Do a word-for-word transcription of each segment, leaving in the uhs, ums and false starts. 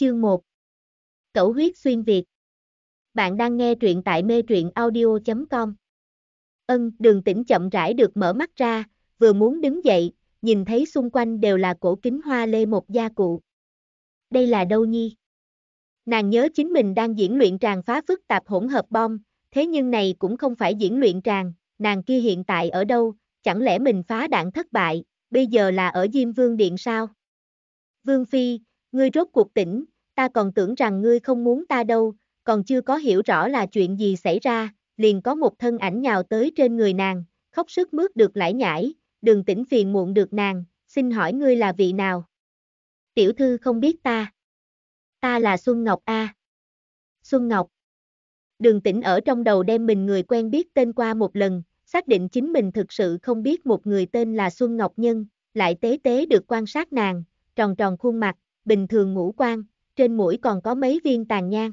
Chương một Cẩu huyết xuyên Việt. Bạn đang nghe truyện tại metruyenaudio chấm com. Ân, Đường Tỉnh chậm rãi được mở mắt ra, vừa muốn đứng dậy, nhìn thấy xung quanh đều là cổ kính hoa lê một gia cụ. Đây là đâu nhi? Nàng nhớ chính mình đang diễn luyện tràng phá phức tạp hỗn hợp bom, thế nhưng này cũng không phải diễn luyện tràng, nàng kia hiện tại ở đâu, chẳng lẽ mình phá đạn thất bại, bây giờ là ở Diêm Vương Điện sao? Vương Phi, ngươi rốt cuộc tỉnh, ta còn tưởng rằng ngươi không muốn ta đâu, còn chưa có hiểu rõ là chuyện gì xảy ra, liền có một thân ảnh nhào tới trên người nàng, khóc sức mướt được lải nhải, Đường Tỉnh phiền muộn được nàng, xin hỏi ngươi là vị nào? Tiểu thư không biết ta. Ta là Xuân Ngọc a. Xuân Ngọc. Đường Tỉnh ở trong đầu đem mình người quen biết tên qua một lần, xác định chính mình thực sự không biết một người tên là Xuân Ngọc nhân, lại tế tế được quan sát nàng, tròn tròn khuôn mặt, bình thường ngũ quan, trên mũi còn có mấy viên tàn nhang.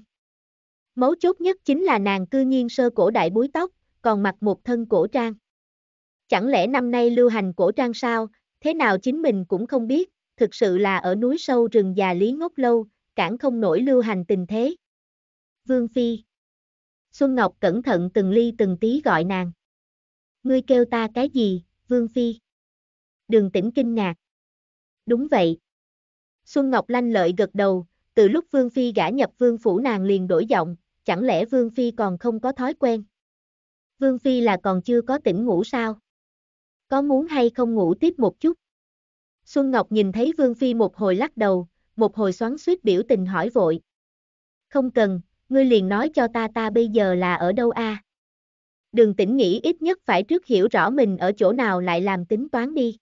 Mấu chốt nhất chính là nàng cư nhiên sơ cổ đại búi tóc, còn mặc một thân cổ trang. Chẳng lẽ năm nay lưu hành cổ trang sao, thế nào chính mình cũng không biết, thực sự là ở núi sâu rừng già Lý Ngốc Lâu, cản không nổi lưu hành tình thế. Vương Phi. Xuân Ngọc cẩn thận từng ly từng tí gọi nàng. Ngươi kêu ta cái gì, Vương Phi? Đường Tỉnh kinh ngạc. Đúng vậy. Xuân Ngọc lanh lợi gật đầu, từ lúc Vương Phi gả nhập Vương Phủ nàng liền đổi giọng, chẳng lẽ Vương Phi còn không có thói quen? Vương Phi là còn chưa có tỉnh ngủ sao? Có muốn hay không ngủ tiếp một chút? Xuân Ngọc nhìn thấy Vương Phi một hồi lắc đầu, một hồi xoắn xuýt biểu tình hỏi vội. Không cần, ngươi liền nói cho ta ta bây giờ là ở đâu a? À? Đường Tỉnh nghĩ ít nhất phải trước hiểu rõ mình ở chỗ nào lại làm tính toán đi.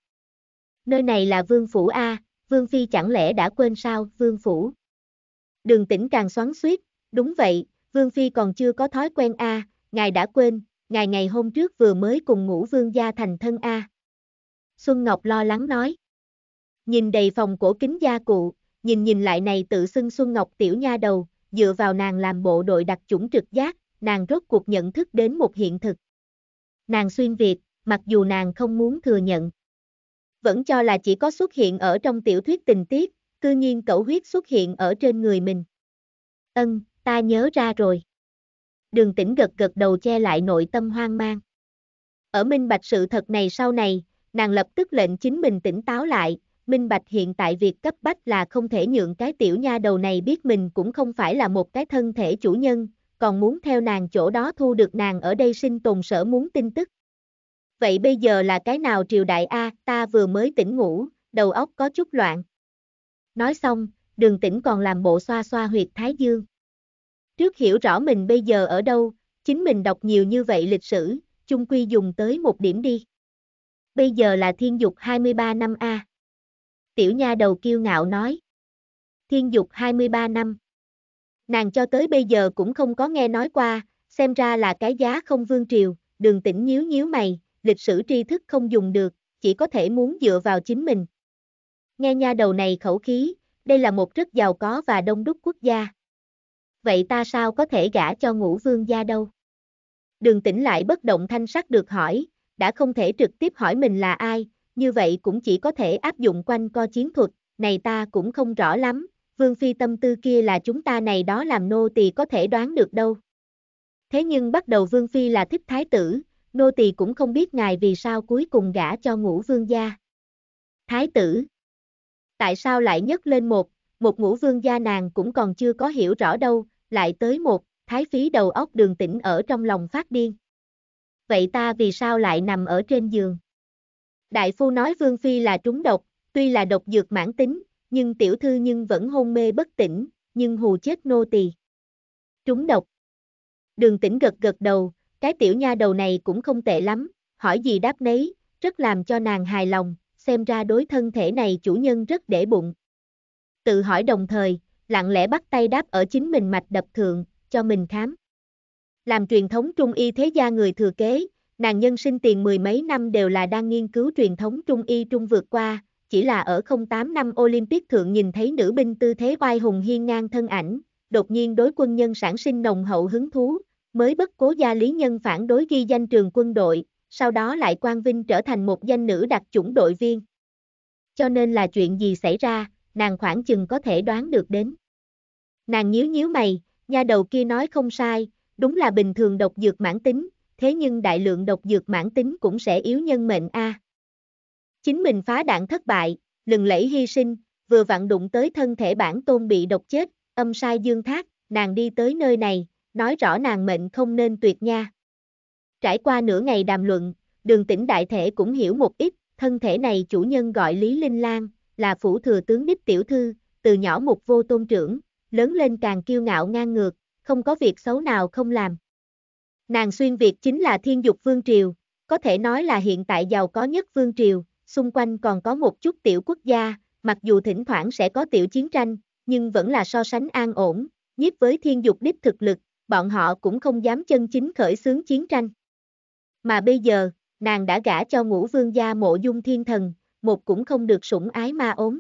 Nơi này là Vương Phủ a, à, Vương Phi chẳng lẽ đã quên sao, Vương Phủ? Đường Tỉnh càng xoắn xuýt, đúng vậy, Vương Phi còn chưa có thói quen a, à, ngài đã quên, ngài ngày hôm trước vừa mới cùng ngủ Vương gia thành thân a. À. Xuân Ngọc lo lắng nói. Nhìn đầy phòng cổ kính gia cụ, nhìn nhìn lại này tự xưng Xuân Ngọc tiểu nha đầu, dựa vào nàng làm bộ đội đặc chủng trực giác, nàng rốt cuộc nhận thức đến một hiện thực. Nàng xuyên Việt, mặc dù nàng không muốn thừa nhận. Vẫn cho là chỉ có xuất hiện ở trong tiểu thuyết tình tiết, cư nhiên cẩu huyết xuất hiện ở trên người mình. Ân, ta nhớ ra rồi. Đường Tỉnh gật gật đầu che lại nội tâm hoang mang. Ở minh bạch sự thật này sau này, nàng lập tức lệnh chính mình tỉnh táo lại, minh bạch hiện tại việc cấp bách là không thể nhượng cái tiểu nha đầu này biết mình cũng không phải là một cái thân thể chủ nhân, còn muốn theo nàng chỗ đó thu được nàng ở đây sinh tồn sở muốn tin tức. Vậy bây giờ là cái nào triều đại a, ta vừa mới tỉnh ngủ, đầu óc có chút loạn. Nói xong, Đường Tỉnh còn làm bộ xoa xoa huyệt thái dương. Trước hiểu rõ mình bây giờ ở đâu, chính mình đọc nhiều như vậy lịch sử, chung quy dùng tới một điểm đi. Bây giờ là Thiên Dục hai mươi ba năm a. Tiểu nha đầu kiêu ngạo nói. Thiên Dục hai mươi ba năm. Nàng cho tới bây giờ cũng không có nghe nói qua, xem ra là cái giá không vương triều, Đường Tỉnh nhíu nhíu mày, lịch sử tri thức không dùng được, chỉ có thể muốn dựa vào chính mình. Nghe nha đầu này khẩu khí, đây là một rất giàu có và đông đúc quốc gia. Vậy ta sao có thể gả cho Ngũ Vương gia đâu? Đường Tỉnh lại bất động thanh sắc được hỏi, đã không thể trực tiếp hỏi mình là ai, như vậy cũng chỉ có thể áp dụng quanh co chiến thuật, này ta cũng không rõ lắm, Vương Phi tâm tư kia là chúng ta này đó làm nô tỳ có thể đoán được đâu. Thế nhưng bắt đầu Vương Phi là thích thái tử, nô tỳ cũng không biết ngài vì sao cuối cùng gả cho Ngũ Vương gia. Thái tử. Tại sao lại nhấc lên một, một Ngũ Vương gia nàng cũng còn chưa có hiểu rõ đâu, lại tới một, thái phí đầu óc Đường Tỉnh ở trong lòng phát điên. Vậy ta vì sao lại nằm ở trên giường? Đại phu nói Vương Phi là trúng độc, tuy là độc dược mãn tính, nhưng tiểu thư nhưng vẫn hôn mê bất tỉnh, nhưng hù chết nô tỳ. Trúng độc. Đường Tỉnh gật gật đầu, cái tiểu nha đầu này cũng không tệ lắm, hỏi gì đáp nấy, rất làm cho nàng hài lòng, xem ra đối thân thể này chủ nhân rất để bụng. Tự hỏi đồng thời, lặng lẽ bắt tay đáp ở chính mình mạch đập thượng, cho mình khám. Làm truyền thống trung y thế gia người thừa kế, nàng nhân sinh tiền mười mấy năm đều là đang nghiên cứu truyền thống trung y trung vượt qua, chỉ là ở không tám năm Olympic thượng nhìn thấy nữ binh tư thế oai hùng hiên ngang thân ảnh, đột nhiên đối quân nhân sản sinh nồng hậu hứng thú, mới bất cố gia lý nhân phản đối ghi danh trường quân đội, sau đó lại quang vinh trở thành một danh nữ đặc chủng đội viên. Cho nên là chuyện gì xảy ra, nàng khoảng chừng có thể đoán được đến. Nàng nhíu nhíu mày, nha đầu kia nói không sai, đúng là bình thường độc dược mãn tính, thế nhưng đại lượng độc dược mãn tính cũng sẽ yếu nhân mệnh a. À. Chính mình phá đạn thất bại, lừng lẫy hy sinh, vừa vặn đụng tới thân thể bản tôn bị độc chết, âm sai dương thác, nàng đi tới nơi này, nói rõ nàng mệnh không nên tuyệt nha. Trải qua nửa ngày đàm luận, Đường Tỉnh đại thể cũng hiểu một ít, thân thể này chủ nhân gọi Lý Linh Lan, là phủ thừa tướng đích tiểu thư, từ nhỏ một vô tôn trưởng, lớn lên càng kiêu ngạo ngang ngược, không có việc xấu nào không làm. Nàng xuyên Việt chính là Thiên Dục Vương Triều, có thể nói là hiện tại giàu có nhất Vương Triều, xung quanh còn có một chút tiểu quốc gia, mặc dù thỉnh thoảng sẽ có tiểu chiến tranh, nhưng vẫn là so sánh an ổn, nhất với Thiên Dục đích thực lực, bọn họ cũng không dám chân chính khởi xướng chiến tranh. Mà bây giờ, nàng đã gả cho Ngũ Vương gia Mộ Dung Thiên Thần, một cũng không được sủng ái ma ốm.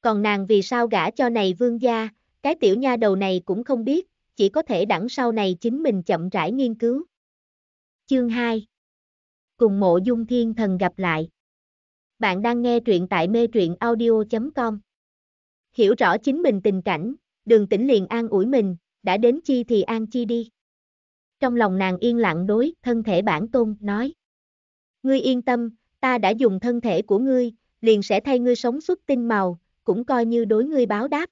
Còn nàng vì sao gả cho này Vương gia, cái tiểu nha đầu này cũng không biết, chỉ có thể đằng sau này chính mình chậm rãi nghiên cứu. Chương hai. Cùng Mộ Dung Thiên Thần gặp lại. Bạn đang nghe truyện tại metruyenaudio chấm com. Hiểu rõ chính mình tình cảnh, Đường Tỉnh liền an ủi mình, đã đến chi thì an chi đi. Trong lòng nàng yên lặng đối thân thể bản tôn nói: "Ngươi yên tâm, ta đã dùng thân thể của ngươi, liền sẽ thay ngươi sống xuất tinh màu, cũng coi như đối ngươi báo đáp."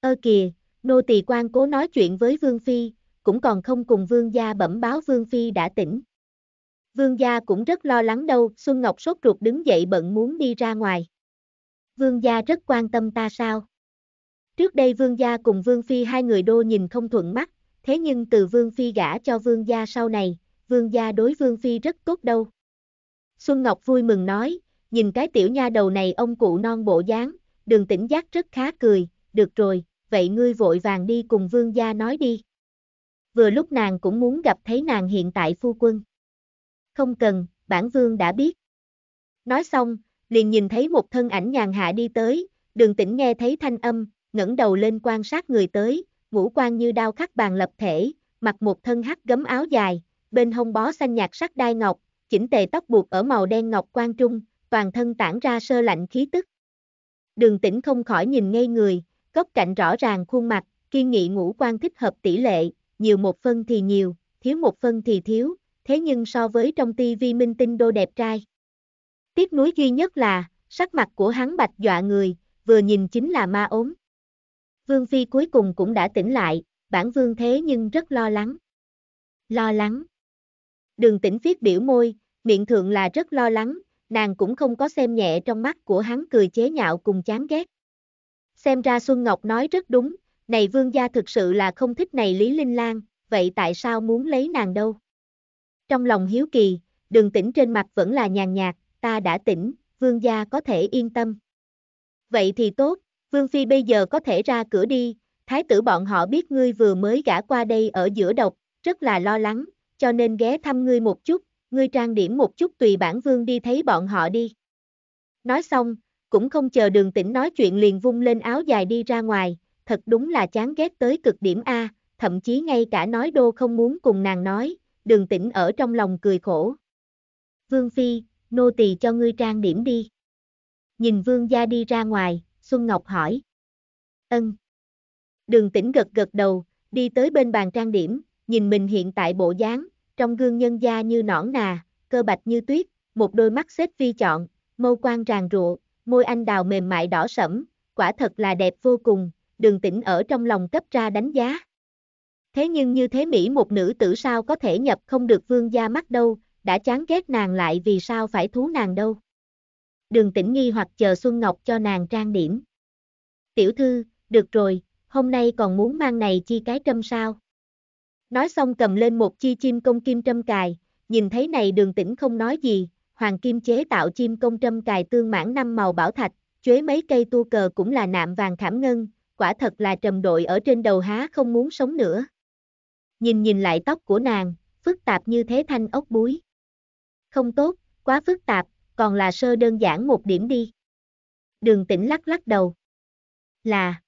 Ơ kìa, nô tỳ quan cố nói chuyện với Vương Phi, cũng còn không cùng Vương gia bẩm báo Vương Phi đã tỉnh. Vương gia cũng rất lo lắng đâu, Xuân Ngọc sốt ruột đứng dậy bận muốn đi ra ngoài. Vương gia rất quan tâm ta sao? Trước đây Vương gia cùng Vương Phi hai người đô nhìn không thuận mắt, thế nhưng từ Vương Phi gả cho Vương gia sau này, Vương gia đối Vương Phi rất tốt đâu. Xuân Ngọc vui mừng nói, nhìn cái tiểu nha đầu này ông cụ non bộ dáng, Đường Tỉnh giác rất khá cười, được rồi, vậy ngươi vội vàng đi cùng Vương gia nói đi. Vừa lúc nàng cũng muốn gặp thấy nàng hiện tại phu quân. Không cần, bản Vương đã biết. Nói xong, liền nhìn thấy một thân ảnh nhàn hạ đi tới, Đường Tỉnh nghe thấy thanh âm, ngẩng đầu lên quan sát người tới, ngũ quan như đao khắc bàn lập thể, mặc một thân hắc gấm áo dài, bên hông bó xanh nhạt sắc đai ngọc, chỉnh tề tóc buộc ở màu đen ngọc quan trung, toàn thân tản ra sơ lạnh khí tức. Đường Tỉnh không khỏi nhìn ngây người, góc cạnh rõ ràng khuôn mặt, kiên nghị ngũ quan thích hợp tỷ lệ, nhiều một phân thì nhiều, thiếu một phân thì thiếu, thế nhưng so với trong tivi minh tinh đô đẹp trai. Tiếc nuối duy nhất là, sắc mặt của hắn bạch dọa người, vừa nhìn chính là ma ốm. Vương Phi cuối cùng cũng đã tỉnh lại, bản Vương thế nhưng rất lo lắng. Lo lắng. Đường Tỉnh viết biểu môi, miệng thượng là rất lo lắng, nàng cũng không có xem nhẹ trong mắt của hắn cười chế nhạo cùng chán ghét. Xem ra Xuân Ngọc nói rất đúng, này Vương gia thực sự là không thích này Lý Linh Lan, vậy tại sao muốn lấy nàng đâu? Trong lòng hiếu kỳ, Đường Tỉnh trên mặt vẫn là nhàn nhạt, ta đã tỉnh, Vương gia có thể yên tâm. Vậy thì tốt, Vương Phi bây giờ có thể ra cửa đi, thái tử bọn họ biết ngươi vừa mới gả qua đây ở giữa độc, rất là lo lắng, cho nên ghé thăm ngươi một chút, ngươi trang điểm một chút tùy bản Vương đi thấy bọn họ đi. Nói xong, cũng không chờ Đường Tỉnh nói chuyện liền vung lên áo dài đi ra ngoài, thật đúng là chán ghét tới cực điểm a, thậm chí ngay cả nói đô không muốn cùng nàng nói, Đường Tỉnh ở trong lòng cười khổ. Vương Phi, nô tỳ cho ngươi trang điểm đi. Nhìn Vương gia đi ra ngoài, Xuân Ngọc hỏi. Ân. Đường Tỉnh gật gật đầu, đi tới bên bàn trang điểm, nhìn mình hiện tại bộ dáng, trong gương nhân da như nõn nà, cơ bạch như tuyết, một đôi mắt xếp vi chọn, mâu quang ràng rụa, môi anh đào mềm mại đỏ sẫm, quả thật là đẹp vô cùng, Đường Tỉnh ở trong lòng cấp ra đánh giá. Thế nhưng như thế mỹ một nữ tử sao có thể nhập không được Vương gia mắt đâu, đã chán ghét nàng lại vì sao phải thú nàng đâu. Đường Tỉnh nghi hoặc chờ Xuân Ngọc cho nàng trang điểm. Tiểu thư, được rồi, hôm nay còn muốn mang này chi cái trâm sao? Nói xong cầm lên một chi chim công kim trâm cài, nhìn thấy này Đường Tỉnh không nói gì, hoàng kim chế tạo chim công trâm cài tương mãn năm màu bảo thạch, chế mấy cây tu cờ cũng là nạm vàng khảm ngân, quả thật là trầm đội ở trên đầu há không muốn sống nữa. Nhìn nhìn lại tóc của nàng, phức tạp như thế thanh ốc búi. Không tốt, quá phức tạp, còn là sơ đơn giản một điểm đi. Đường Tỉnh lắc lắc đầu. Là.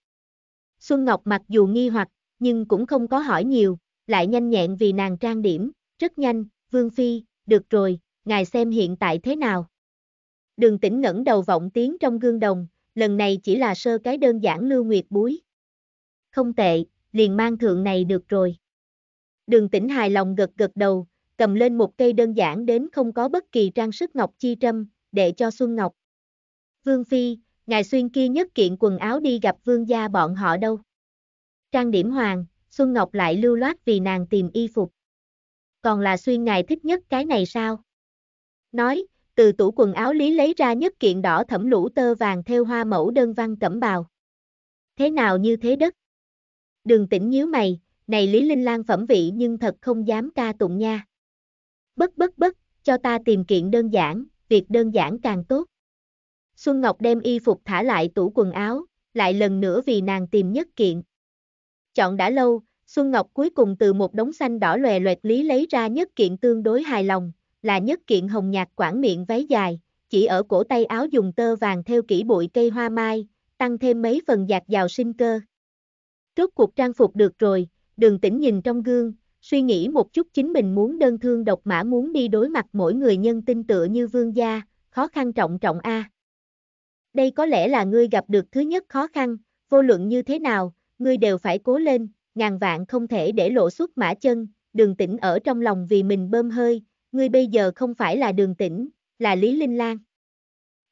Xuân Ngọc mặc dù nghi hoặc, nhưng cũng không có hỏi nhiều, lại nhanh nhẹn vì nàng trang điểm, rất nhanh, Vương Phi, được rồi, ngài xem hiện tại thế nào. Đường Tỉnh ngẩng đầu vọng tiếng trong gương đồng, lần này chỉ là sơ cái đơn giản lưu nguyệt búi. không tệ, liền mang thượng này được rồi. Đường Tỉnh hài lòng gật gật đầu, cầm lên một cây đơn giản đến không có bất kỳ trang sức ngọc chi trâm, để cho Xuân Ngọc. Vương Phi, ngài xuyên kia nhất kiện quần áo đi gặp vương gia bọn họ đâu. Trang điểm hoàng, Xuân Ngọc lại lưu loát vì nàng tìm y phục. Còn là xuyên ngài thích nhất cái này sao? Nói, từ tủ quần áo lý lấy ra nhất kiện đỏ thẫm lũ tơ vàng theo hoa mẫu đơn văn cẩm bào. Thế nào như thế đất? Đường Tỉnh nhíu mày, này Lý Linh Lan phẩm vị nhưng thật không dám ca tụng nha. Bất bất bất, cho ta tìm kiện đơn giản, việc đơn giản càng tốt. Xuân Ngọc đem y phục thả lại tủ quần áo, lại lần nữa vì nàng tìm nhất kiện. Chọn đã lâu, Xuân Ngọc cuối cùng từ một đống xanh đỏ lòe loẹt lý lấy ra nhất kiện tương đối hài lòng, là nhất kiện hồng nhạt quảng miệng váy dài, chỉ ở cổ tay áo dùng tơ vàng theo kỹ bụi cây hoa mai, tăng thêm mấy phần dạt dào sinh cơ. Rốt cuộc trang phục được rồi, Đường Tỉnh nhìn trong gương, suy nghĩ một chút chính mình muốn đơn thương độc mã muốn đi đối mặt mỗi người nhân tinh tựa như vương gia, khó khăn trọng trọng a. À. Đây có lẽ là ngươi gặp được thứ nhất khó khăn, vô luận như thế nào, ngươi đều phải cố lên, ngàn vạn không thể để lộ xuất mã chân, Đường Tỉnh ở trong lòng vì mình bơm hơi, ngươi bây giờ không phải là Đường Tỉnh, là Lý Linh Lan.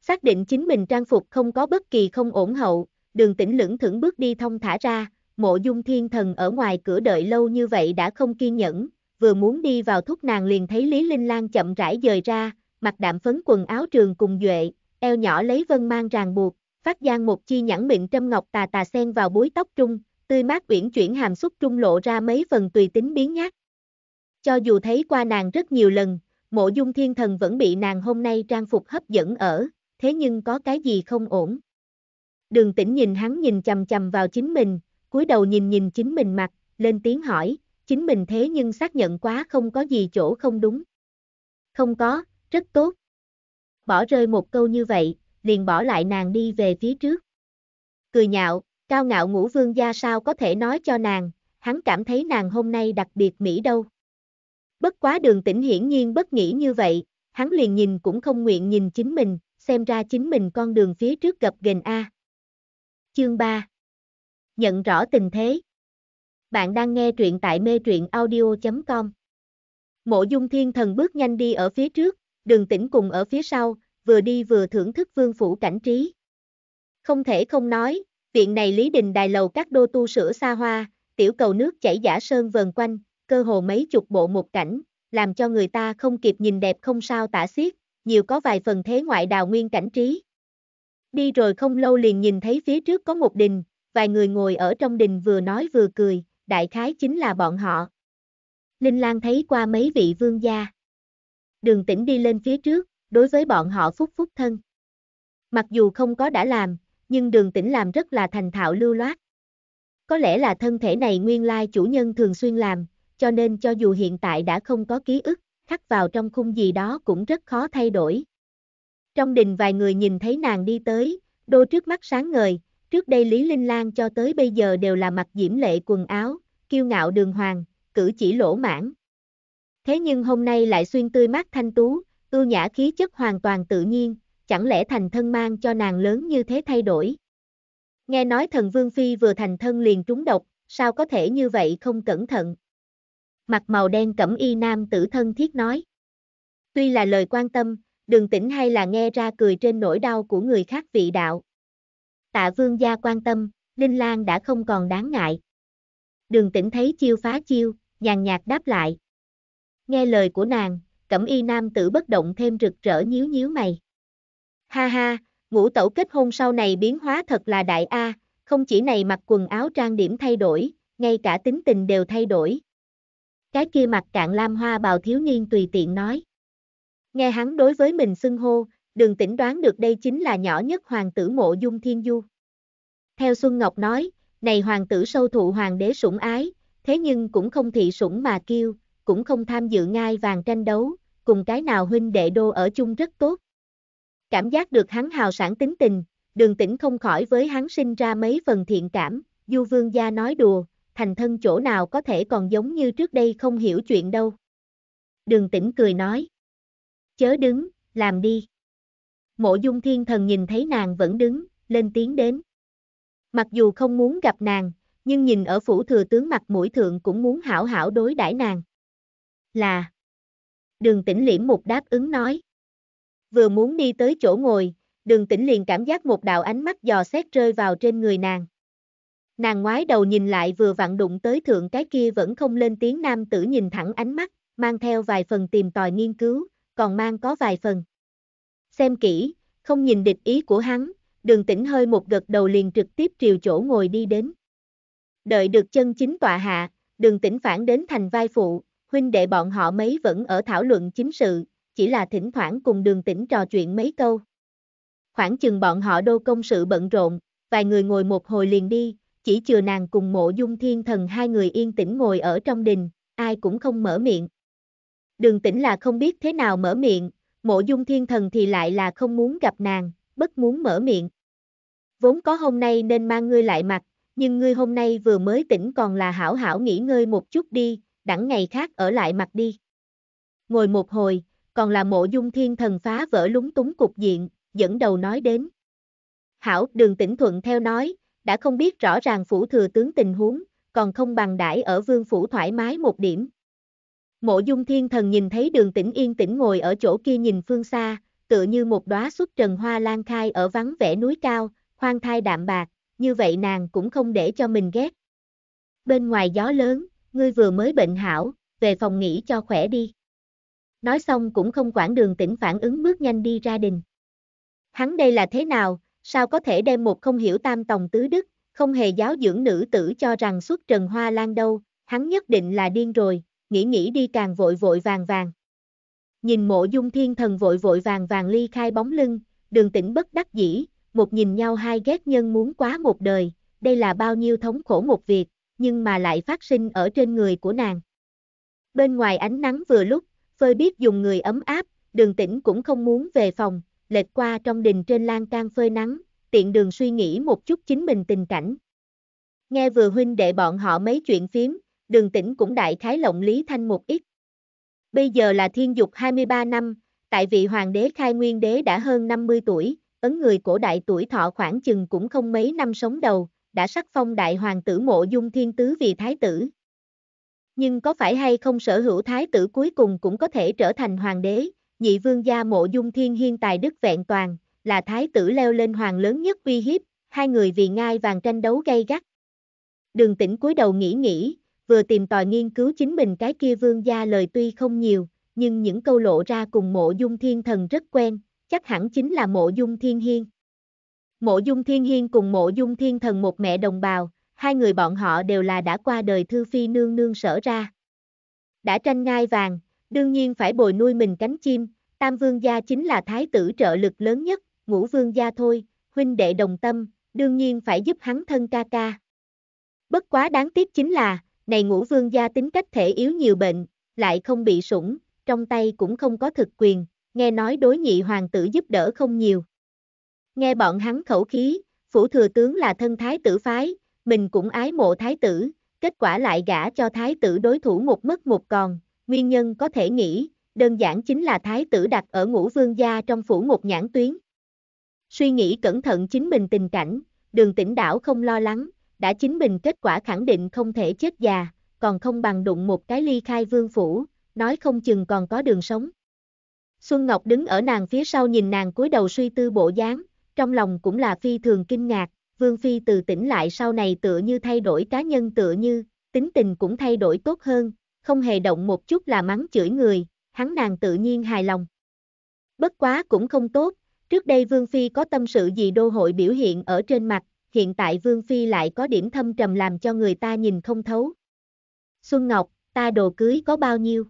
Xác định chính mình trang phục không có bất kỳ không ổn hậu, Đường Tỉnh lững thững bước đi thông thả ra, Mộ Dung Thiên Thần ở ngoài cửa đợi lâu như vậy đã không kiên nhẫn, vừa muốn đi vào thúc nàng liền thấy Lý Linh Lan chậm rãi dời ra, mặc đạm phấn quần áo trường cùng duệ, eo nhỏ lấy vân mang ràng buộc, phát giang một chi nhẵn mịn trâm ngọc tà tà sen vào búi tóc trung, tươi mát uyển chuyển hàm xúc trung lộ ra mấy phần tùy tính biến nhát. Cho dù thấy qua nàng rất nhiều lần, Mộ Dung Thiên Thần vẫn bị nàng hôm nay trang phục hấp dẫn ở, thế nhưng có cái gì không ổn. Đường Tỉnh nhìn hắn nhìn chằm chằm vào chính mình, cúi đầu nhìn nhìn chính mình mặt, lên tiếng hỏi, chính mình thế nhưng xác nhận quá không có gì chỗ không đúng. Không có, rất tốt. Bỏ rơi một câu như vậy, liền bỏ lại nàng đi về phía trước. Cười nhạo, cao ngạo ngũ vương gia sao có thể nói cho nàng, hắn cảm thấy nàng hôm nay đặc biệt mỹ đâu. Bất quá Đường Tỉnh hiển nhiên bất nghĩ như vậy, hắn liền nhìn cũng không nguyện nhìn chính mình, xem ra chính mình con đường phía trước gập ghềnh a. Chương ba Nhận rõ tình thế. Bạn đang nghe truyện tại metruyenaudio chấm com. Mộ Dung Thiên Thần bước nhanh đi ở phía trước, Đường Tỉnh cùng ở phía sau, vừa đi vừa thưởng thức vương phủ cảnh trí. Không thể không nói, viện này Lý Đình đài lầu các đô tu sửa xa hoa, tiểu cầu nước chảy giả sơn vờn quanh, cơ hồ mấy chục bộ một cảnh, làm cho người ta không kịp nhìn đẹp không sao tả xiết, nhiều có vài phần thế ngoại đào nguyên cảnh trí. Đi rồi không lâu liền nhìn thấy phía trước có một đình, vài người ngồi ở trong đình vừa nói vừa cười, đại khái chính là bọn họ. Linh Lan thấy qua mấy vị vương gia. Đường Tỉnh đi lên phía trước, đối với bọn họ phúc phúc thân. Mặc dù không có đã làm, nhưng Đường Tỉnh làm rất là thành thạo lưu loát. Có lẽ là thân thể này nguyên lai chủ nhân thường xuyên làm, cho nên cho dù hiện tại đã không có ký ức, khắc vào trong khung gì đó cũng rất khó thay đổi. Trong đình vài người nhìn thấy nàng đi tới, đôi trước mắt sáng ngời, trước đây Lý Linh Lan cho tới bây giờ đều là mặc diễm lệ quần áo, kiêu ngạo đường hoàng, cử chỉ lỗ mãn. Thế nhưng hôm nay lại xuyên tươi mát thanh tú, ưu nhã khí chất hoàn toàn tự nhiên, chẳng lẽ thành thân mang cho nàng lớn như thế thay đổi. Nghe nói thần Vương Phi vừa thành thân liền trúng độc, sao có thể như vậy không cẩn thận. Mặc màu đen cẩm y nam tử thân thiết nói. Tuy là lời quan tâm, Đường Tỉnh hay là nghe ra cười trên nỗi đau của người khác vị đạo. Tạ vương gia quan tâm, Linh Lan đã không còn đáng ngại. Đường Tỉnh thấy chiêu phá chiêu, nhàn nhạt đáp lại. Nghe lời của nàng, cẩm y nam tử bất động thêm rực rỡ nhíu nhíu mày. Ha ha, ngũ tẩu kết hôn sau này biến hóa thật là đại a, không chỉ này mặc quần áo trang điểm thay đổi, ngay cả tính tình đều thay đổi. Cái kia mặt cạn lam hoa bào thiếu niên tùy tiện nói. Nghe hắn đối với mình xưng hô, Đường Tỉnh đoán được đây chính là nhỏ nhất hoàng tử Mộ Dung Thiên Du. Theo Xuân Ngọc nói, này hoàng tử sâu thụ hoàng đế sủng ái, thế nhưng cũng không thị sủng mà kiêu, cũng không tham dự ngai vàng tranh đấu, cùng cái nào huynh đệ đô ở chung rất tốt. Cảm giác được hắn hào sản tính tình, Đường Tỉnh không khỏi với hắn sinh ra mấy phần thiện cảm, Du vương gia nói đùa, thành thân chỗ nào có thể còn giống như trước đây không hiểu chuyện đâu. Đường Tỉnh cười nói. Chớ đứng, làm đi. Mộ Dung Thiên Thần nhìn thấy nàng vẫn đứng, lên tiếng đến. Mặc dù không muốn gặp nàng, nhưng nhìn ở phủ thừa tướng mặt mũi thượng cũng muốn hảo hảo đối đãi nàng. Là. Đường Tỉnh liễm một đáp ứng nói. Vừa muốn đi tới chỗ ngồi, Đường Tỉnh liền cảm giác một đạo ánh mắt dò xét rơi vào trên người nàng. Nàng ngoái đầu nhìn lại, vừa vặn đụng tới thượng cái kia vẫn không lên tiếng nam tử, nhìn thẳng ánh mắt, mang theo vài phần tìm tòi nghiên cứu, còn mang có vài phần. Xem kỹ, không nhìn địch ý của hắn, Đường Tỉnh hơi một gật đầu liền trực tiếp triều chỗ ngồi đi đến. Đợi được chân chính tọa hạ, Đường Tỉnh phản đến thành vai phụ, huynh đệ bọn họ mấy vẫn ở thảo luận chính sự, chỉ là thỉnh thoảng cùng Đường Tỉnh trò chuyện mấy câu. Khoảng chừng bọn họ đô công sự bận rộn, vài người ngồi một hồi liền đi, chỉ chừa nàng cùng Mộ Dung Thiên Thần hai người yên tĩnh ngồi ở trong đình, ai cũng không mở miệng. Đường Tỉnh là không biết thế nào mở miệng, Mộ Dung Thiên Thần thì lại là không muốn gặp nàng, bất muốn mở miệng. Vốn có hôm nay nên mang ngươi lại mặt, nhưng ngươi hôm nay vừa mới tỉnh, còn là hảo hảo nghỉ ngơi một chút đi, đặng ngày khác ở lại mặt đi. Ngồi một hồi, còn là Mộ Dung Thiên Thần phá vỡ lúng túng cục diện, dẫn đầu nói đến. Hảo, Đường Tỉnh thuận theo nói, đã không biết rõ ràng phủ thừa tướng tình huống, còn không bằng đãi ở vương phủ thoải mái một điểm. Mộ Dung Thiên Thần nhìn thấy Đường Tỉnh yên tĩnh ngồi ở chỗ kia nhìn phương xa, tựa như một đóa xuất trần hoa lan khai ở vắng vẻ núi cao, khoan thai đạm bạc, như vậy nàng cũng không để cho mình ghét. Bên ngoài gió lớn, ngươi vừa mới bệnh hảo, về phòng nghỉ cho khỏe đi. Nói xong cũng không quản Đường Tỉnh phản ứng, bước nhanh đi ra đình. Hắn đây là thế nào, sao có thể đem một không hiểu tam tòng tứ đức, không hề giáo dưỡng nữ tử cho rằng xuất trần hoa lan đâu, hắn nhất định là điên rồi, nghĩ nghĩ đi càng vội vội vàng vàng. Nhìn Mộ Dung Thiên Thần vội vội vàng vàng ly khai bóng lưng, Đường Tỉnh bất đắc dĩ, một nhìn nhau hai ghét nhân muốn quá một đời, đây là bao nhiêu thống khổ một việc, nhưng mà lại phát sinh ở trên người của nàng. Bên ngoài ánh nắng vừa lúc, phơi biết dùng người ấm áp, Đường Tỉnh cũng không muốn về phòng, lệch qua trong đình trên lan can phơi nắng, tiện đường suy nghĩ một chút chính mình tình cảnh. Nghe vừa huynh đệ bọn họ mấy chuyện phím, Đường Tỉnh cũng đại khái lộng Lý Thanh một ít. Bây giờ là Thiên Dục hai mươi ba năm, tại vị hoàng đế Khai Nguyên đế đã hơn năm mươi tuổi, ấn người cổ đại tuổi thọ khoảng chừng cũng không mấy năm sống đầu, đã sắc phong đại hoàng tử Mộ Dung Thiên Tứ vì thái tử. Nhưng có phải hay không sở hữu thái tử cuối cùng cũng có thể trở thành hoàng đế, nhị vương gia Mộ Dung Thiên Hiên tài đức vẹn toàn, là thái tử leo lên hoàng lớn nhất uy hiếp, hai người vì ngai vàng tranh đấu gay gắt. Đường Tỉnh cúi đầu nghĩ nghĩ, vừa tìm tòi nghiên cứu chính mình cái kia vương gia lời tuy không nhiều, nhưng những câu lộ ra cùng Mộ Dung Thiên Thần rất quen, chắc hẳn chính là Mộ Dung Thiên Hiên. Mộ Dung Thiên Hiên cùng Mộ Dung Thiên Thần một mẹ đồng bào, hai người bọn họ đều là đã qua đời Thư Phi nương nương sở ra. Đã tranh ngai vàng, đương nhiên phải bồi nuôi mình cánh chim, tam vương gia chính là thái tử trợ lực lớn nhất, ngũ vương gia thôi, huynh đệ đồng tâm, đương nhiên phải giúp hắn thân ca ca. Bất quá đáng tiếc chính là, này ngũ vương gia tính cách thể yếu nhiều bệnh, lại không bị sủng, trong tay cũng không có thực quyền, nghe nói đối nhị hoàng tử giúp đỡ không nhiều. Nghe bọn hắn khẩu khí, phủ thừa tướng là thân thái tử phái, mình cũng ái mộ thái tử, kết quả lại gả cho thái tử đối thủ một mất một còn, nguyên nhân có thể nghĩ, đơn giản chính là thái tử đặt ở ngũ vương gia trong phủ một nhãn tuyến. Suy nghĩ cẩn thận chính mình tình cảnh, Đường Tỉnh đảo không lo lắng, đã chính mình kết quả khẳng định không thể chết già, còn không bằng đụng một cái ly khai vương phủ, nói không chừng còn có đường sống. Xuân Ngọc đứng ở nàng phía sau nhìn nàng cúi đầu suy tư bộ dáng, trong lòng cũng là phi thường kinh ngạc, vương phi từ tỉnh lại sau này tựa như thay đổi cá nhân, tựa như tính tình cũng thay đổi tốt hơn, không hề động một chút là mắng chửi người, hắn nàng tự nhiên hài lòng. Bất quá cũng không tốt, trước đây vương phi có tâm sự gì đô hội biểu hiện ở trên mặt, hiện tại vương phi lại có điểm thâm trầm làm cho người ta nhìn không thấu. Xuân Ngọc, ta đồ cưới có bao nhiêu?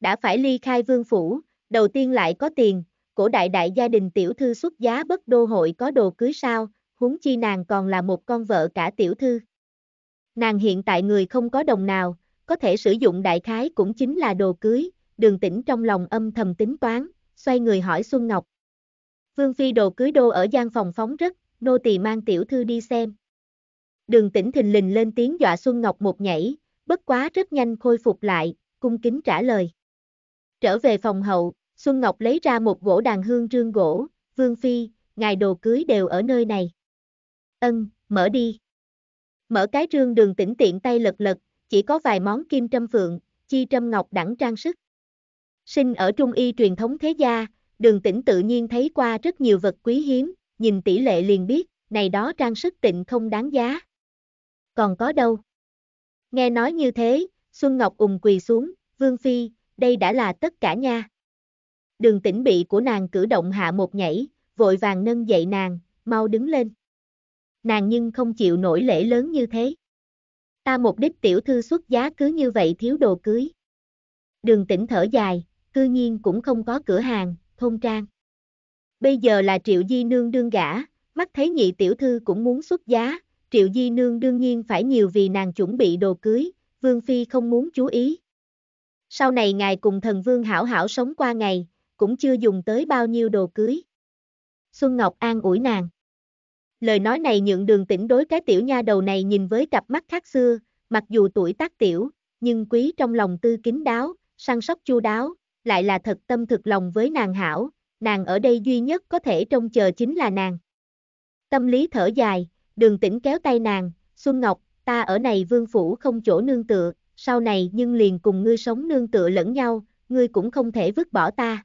Đã phải ly khai vương phủ, đầu tiên lại có tiền, cổ đại đại gia đình tiểu thư xuất giá bất đô hội có đồ cưới sao, huống chi nàng còn là một con vợ cả tiểu thư. Nàng hiện tại người không có đồng nào, có thể sử dụng đại khái cũng chính là đồ cưới, Đường Tỉnh trong lòng âm thầm tính toán, xoay người hỏi Xuân Ngọc. Vương phi đồ cưới đô ở gian phòng phóng rất, nô tỳ mang tiểu thư đi xem. Đường Tỉnh thình lình lên tiếng dọa Xuân Ngọc một nhảy, bất quá rất nhanh khôi phục lại, cung kính trả lời. Trở về phòng hậu, Xuân Ngọc lấy ra một gỗ đàn hương rương gỗ, vương phi, ngài đồ cưới đều ở nơi này. Ân, mở đi. Mở cái rương Đường Tỉnh tiện tay lật lật, chỉ có vài món kim trâm phượng, chi trâm ngọc đẳng trang sức. Sinh ở Trung Y truyền thống thế gia, Đường Tỉnh tự nhiên thấy qua rất nhiều vật quý hiếm, nhìn tỷ lệ liền biết, này đó trang sức tịnh không đáng giá. Còn có đâu? Nghe nói như thế, Xuân Ngọc ùng quỳ xuống, Vương Phi, đây đã là tất cả nha. Đường Tỉnh bị của nàng cử động hạ một nhảy, vội vàng nâng dậy nàng, mau đứng lên. Nàng nhưng không chịu nổi lễ lớn như thế. Ta mục đích tiểu thư xuất giá cứ như vậy thiếu đồ cưới. Đường Tỉnh thở dài, cư nhiên cũng không có cửa hàng, thôn trang. Bây giờ là Triệu Di Nương đương gả, mắt thấy nhị tiểu thư cũng muốn xuất giá, Triệu Di Nương đương nhiên phải nhiều vì nàng chuẩn bị đồ cưới, Vương Phi không muốn chú ý. Sau này ngài cùng thần vương hảo hảo sống qua ngày, cũng chưa dùng tới bao nhiêu đồ cưới. Xuân Ngọc an ủi nàng. Lời nói này nhượng Đường Tỉnh đối cái tiểu nha đầu này nhìn với cặp mắt khác xưa, mặc dù tuổi tác tiểu, nhưng quý trong lòng tư kín đáo, săn sóc chu đáo, lại là thật tâm thực lòng với nàng hảo, nàng ở đây duy nhất có thể trông chờ chính là nàng. Tâm lý thở dài, Đường Tỉnh kéo tay nàng, Xuân Ngọc, ta ở này vương phủ không chỗ nương tựa, sau này nhưng liền cùng ngươi sống nương tựa lẫn nhau, ngươi cũng không thể vứt bỏ ta.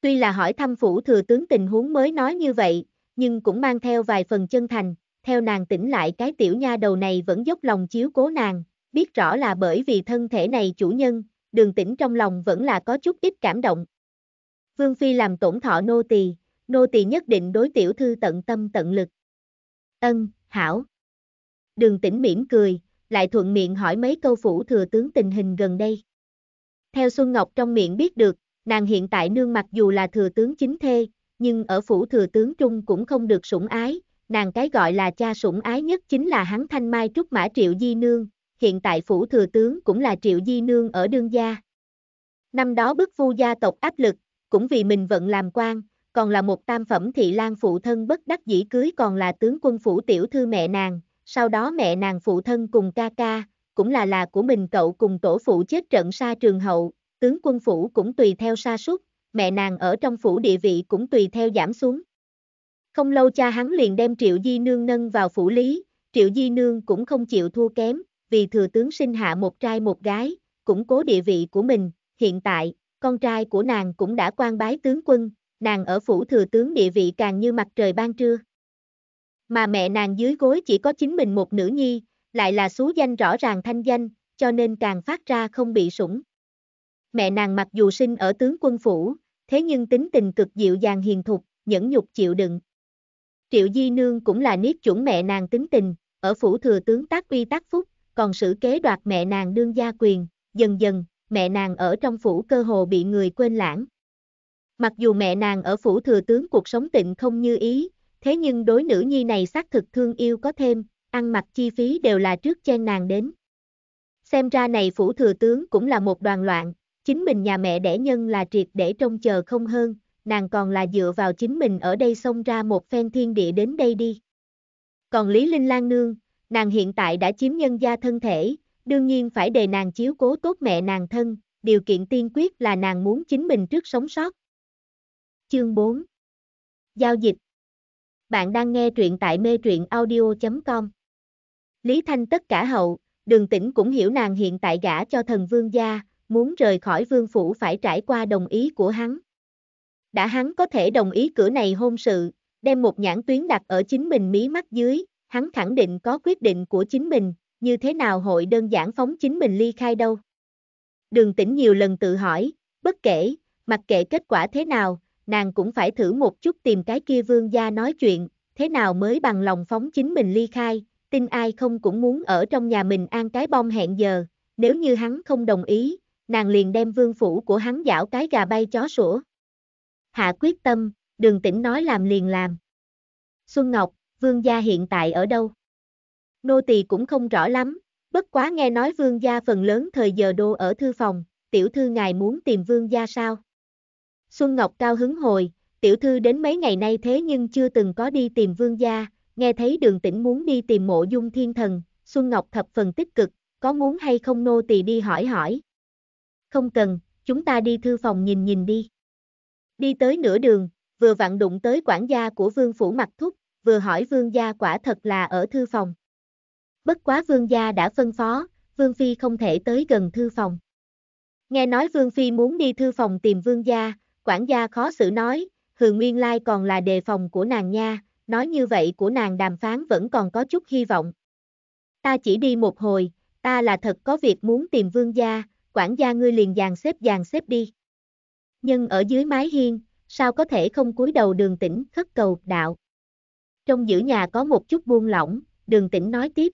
Tuy là hỏi thăm phủ thừa tướng tình huống mới nói như vậy, nhưng cũng mang theo vài phần chân thành, theo nàng tỉnh lại cái tiểu nha đầu này vẫn dốc lòng chiếu cố nàng, biết rõ là bởi vì thân thể này chủ nhân, Đường Tỉnh trong lòng vẫn là có chút ít cảm động. Vương Phi làm tổn thọ nô tỳ, nô tỳ nhất định đối tiểu thư tận tâm tận lực. Ân, hảo. Đường Tỉnh mỉm cười, lại thuận miệng hỏi mấy câu phủ thừa tướng tình hình gần đây. Theo Xuân Ngọc trong miệng biết được, nàng hiện tại nương mặc dù là thừa tướng chính thê, nhưng ở phủ thừa tướng trung cũng không được sủng ái, nàng cái gọi là cha sủng ái nhất chính là hắn thanh mai trúc mã Triệu Di Nương, hiện tại phủ thừa tướng cũng là Triệu Di Nương ở đương gia. Năm đó bức vu gia tộc áp lực, cũng vì mình vận làm quan, còn là một tam phẩm thị lang phụ thân bất đắc dĩ cưới còn là tướng quân phủ tiểu thư mẹ nàng, sau đó mẹ nàng phụ thân cùng ca ca, cũng là là của mình cậu cùng tổ phụ chết trận xa trường hậu, tướng quân phủ cũng tùy theo sa sút. Mẹ nàng ở trong phủ địa vị cũng tùy theo giảm xuống. Không lâu cha hắn liền đem Triệu Di Nương nâng vào phủ lý, Triệu Di Nương cũng không chịu thua kém, vì thừa tướng sinh hạ một trai một gái, củng cố địa vị của mình, hiện tại, con trai của nàng cũng đã quan bái tướng quân, nàng ở phủ thừa tướng địa vị càng như mặt trời ban trưa. Mà mẹ nàng dưới gối chỉ có chính mình một nữ nhi, lại là xú danh rõ ràng thanh danh, cho nên càng phát ra không bị sủng. Mẹ nàng mặc dù sinh ở tướng quân phủ, thế nhưng tính tình cực dịu dàng hiền thục, nhẫn nhục chịu đựng. Triệu Di Nương cũng là niết chuẩn mẹ nàng tính tình, ở phủ thừa tướng tác uy tác phúc, còn sử kế đoạt mẹ nàng đương gia quyền, dần dần, mẹ nàng ở trong phủ cơ hồ bị người quên lãng. Mặc dù mẹ nàng ở phủ thừa tướng cuộc sống tịnh không như ý, thế nhưng đối nữ nhi này xác thực thương yêu có thêm, ăn mặc chi phí đều là trước chen nàng đến. Xem ra này phủ thừa tướng cũng là một đoàn loạn. Chính mình nhà mẹ đẻ nhân là triệt để trông chờ không hơn, nàng còn là dựa vào chính mình ở đây xông ra một phen thiên địa đến đây đi. Còn Lý Linh Lan nương, nàng hiện tại đã chiếm nhân gia thân thể, đương nhiên phải để nàng chiếu cố tốt mẹ nàng thân, điều kiện tiên quyết là nàng muốn chính mình trước sống sót. Chương bốn Giao dịch. Bạn đang nghe truyện tại metruyenaudio chấm com. Lý Thanh tất cả hậu, Đường Tỉnh cũng hiểu nàng hiện tại gả cho thần vương gia, muốn rời khỏi vương phủ phải trải qua đồng ý của hắn. Đã hắn có thể đồng ý cửa này hôn sự, đem một nhãn tuyến đặt ở chính mình mí mắt dưới, hắn khẳng định có quyết định của chính mình, như thế nào hội đơn giản phóng chính mình ly khai đâu. Đường Tỉnh nhiều lần tự hỏi, bất kể, mặc kệ kết quả thế nào, nàng cũng phải thử một chút tìm cái kia vương gia nói chuyện, thế nào mới bằng lòng phóng chính mình ly khai, tin ai không cũng muốn ở trong nhà mình an cái bom hẹn giờ, nếu như hắn không đồng ý, nàng liền đem vương phủ của hắn dạo cái gà bay chó sủa. Hạ quyết tâm, Đường Tỉnh nói làm liền làm. Xuân Ngọc, vương gia hiện tại ở đâu? Nô tỳ cũng không rõ lắm, bất quá nghe nói vương gia phần lớn thời giờ đô ở thư phòng, tiểu thư ngài muốn tìm vương gia sao? Xuân Ngọc cao hứng hồi, tiểu thư đến mấy ngày nay thế nhưng chưa từng có đi tìm vương gia, nghe thấy Đường Tỉnh muốn đi tìm Mộ Dung Thiên Thần, Xuân Ngọc thập phần tích cực, có muốn hay không nô tỳ đi hỏi hỏi? Không cần, chúng ta đi thư phòng nhìn nhìn đi. Đi tới nửa đường, vừa vặn đụng tới quản gia của vương phủ Mặc Thúc, vừa hỏi vương gia quả thật là ở thư phòng. bất quá Vương gia đã phân phó, Vương phi không thể tới gần thư phòng. Nghe nói Vương phi muốn đi thư phòng tìm Vương gia, quản gia khó xử nói, hừ, nguyên lai còn là đề phòng của nàng nha, nói như vậy của nàng đàm phán vẫn còn có chút hy vọng. Ta chỉ đi một hồi, ta là thật có việc muốn tìm Vương gia, quản gia ngươi liền dàn xếp dàn xếp đi. Nhưng ở dưới mái hiên, sao có thể không cúi đầu? Đường Tỉnh khất cầu đạo. Trong giữ nhà có một chút buông lỏng, Đường Tỉnh nói tiếp.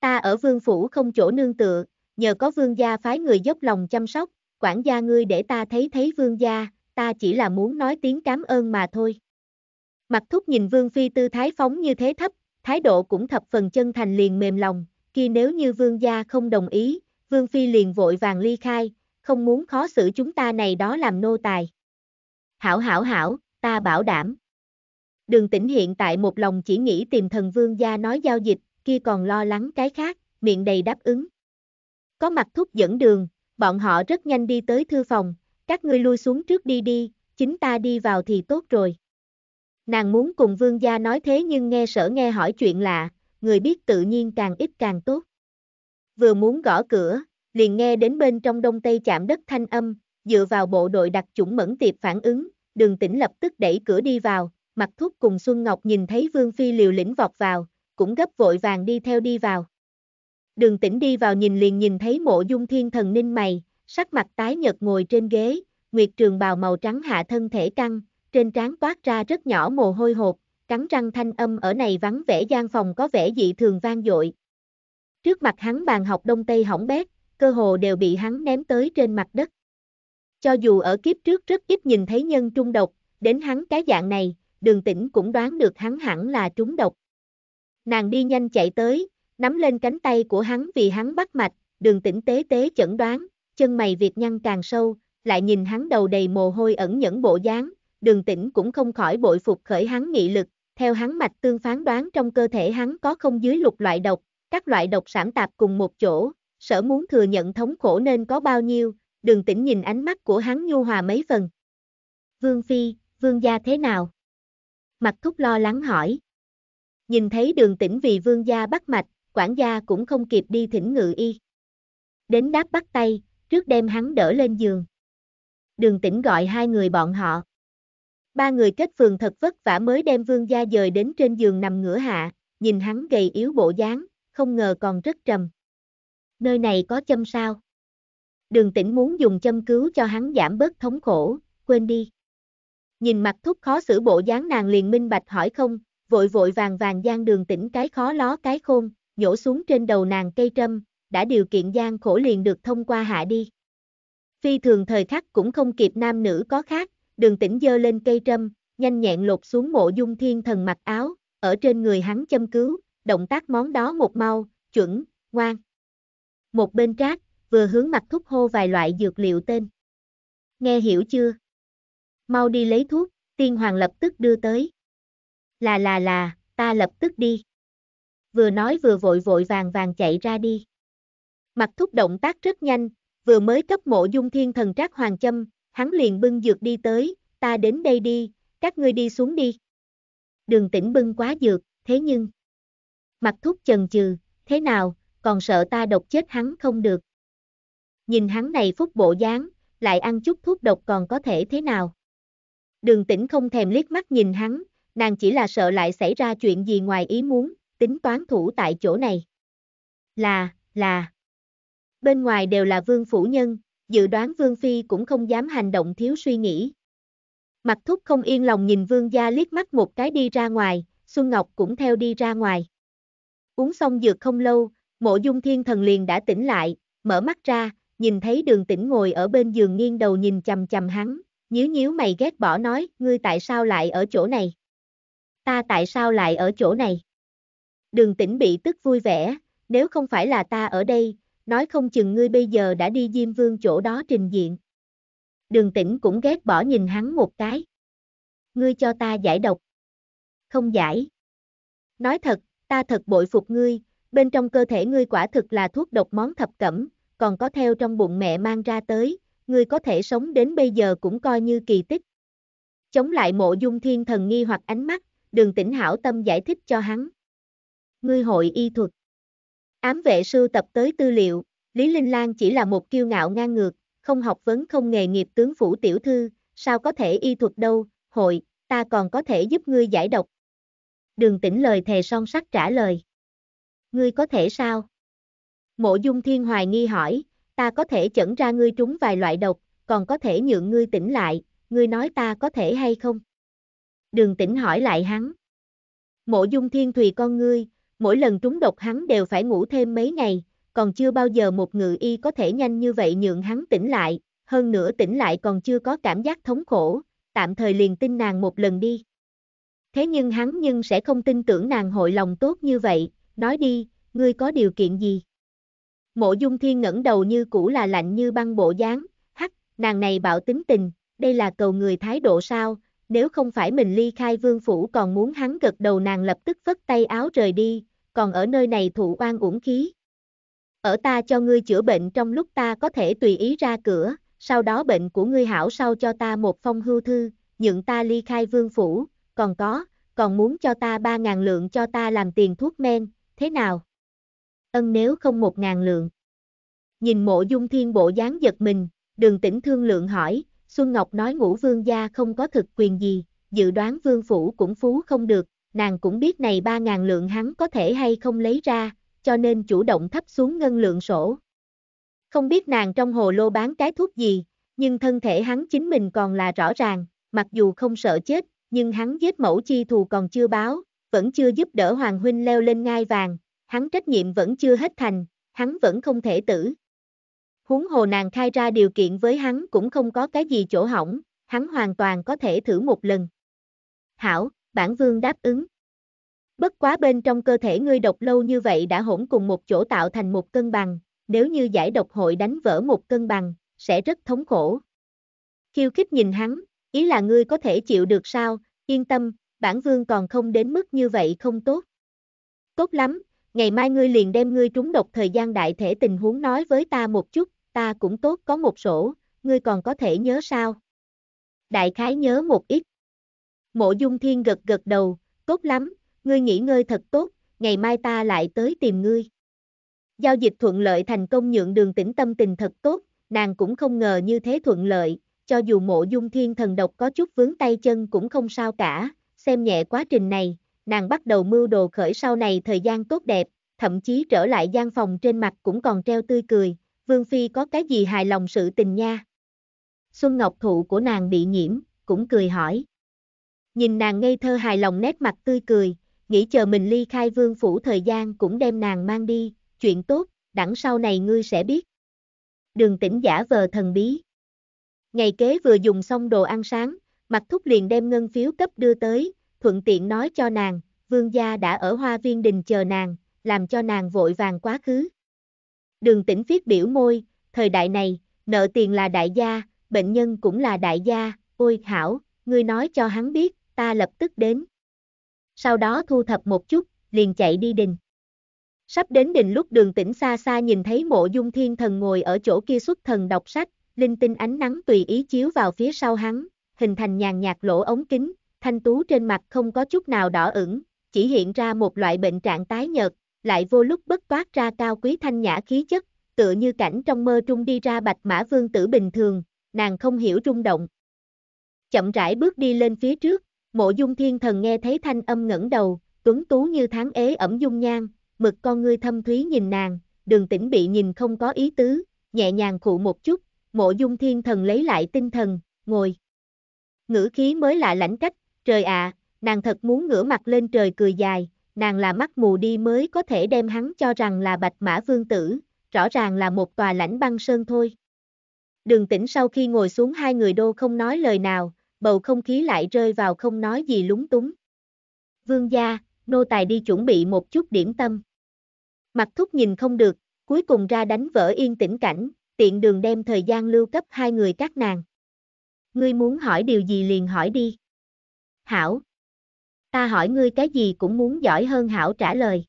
Ta ở Vương phủ không chỗ nương tựa, nhờ có Vương gia phái người dốc lòng chăm sóc, quản gia ngươi để ta thấy thấy Vương gia, ta chỉ là muốn nói tiếng cảm ơn mà thôi. Mặc Thúc nhìn Vương phi tư thái phóng như thế thấp, thái độ cũng thập phần chân thành liền mềm lòng, kia nếu như Vương gia không đồng ý, Vương phi liền vội vàng ly khai, không muốn khó xử chúng ta này đó làm nô tài. Hảo hảo hảo, ta bảo đảm. Đường Tỉnh hiện tại một lòng chỉ nghĩ tìm thần Vương gia nói giao dịch, kia còn lo lắng cái khác, miệng đầy đáp ứng. Có Mặc Thúc dẫn đường, bọn họ rất nhanh đi tới thư phòng, các ngươi lui xuống trước đi đi, chính ta đi vào thì tốt rồi. Nàng muốn cùng Vương gia nói thế nhưng nghe sở nghe hỏi chuyện lạ, người biết tự nhiên càng ít càng tốt. Vừa muốn gõ cửa, liền nghe đến bên trong đông tây chạm đất thanh âm, dựa vào bộ đội đặc chủng mẫn tiệp phản ứng, Đường Tỉnh lập tức đẩy cửa đi vào, Mặc Thúc cùng Xuân Ngọc nhìn thấy Vương phi liều lĩnh vọt vào, cũng gấp vội vàng đi theo đi vào. Đường Tỉnh đi vào nhìn liền nhìn thấy Mộ Dung Thiên Thần ninh mày, sắc mặt tái nhợt ngồi trên ghế, nguyệt trường bào màu trắng hạ thân thể căng, trên trán toát ra rất nhỏ mồ hôi hột, cắn răng thanh âm ở này vắng vẻ gian phòng có vẻ dị thường vang dội. Trước mặt hắn bàn học đông tây hỏng bét, cơ hồ đều bị hắn ném tới trên mặt đất. Cho dù ở kiếp trước rất ít nhìn thấy nhân trung độc, đến hắn cái dạng này, Đường Tỉnh cũng đoán được hắn hẳn là trúng độc. Nàng đi nhanh chạy tới, nắm lên cánh tay của hắn vì hắn bắt mạch, Đường Tỉnh tế tế chẩn đoán, chân mày việt nhăn càng sâu, lại nhìn hắn đầu đầy mồ hôi ẩn nhẫn bộ dáng, Đường Tỉnh cũng không khỏi bội phục khởi hắn nghị lực, theo hắn mạch tương phán đoán trong cơ thể hắn có không dưới lục loại độc, các loại độc sảm tạp cùng một chỗ, sở muốn thừa nhận thống khổ nên có bao nhiêu, Đường Tỉnh nhìn ánh mắt của hắn nhu hòa mấy phần. Vương phi, Vương gia thế nào? Mặc Thúc lo lắng hỏi. Nhìn thấy Đường Tỉnh vì Vương gia bắt mạch, quản gia cũng không kịp đi thỉnh ngự y. Đến đáp bắt tay, trước đem hắn đỡ lên giường. Đường Tỉnh gọi hai người bọn họ. Ba người kết phường thật vất vả mới đem Vương gia dời đến trên giường nằm ngửa hạ, nhìn hắn gầy yếu bộ dáng, không ngờ còn rất trầm. Nơi này có châm sao? Đường Tỉnh muốn dùng châm cứu cho hắn giảm bớt thống khổ, quên đi. Nhìn Mặc Thúc khó xử bộ dáng nàng liền minh bạch hỏi không, vội vội vàng vàng giang Đường Tỉnh cái khó ló cái khôn, nhổ xuống trên đầu nàng cây trâm, đã điều kiện gian khổ liền được thông qua hạ đi. Phi thường thời khắc cũng không kịp nam nữ có khác, Đường Tỉnh giơ lên cây trâm, nhanh nhẹn lột xuống Mộ Dung Thiên Thần mặc áo, ở trên người hắn châm cứu, động tác món đó một mau, chuẩn, ngoan. Một bên trác, vừa hướng Mặc Thúc hô vài loại dược liệu tên. Nghe hiểu chưa? Mau đi lấy thuốc, tiên hoàng lập tức đưa tới. Là là là, ta lập tức đi. Vừa nói vừa vội vội vàng vàng chạy ra đi. Mặc Thúc động tác rất nhanh, vừa mới cấp Mộ Dung Thiên Thần trác hoàng châm, hắn liền bưng dược đi tới, ta đến đây đi, các ngươi đi xuống đi. Đường Tỉnh bưng quá dược, thế nhưng Mặc Thúc chần chừ, thế nào, còn sợ ta độc chết hắn không được? Nhìn hắn này phúc bộ dáng, lại ăn chút thuốc độc còn có thể thế nào? Đường Tỉnh không thèm liếc mắt nhìn hắn, nàng chỉ là sợ lại xảy ra chuyện gì ngoài ý muốn, tính toán thủ tại chỗ này. Là, là. Bên ngoài đều là Vương phủ nhân, dự đoán Vương phi cũng không dám hành động thiếu suy nghĩ. Mặc Thúc không yên lòng nhìn Vương gia liếc mắt một cái đi ra ngoài, Xuân Ngọc cũng theo đi ra ngoài. Uống xong dược không lâu, Mộ Dung Thiên Thần liền đã tỉnh lại, mở mắt ra, nhìn thấy Đường Tỉnh ngồi ở bên giường nghiêng đầu nhìn chằm chằm hắn, nhíu nhíu mày ghét bỏ nói, ngươi tại sao lại ở chỗ này? Ta tại sao lại ở chỗ này? Đường Tỉnh bị tức vui vẻ, nếu không phải là ta ở đây, nói không chừng ngươi bây giờ đã đi Diêm Vương chỗ đó trình diện. Đường Tỉnh cũng ghét bỏ nhìn hắn một cái. Ngươi cho ta giải độc. Không giải. Nói thật, ta thật bội phục ngươi, bên trong cơ thể ngươi quả thực là thuốc độc món thập cẩm, còn có theo trong bụng mẹ mang ra tới, ngươi có thể sống đến bây giờ cũng coi như kỳ tích. Chống lại Mộ Dung Thiên Thần nghi hoặc ánh mắt, Đường Tỉnh hảo tâm giải thích cho hắn. Ngươi hội y thuật. Ám vệ sưu tập tới tư liệu, Lý Linh Lan chỉ là một kiêu ngạo ngang ngược, không học vấn không nghề nghiệp tướng phủ tiểu thư, sao có thể y thuật đâu, hội, ta còn có thể giúp ngươi giải độc. Đường Tỉnh lời thề son sắt trả lời. Ngươi có thể sao? Mộ Dung Thiên hoài nghi hỏi, ta có thể chẩn ra ngươi trúng vài loại độc, còn có thể nhượng ngươi tỉnh lại, ngươi nói ta có thể hay không? Đường Tỉnh hỏi lại hắn. Mộ Dung Thiên tùy con ngươi, mỗi lần trúng độc hắn đều phải ngủ thêm mấy ngày, còn chưa bao giờ một ngự y có thể nhanh như vậy nhượng hắn tỉnh lại, hơn nữa tỉnh lại còn chưa có cảm giác thống khổ, tạm thời liền tin nàng một lần đi. Thế nhưng hắn nhưng sẽ không tin tưởng nàng hội lòng tốt như vậy, nói đi, ngươi có điều kiện gì? Mộ Dung Thiên ngẩng đầu như cũ là lạnh như băng bộ dáng, hắc, nàng này bạo tính tình, đây là cầu người thái độ sao, nếu không phải mình ly khai vương phủ còn muốn hắn gật đầu nàng lập tức phất tay áo rời đi, còn ở nơi này thụ oan uổng khí. Ở ta cho ngươi chữa bệnh trong lúc ta có thể tùy ý ra cửa, sau đó bệnh của ngươi hảo sau cho ta một phong hưu thư, nhượng ta ly khai vương phủ, còn có, còn muốn cho ta ba ngàn lượng cho ta làm tiền thuốc men, thế nào? Ân nếu không một ngàn lượng. Nhìn Mộ Dung Thiên bộ dáng giật mình, Đường Tỉnh thương lượng hỏi, Xuân Ngọc nói ngũ vương gia không có thực quyền gì, dự đoán vương phủ cũng phú không được, nàng cũng biết này ba ngàn lượng hắn có thể hay không lấy ra, cho nên chủ động thấp xuống ngân lượng sổ. Không biết nàng trong hồ lô bán cái thuốc gì, nhưng thân thể hắn chính mình còn là rõ ràng, mặc dù không sợ chết, nhưng hắn giết mẫu chi thù còn chưa báo, vẫn chưa giúp đỡ Hoàng Huynh leo lên ngai vàng, hắn trách nhiệm vẫn chưa hết thành, hắn vẫn không thể tử. Huống hồ nàng khai ra điều kiện với hắn cũng không có cái gì chỗ hỏng, hắn hoàn toàn có thể thử một lần. Hảo, bản vương đáp ứng. Bất quá bên trong cơ thể ngươi độc lâu như vậy đã hỗn cùng một chỗ tạo thành một cân bằng, nếu như giải độc hội đánh vỡ một cân bằng, sẽ rất thống khổ. Khiêu khích nhìn hắn, ý là ngươi có thể chịu được sao, yên tâm, bản vương còn không đến mức như vậy không tốt. Tốt lắm, ngày mai ngươi liền đem ngươi trúng độc thời gian đại thể tình huống nói với ta một chút, ta cũng tốt có một sổ, ngươi còn có thể nhớ sao? Đại khái nhớ một ít. Mộ Dung Thiên gật gật đầu, tốt lắm, ngươi nghỉ ngơi thật tốt, ngày mai ta lại tới tìm ngươi. Giao dịch thuận lợi thành công nhượng Đường Tỉnh tâm tình thật tốt, nàng cũng không ngờ như thế thuận lợi, cho dù Mộ Dung Thiên thần độc có chút vướng tay chân cũng không sao cả, xem nhẹ quá trình này, nàng bắt đầu mưu đồ khởi sau này thời gian tốt đẹp, thậm chí trở lại gian phòng trên mặt cũng còn treo tươi cười, vương phi có cái gì hài lòng sự tình nha. Xuân Ngọc thụ của nàng bị nhiễm, cũng cười hỏi. Nhìn nàng ngây thơ hài lòng nét mặt tươi cười, nghĩ chờ mình ly khai vương phủ thời gian cũng đem nàng mang đi, chuyện tốt, đẳng sau này ngươi sẽ biết. Đường Tỉnh giả vờ thần bí. Ngày kế vừa dùng xong đồ ăn sáng, Mặc Thúc liền đem ngân phiếu cấp đưa tới, thuận tiện nói cho nàng, vương gia đã ở Hoa Viên Đình chờ nàng, làm cho nàng vội vàng quá khứ. Đường Tỉnh viết biểu môi, thời đại này, nợ tiền là đại gia, bệnh nhân cũng là đại gia, ôi hảo, ngươi nói cho hắn biết, ta lập tức đến. Sau đó thu thập một chút, liền chạy đi đình. Sắp đến đình lúc Đường Tỉnh xa xa nhìn thấy Mộ Dung Thiên Thần ngồi ở chỗ kia xuất thần đọc sách, linh tinh ánh nắng tùy ý chiếu vào phía sau hắn, hình thành nhàn nhạt lỗ ống kính, thanh tú trên mặt không có chút nào đỏ ửng, chỉ hiện ra một loại bệnh trạng tái nhợt, lại vô lúc bất toát ra cao quý thanh nhã khí chất, tựa như cảnh trong mơ trung đi ra bạch mã vương tử bình thường, nàng không hiểu rung động. Chậm rãi bước đi lên phía trước, Mộ Dung Thiên Thần nghe thấy thanh âm ngẩng đầu, tuấn tú như tháng ế ẩm dung nhan, mực con ngươi thâm thúy nhìn nàng, Đường Tỉnh bị nhìn không có ý tứ, nhẹ nhàng khụ một chút, Mộ Dung Thiên Thần lấy lại tinh thần, ngồi. Ngữ khí mới lạ lãnh cách, trời ạ, à, nàng thật muốn ngửa mặt lên trời cười dài, nàng là mắt mù đi mới có thể đem hắn cho rằng là bạch mã vương tử, rõ ràng là một tòa lãnh băng sơn thôi. Đường Tỉnh sau khi ngồi xuống hai người đô không nói lời nào, bầu không khí lại rơi vào không nói gì lúng túng. Vương gia, nô tài đi chuẩn bị một chút điểm tâm. Mặc Thúc nhìn không được, cuối cùng ra đánh vỡ yên tĩnh cảnh, tiện đường đem thời gian lưu cấp hai người các nàng. Ngươi muốn hỏi điều gì liền hỏi đi. Hảo. Ta hỏi ngươi cái gì cũng muốn giỏi hơn hảo trả lời.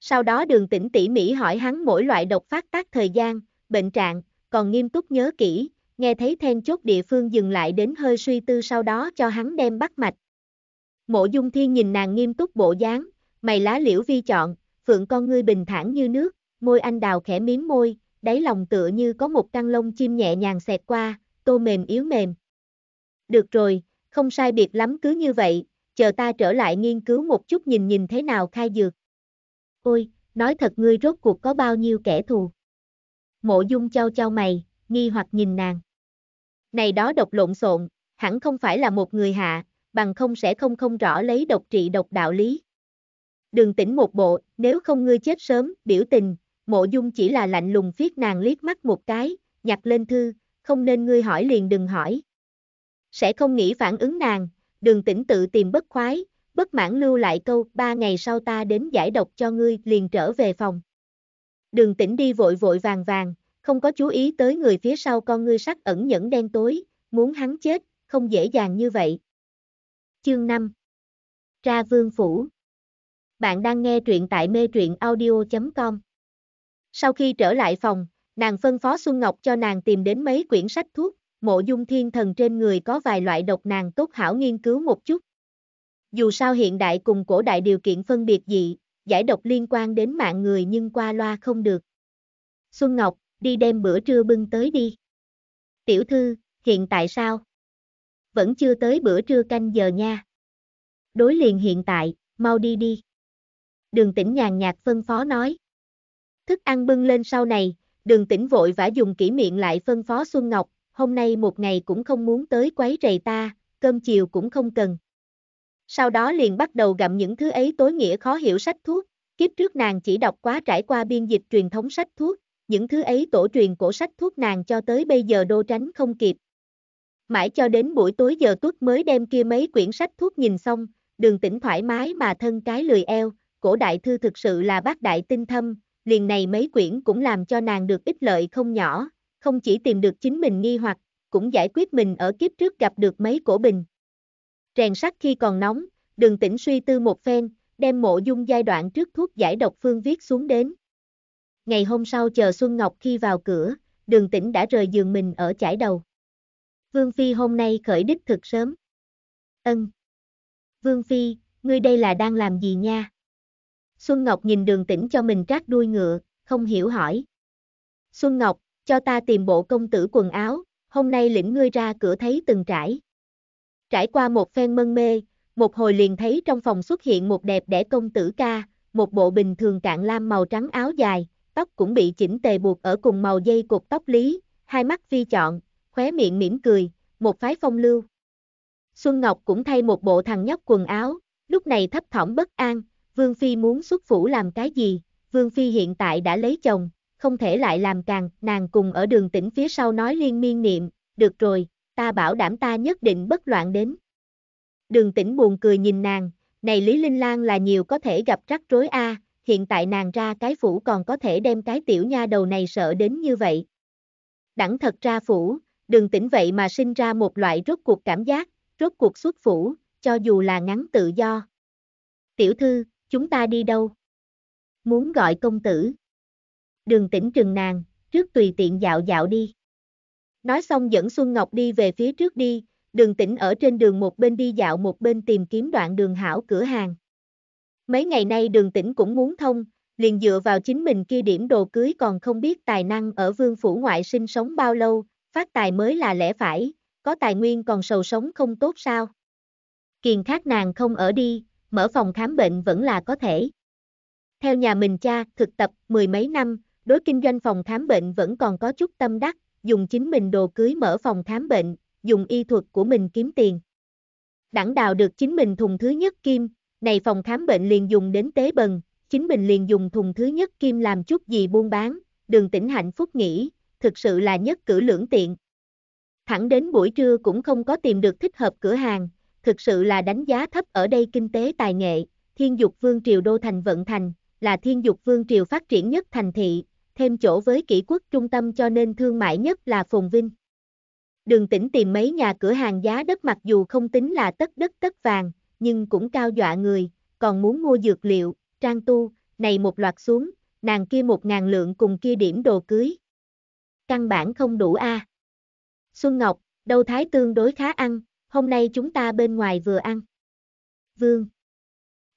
Sau đó Đường Tỉnh tỉ mỉ hỏi hắn mỗi loại độc phát tác thời gian, bệnh trạng, còn nghiêm túc nhớ kỹ, nghe thấy then chốt địa phương dừng lại đến hơi suy tư sau đó cho hắn đem bắt mạch. Mộ Dung Thiên nhìn nàng nghiêm túc bộ dáng, mày lá liễu vi chọn, phượng con ngươi bình thản như nước, môi anh đào khẽ miếm môi, đáy lòng tựa như có một căn lông chim nhẹ nhàng xẹt qua, tô mềm yếu mềm. Được rồi, không sai biệt lắm cứ như vậy, chờ ta trở lại nghiên cứu một chút nhìn nhìn thế nào khai dược. Ôi, nói thật ngươi rốt cuộc có bao nhiêu kẻ thù. Mộ Dung chau chau mày, nghi hoặc nhìn nàng. Này đó độc lộn xộn, hẳn không phải là một người hạ, bằng không sẽ không không rõ lấy độc trị độc đạo lý. Đường Tỉnh một bộ, nếu không ngươi chết sớm, biểu tình, Mộ Dung chỉ là lạnh lùng phiết nàng liếc mắt một cái, nhặt lên thư, không nên ngươi hỏi liền đừng hỏi. Sẽ không nghĩ phản ứng nàng, Đường Tỉnh tự tìm bất khoái, bất mãn lưu lại câu, ba ngày sau ta đến giải độc cho ngươi, liền trở về phòng. Đường Tỉnh đi vội vội vàng vàng, không có chú ý tới người phía sau con ngươi sắc ẩn nhẫn đen tối, muốn hắn chết, không dễ dàng như vậy. Chương năm Tra Vương Phủ. Bạn đang nghe truyện tại metruyenaudio chấm com. Sau khi trở lại phòng, nàng phân phó Xuân Ngọc cho nàng tìm đến mấy quyển sách thuốc, Mộ Dung Thiên Thần trên người có vài loại độc nàng tốt hảo nghiên cứu một chút. Dù sao hiện đại cùng cổ đại điều kiện phân biệt dị, giải độc liên quan đến mạng người nhưng qua loa không được. Xuân Ngọc, đi đem bữa trưa bưng tới đi. Tiểu thư, hiện tại sao? Vẫn chưa tới bữa trưa canh giờ nha. Đối liền hiện tại, mau đi đi. Đường Tỉnh nhàn nhạt phân phó nói. Thức ăn bưng lên sau này, Đường Tỉnh vội vã dùng kỹ miệng lại phân phó Xuân Ngọc, hôm nay một ngày cũng không muốn tới quấy rầy ta, cơm chiều cũng không cần. Sau đó liền bắt đầu gặm những thứ ấy tối nghĩa khó hiểu sách thuốc, kiếp trước nàng chỉ đọc quá trải qua biên dịch truyền thống sách thuốc, những thứ ấy tổ truyền cổ sách thuốc nàng cho tới bây giờ đô tránh không kịp. Mãi cho đến buổi tối giờ tuất mới đem kia mấy quyển sách thuốc nhìn xong, Đường Tỉnh thoải mái mà thân cái lười eo, cổ đại thư thực sự là bác đại tinh thâm, liền này mấy quyển cũng làm cho nàng được ích lợi không nhỏ, không chỉ tìm được chính mình nghi hoặc, cũng giải quyết mình ở kiếp trước gặp được mấy cổ bình. Rèn sắt khi còn nóng, Đường Tỉnh suy tư một phen, đem Mộ Dung giai đoạn trước thuốc giải độc phương viết xuống đến. Ngày hôm sau chờ Xuân Ngọc khi vào cửa, Đường Tỉnh đã rời giường mình ở chải đầu. Vương Phi hôm nay khởi đích thực sớm. Ân. Vương Phi, ngươi đây là đang làm gì nha? Xuân Ngọc nhìn Đường Tỉnh cho mình trát đuôi ngựa, không hiểu hỏi. Xuân Ngọc, cho ta tìm bộ công tử quần áo, hôm nay lĩnh ngươi ra cửa thấy từng trải. Trải qua một phen mân mê, một hồi liền thấy trong phòng xuất hiện một đẹp đẽ công tử ca, một bộ bình thường cạn lam màu trắng áo dài, tóc cũng bị chỉnh tề buộc ở cùng màu dây cột tóc lý, hai mắt vi trọn, khóe miệng mỉm cười, một phái phong lưu. Xuân Ngọc cũng thay một bộ thằng nhóc quần áo, lúc này thấp thỏm bất an, Vương Phi muốn xuất phủ làm cái gì, Vương Phi hiện tại đã lấy chồng, không thể lại làm càng, nàng cùng ở Đường Tỉnh phía sau nói liên miên niệm, được rồi, ta bảo đảm ta nhất định bất loạn đến. Đường Tỉnh buồn cười nhìn nàng, này Lý Linh Lan là nhiều có thể gặp rắc rối a, à, hiện tại nàng ra cái phủ còn có thể đem cái tiểu nha đầu này sợ đến như vậy. Đẳng thật ra phủ, Đường Tỉnh vậy mà sinh ra một loại rốt cuộc cảm giác, rốt cuộc xuất phủ, cho dù là ngắn tự do. Tiểu thư, chúng ta đi đâu? Muốn gọi công tử. Đường Tỉnh trừng nàng, trước tùy tiện dạo dạo đi. Nói xong dẫn Xuân Ngọc đi về phía trước đi, Đường Tỉnh ở trên đường một bên đi dạo một bên tìm kiếm đoạn đường hảo cửa hàng. Mấy ngày nay Đường Tỉnh cũng muốn thông, liền dựa vào chính mình kia điểm đồ cưới còn không biết tài năng ở vương phủ ngoại sinh sống bao lâu, phát tài mới là lẽ phải, có tài nguyên còn sầu sống không tốt sao. Kiền khát nàng không ở đi, mở phòng khám bệnh vẫn là có thể. Theo nhà mình cha, thực tập mười mấy năm, đối kinh doanh phòng khám bệnh vẫn còn có chút tâm đắc, dùng chính mình đồ cưới mở phòng khám bệnh, dùng y thuật của mình kiếm tiền. Đẳng đào được chính mình thùng thứ nhất kim, này phòng khám bệnh liền dùng đến tế bần, chính mình liền dùng thùng thứ nhất kim làm chút gì buôn bán, Đường Tỉnh hạnh phúc nghĩ, thực sự là nhất cử lưỡng tiện. Thẳng đến buổi trưa cũng không có tìm được thích hợp cửa hàng, thực sự là đánh giá thấp ở đây kinh tế tài nghệ, Thiên Dục Vương Triều Đô Thành Vận Thành, là Thiên Dục Vương Triều phát triển nhất thành thị, thêm chỗ với kỷ quốc trung tâm cho nên thương mại nhất là phồn vinh. Đường Tỉnh tìm mấy nhà cửa hàng giá đất mặc dù không tính là tất đất tất vàng, nhưng cũng cao dọa người, còn muốn mua dược liệu, trang tu, này một loạt xuống, nàng kia một ngàn lượng cùng kia điểm đồ cưới. Căn bản không đủ a. À. Xuân Ngọc, đâu thái tương đối khá ăn, hôm nay chúng ta bên ngoài vừa ăn. Vương.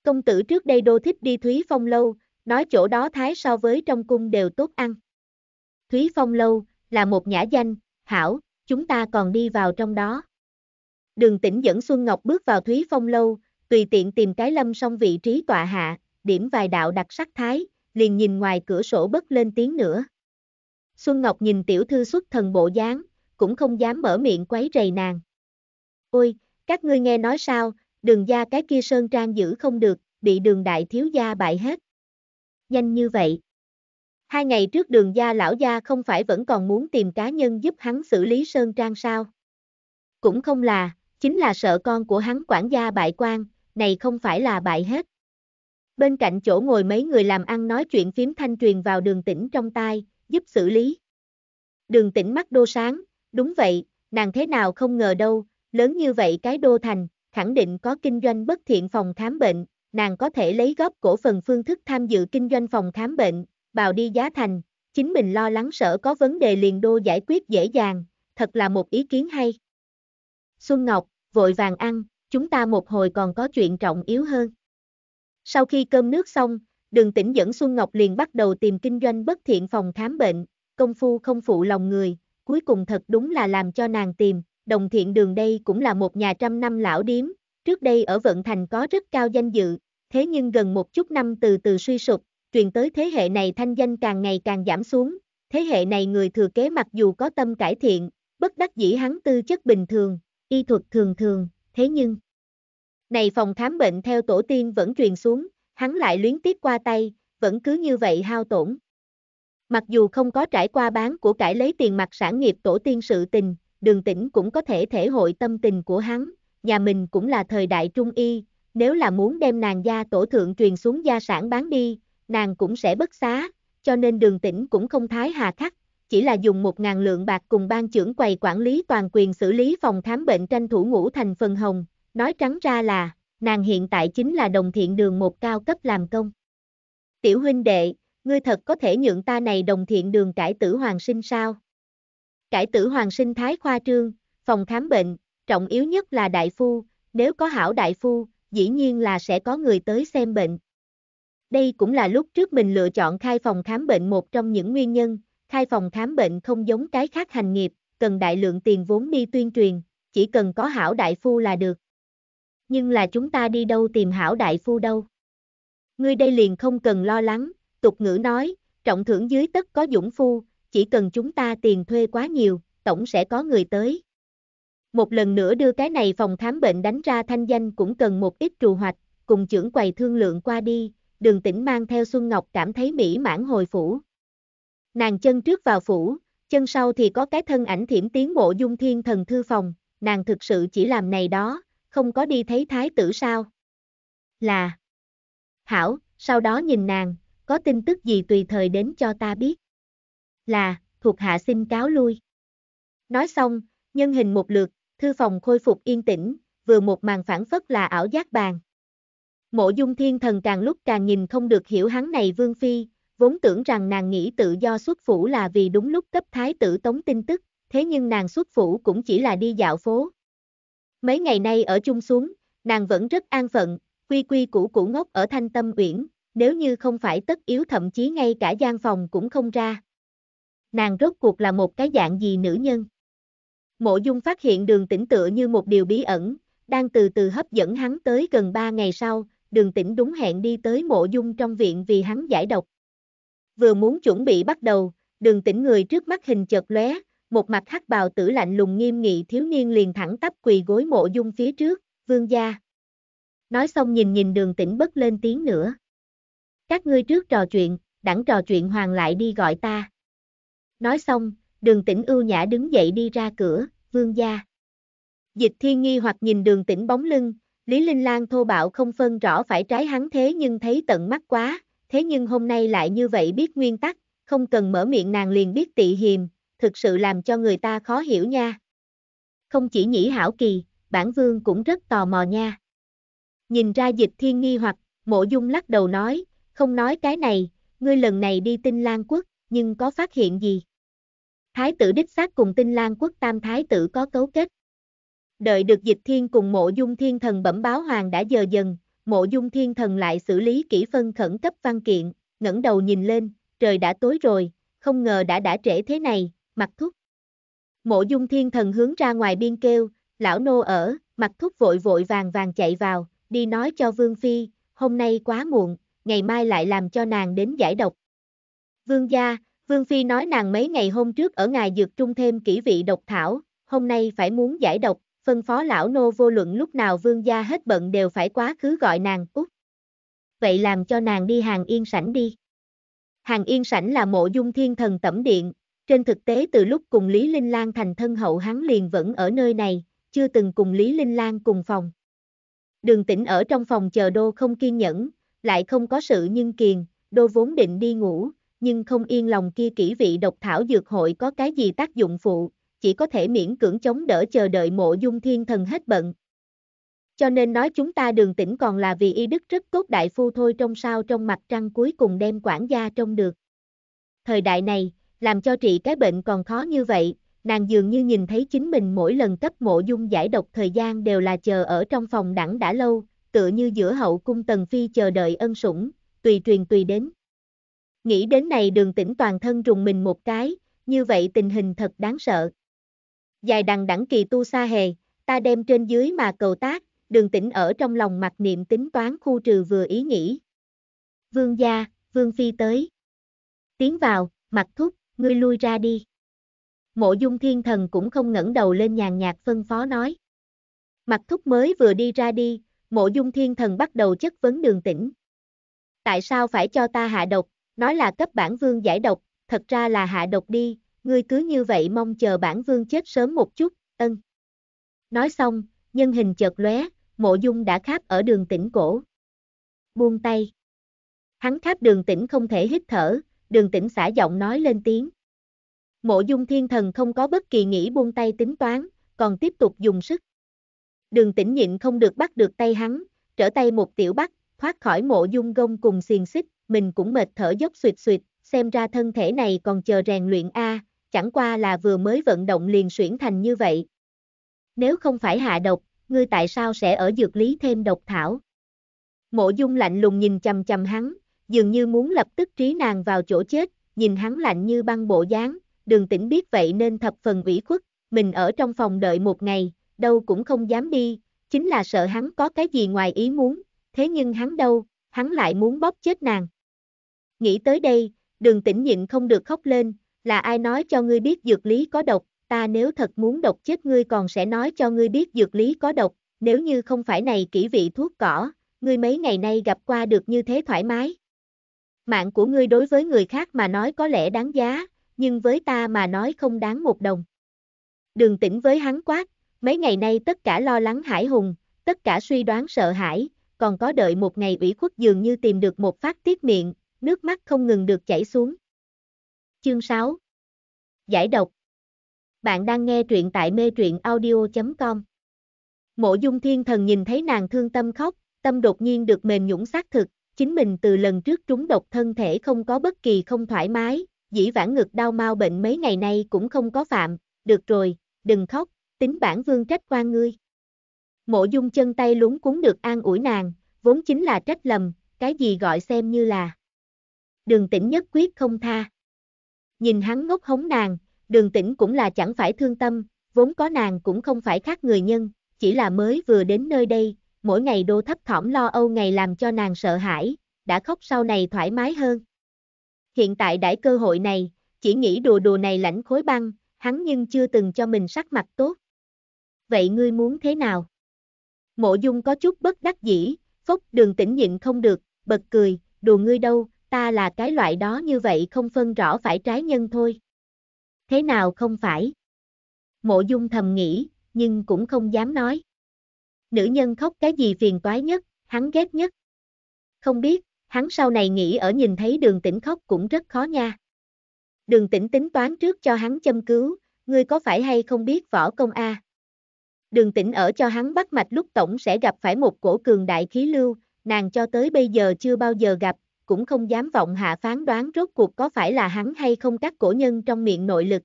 Công tử trước đây đô thích đi Thúy Phong Lâu, nói chỗ đó thái so với trong cung đều tốt ăn. Thúy Phong Lâu là một nhã danh, hảo, chúng ta còn đi vào trong đó. Đường Tỉnh dẫn Xuân Ngọc bước vào Thúy Phong Lâu, tùy tiện tìm cái lâm song vị trí tọa hạ, điểm vài đạo đặc sắc thái, liền nhìn ngoài cửa sổ bất lên tiếng nữa. Xuân Ngọc nhìn tiểu thư xuất thần bộ dáng, cũng không dám mở miệng quấy rầy nàng. Ôi, các ngươi nghe nói sao, Đường gia cái kia sơn trang giữ không được, bị Đường đại thiếu gia bại hết. Nhanh như vậy. Hai ngày trước Đường gia lão gia không phải vẫn còn muốn tìm cá nhân giúp hắn xử lý sơn trang sao? Cũng không là, chính là sợ con của hắn quản gia bại quan, này không phải là bại hết. Bên cạnh chỗ ngồi mấy người làm ăn nói chuyện phím thanh truyền vào Đường Tỉnh trong tai, giúp xử lý. Đường Tỉnh mắt đô sáng, đúng vậy, nàng thế nào không ngờ đâu, lớn như vậy cái đô thành, khẳng định có kinh doanh bất thiện phòng khám bệnh, nàng có thể lấy góp cổ phần phương thức tham dự kinh doanh phòng khám bệnh, bào đi giá thành, chính mình lo lắng sợ có vấn đề liền đô giải quyết dễ dàng, thật là một ý kiến hay. Xuân Ngọc, vội vàng ăn, chúng ta một hồi còn có chuyện trọng yếu hơn. Sau khi cơm nước xong, Đường Tỉnh dẫn Xuân Ngọc liền bắt đầu tìm kinh doanh bất thiện phòng khám bệnh, công phu không phụ lòng người, cuối cùng thật đúng là làm cho nàng tìm. Đồng Thiện Đường đây cũng là một nhà trăm năm lão điếm, trước đây ở Vận Thành có rất cao danh dự, thế nhưng gần một chút năm từ từ suy sụp, truyền tới thế hệ này thanh danh càng ngày càng giảm xuống, thế hệ này người thừa kế mặc dù có tâm cải thiện, bất đắc dĩ hắn tư chất bình thường, y thuật thường thường, thế nhưng này phòng khám bệnh theo tổ tiên vẫn truyền xuống, hắn lại luyến tiếc qua tay, vẫn cứ như vậy hao tổn. Mặc dù không có trải qua bán của cải lấy tiền mặt sản nghiệp tổ tiên sự tình, Đường Tỉnh cũng có thể thể hội tâm tình của hắn, nhà mình cũng là thời đại trung y, nếu là muốn đem nàng gia tổ thượng truyền xuống gia sản bán đi, nàng cũng sẽ bất xá, cho nên Đường Tỉnh cũng không thái hà khắc, chỉ là dùng một ngàn lượng bạc cùng ban trưởng quầy quản lý toàn quyền xử lý phòng khám bệnh tranh thủ ngũ thành phần hồng, nói trắng ra là, nàng hiện tại chính là Đồng Thiện Đường một cao cấp làm công. Tiểu huynh đệ, ngươi thật có thể nhượng ta này Đồng Thiện Đường cải tử hoàn sinh sao? Cải tử hoàn sinh thái khoa trương, phòng khám bệnh, trọng yếu nhất là đại phu, nếu có hảo đại phu, dĩ nhiên là sẽ có người tới xem bệnh. Đây cũng là lúc trước mình lựa chọn khai phòng khám bệnh một trong những nguyên nhân, khai phòng khám bệnh không giống cái khác hành nghiệp, cần đại lượng tiền vốn đi tuyên truyền, chỉ cần có hảo đại phu là được. Nhưng là chúng ta đi đâu tìm hảo đại phu đâu? Ngươi đây liền không cần lo lắng, tục ngữ nói, trọng thưởng dưới tất có dũng phu. Chỉ cần chúng ta tiền thuê quá nhiều, tổng sẽ có người tới. Một lần nữa đưa cái này phòng khám bệnh đánh ra thanh danh cũng cần một ít trù hoạch, cùng trưởng quầy thương lượng qua đi, Đường Tỉnh mang theo Xuân Ngọc cảm thấy mỹ mãn hồi phủ. Nàng chân trước vào phủ, chân sau thì có cái thân ảnh thiểm tiến Mộ Dung Thiên Thần thư phòng, nàng thực sự chỉ làm này đó, không có đi thấy thái tử sao? Là. Hảo, sau đó nhìn nàng, có tin tức gì tùy thời đến cho ta biết. Là, thuộc hạ xin cáo lui. Nói xong, nhân hình một lượt, thư phòng khôi phục yên tĩnh, vừa một màn phản phất là ảo giác bàn. Mộ Dung Thiên Thần càng lúc càng nhìn không được hiểu hắn này vương phi, vốn tưởng rằng nàng nghĩ tự do xuất phủ là vì đúng lúc cấp thái tử tống tin tức, thế nhưng nàng xuất phủ cũng chỉ là đi dạo phố. Mấy ngày nay ở chung xuống, nàng vẫn rất an phận, quy quy củ củ ngốc ở Thanh Tâm Uyển, nếu như không phải tất yếu thậm chí ngay cả gian phòng cũng không ra. Nàng rốt cuộc là một cái dạng gì nữ nhân? Mộ Dung phát hiện Đường Tỉnh tựa như một điều bí ẩn, đang từ từ hấp dẫn hắn tới gần ba ngày sau, Đường Tỉnh đúng hẹn đi tới Mộ Dung trong viện vì hắn giải độc. Vừa muốn chuẩn bị bắt đầu, Đường Tỉnh người trước mắt hình chợt lóe, một mặt hắc bào tử lạnh lùng nghiêm nghị thiếu niên liền thẳng tắp quỳ gối Mộ Dung phía trước, vương gia. Nói xong nhìn nhìn Đường Tỉnh bất lên tiếng nữa. Các ngươi trước trò chuyện, đặng trò chuyện hoàn lại đi gọi ta. Nói xong, Đường Tỉnh ưu nhã đứng dậy đi ra cửa, vương gia. Dịch Thiên nghi hoặc nhìn Đường Tỉnh bóng lưng, Lý Linh Lan thô bạo không phân rõ phải trái hắn thế nhưng thấy tận mắt quá, thế nhưng hôm nay lại như vậy biết nguyên tắc, không cần mở miệng nàng liền biết tị hiềm, thực sự làm cho người ta khó hiểu nha. Không chỉ nhĩ hảo kỳ, bản vương cũng rất tò mò nha. Nhìn ra Dịch Thiên nghi hoặc, Mộ Dung lắc đầu nói, không nói cái này, ngươi lần này đi Tinh Lan Quốc, nhưng có phát hiện gì? Thái tử đích xác cùng Tinh Lan Quốc tam thái tử có cấu kết. Đợi được Dịch Thiên cùng Mộ Dung Thiên Thần bẩm báo hoàng đã giờ dần, Mộ Dung Thiên Thần lại xử lý kỹ phân khẩn cấp văn kiện, ngẩng đầu nhìn lên, trời đã tối rồi, không ngờ đã đã trễ thế này, Mặc Thúc. Mộ Dung Thiên Thần hướng ra ngoài biên kêu, lão nô ở, Mặc Thúc vội vội vàng vàng chạy vào, đi nói cho Vương Phi, hôm nay quá muộn, ngày mai lại làm cho nàng đến giải độc. Vương gia, Vương Phi nói nàng mấy ngày hôm trước ở ngài dược trung thêm kỹ vị độc thảo, hôm nay phải muốn giải độc, phân phó lão nô vô luận lúc nào Vương gia hết bận đều phải quá khứ gọi nàng út. Vậy làm cho nàng đi Hằng Yên Sảnh đi. Hằng Yên Sảnh là Mộ Dung Thiên Thần tẩm điện, trên thực tế từ lúc cùng Lý Linh Lan thành thân hậu hắn liền vẫn ở nơi này, chưa từng cùng Lý Linh Lan cùng phòng. Đường Tỉnh ở trong phòng chờ đô không kiên nhẫn, lại không có sự nhưng kiền, đô vốn định đi ngủ, nhưng không yên lòng kia kỹ vị độc thảo dược hội có cái gì tác dụng phụ, chỉ có thể miễn cưỡng chống đỡ chờ đợi Mộ Dung Thiên Thần hết bận. Cho nên nói chúng ta Đường Tỉnh còn là vì y đức rất tốt đại phu thôi, trong sao trong mặt trăng cuối cùng đem quản gia trông được. Thời đại này, làm cho trị cái bệnh còn khó như vậy, nàng dường như nhìn thấy chính mình mỗi lần cấp Mộ Dung giải độc thời gian đều là chờ ở trong phòng đẳng đã lâu, tựa như giữa hậu cung tần phi chờ đợi ân sủng, tùy truyền tùy đến. Nghĩ đến này Đường Tỉnh toàn thân rùng mình một cái, như vậy tình hình thật đáng sợ. Dài đằng đẳng kỳ tu sa hề, ta đem trên dưới mà cầu tác. Đường Tỉnh ở trong lòng mặc niệm tính toán khu trừ vừa ý nghĩ. Vương gia, Vương Phi tới. Tiến vào, Mặc Thúc, ngươi lui ra đi. Mộ Dung Thiên Thần cũng không ngẩng đầu lên nhàn nhạt phân phó nói. Mặc Thúc mới vừa đi ra đi, Mộ Dung Thiên Thần bắt đầu chất vấn Đường Tỉnh. Tại sao phải cho ta hạ độc, nói là cấp bản Vương giải độc, thật ra là hạ độc đi, ngươi cứ như vậy mong chờ bản Vương chết sớm một chút, ân. Nói xong, nhân hình chợt lóe. Mộ Dung đã kháp ở Đường Tỉnh cổ. Buông tay. Hắn kháp Đường Tỉnh không thể hít thở, Đường Tỉnh xả giọng nói lên tiếng. Mộ Dung Thiên Thần không có bất kỳ nghĩ buông tay tính toán, còn tiếp tục dùng sức. Đường Tỉnh nhịn không được bắt được tay hắn, trở tay một tiểu bắt, thoát khỏi Mộ Dung gông cùng xiềng xích, mình cũng mệt thở dốc suyệt suyệt, xem ra thân thể này còn chờ rèn luyện a, chẳng qua là vừa mới vận động liền xuyển thành như vậy. Nếu không phải hạ độc, ngươi tại sao sẽ ở dược lý thêm độc thảo? Mộ Dung lạnh lùng nhìn chằm chằm hắn, dường như muốn lập tức trí nàng vào chỗ chết, nhìn hắn lạnh như băng bộ dáng, Đường Tỉnh biết vậy nên thập phần ủy khuất, mình ở trong phòng đợi một ngày, đâu cũng không dám đi, chính là sợ hắn có cái gì ngoài ý muốn, thế nhưng hắn đâu, hắn lại muốn bóp chết nàng. Nghĩ tới đây, Đường Tỉnh nhịn không được khóc lên, là ai nói cho ngươi biết dược lý có độc? Ta nếu thật muốn độc chết ngươi còn sẽ nói cho ngươi biết dược lý có độc, nếu như không phải này kỹ vị thuốc cỏ, ngươi mấy ngày nay gặp qua được như thế thoải mái. Mạng của ngươi đối với người khác mà nói có lẽ đáng giá, nhưng với ta mà nói không đáng một đồng. Đường Tỉnh với hắn quát, mấy ngày nay tất cả lo lắng hãi hùng, tất cả suy đoán sợ hãi, còn có đợi một ngày ủy khuất dường như tìm được một phát tiết miệng, nước mắt không ngừng được chảy xuống. Chương sáu Giải độc. Bạn đang nghe truyện tại metruyenaudio chấm com. Mộ Dung Thiên Thần nhìn thấy nàng thương tâm khóc, tâm đột nhiên được mềm nhũn xác thực, chính mình từ lần trước trúng độc thân thể không có bất kỳ không thoải mái, dĩ vãng ngực đau mau bệnh mấy ngày nay cũng không có phạm, được rồi, đừng khóc, tính bản Vương trách oan ngươi. Mộ Dung chân tay luống cuống được an ủi nàng, vốn chính là trách lầm, cái gì gọi xem như là. Đường Tỉnh nhất quyết không tha. Nhìn hắn ngốc hống nàng, Đường Tỉnh cũng là chẳng phải thương tâm, vốn có nàng cũng không phải khác người nhân, chỉ là mới vừa đến nơi đây, mỗi ngày đô thấp thỏm lo âu ngày làm cho nàng sợ hãi, đã khóc sau này thoải mái hơn. Hiện tại đãi cơ hội này, chỉ nghĩ đùa đùa này lãnh khối băng, hắn nhưng chưa từng cho mình sắc mặt tốt. Vậy ngươi muốn thế nào? Mộ Dung có chút bất đắc dĩ, phốc Đường Tỉnh nhịn không được, bật cười, đùa ngươi đâu, ta là cái loại đó như vậy không phân rõ phải trái nhân thôi. Thế nào không phải? Mộ Dung thầm nghĩ, nhưng cũng không dám nói. Nữ nhân khóc cái gì phiền toái nhất, hắn ghét nhất. Không biết, hắn sau này nghĩ ở nhìn thấy Đường Tỉnh khóc cũng rất khó nha. Đường Tỉnh tính toán trước cho hắn châm cứu, ngươi có phải hay không biết võ công a? Đường Tỉnh ở cho hắn bắt mạch lúc tổng sẽ gặp phải một cổ cường đại khí lưu, nàng cho tới bây giờ chưa bao giờ gặp, cũng không dám vọng hạ phán đoán rốt cuộc có phải là hắn hay không các cổ nhân trong miệng nội lực.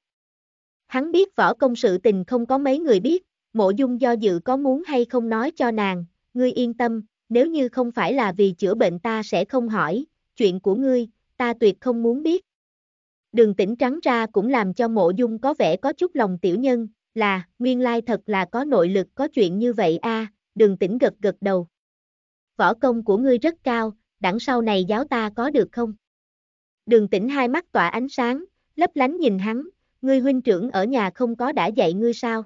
Hắn biết võ công sự tình không có mấy người biết, Mộ Dung do dự có muốn hay không nói cho nàng, ngươi yên tâm, nếu như không phải là vì chữa bệnh ta sẽ không hỏi, chuyện của ngươi, ta tuyệt không muốn biết. Đường Tỉnh trắng ra cũng làm cho Mộ Dung có vẻ có chút lòng tiểu nhân, là, nguyên lai thật là có nội lực có chuyện như vậy a. À, Đường Tỉnh gật gật đầu. Võ công của ngươi rất cao, đằng sau này giáo ta có được không? Đường Tỉnh hai mắt tỏa ánh sáng, lấp lánh nhìn hắn, ngươi huynh trưởng ở nhà không có đã dạy ngươi sao?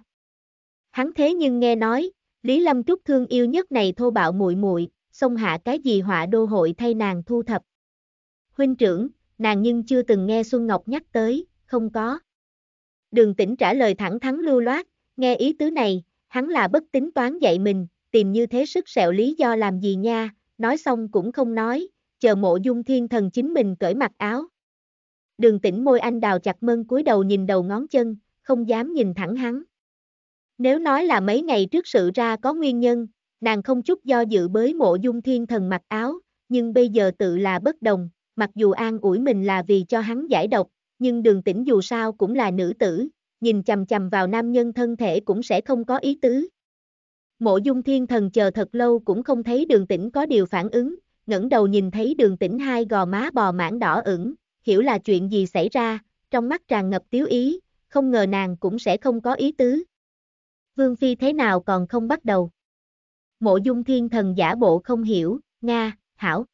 Hắn thế nhưng nghe nói, Lý Lâm Trúc thương yêu nhất này thô bạo muội muội, xông hạ cái gì họa đô hội thay nàng thu thập. Huynh trưởng, nàng nhưng chưa từng nghe Xuân Ngọc nhắc tới, không có. Đường Tỉnh trả lời thẳng thắn lưu loát, nghe ý tứ này, hắn là bất tính toán dạy mình, tìm như thế sức sẹo lý do làm gì nha, nói xong cũng không nói, chờ Mộ Dung Thiên Thần chính mình cởi mặc áo. Đường Tỉnh môi anh đào chặt mân cúi đầu nhìn đầu ngón chân, không dám nhìn thẳng hắn. Nếu nói là mấy ngày trước sự ra có nguyên nhân, nàng không chút do dự bới Mộ Dung Thiên Thần mặc áo, nhưng bây giờ tự là bất đồng, mặc dù an ủi mình là vì cho hắn giải độc, nhưng Đường Tỉnh dù sao cũng là nữ tử, nhìn chằm chằm vào nam nhân thân thể cũng sẽ không có ý tứ. Mộ Dung Thiên Thần chờ thật lâu cũng không thấy Đường Tỉnh có điều phản ứng, ngẩng đầu nhìn thấy Đường Tỉnh hai gò má bò mảng đỏ ửng, hiểu là chuyện gì xảy ra, trong mắt tràn ngập tiếu ý, không ngờ nàng cũng sẽ không có ý tứ. Vương phi thế nào còn không bắt đầu? Mộ Dung Thiên Thần giả bộ không hiểu, nga, hảo.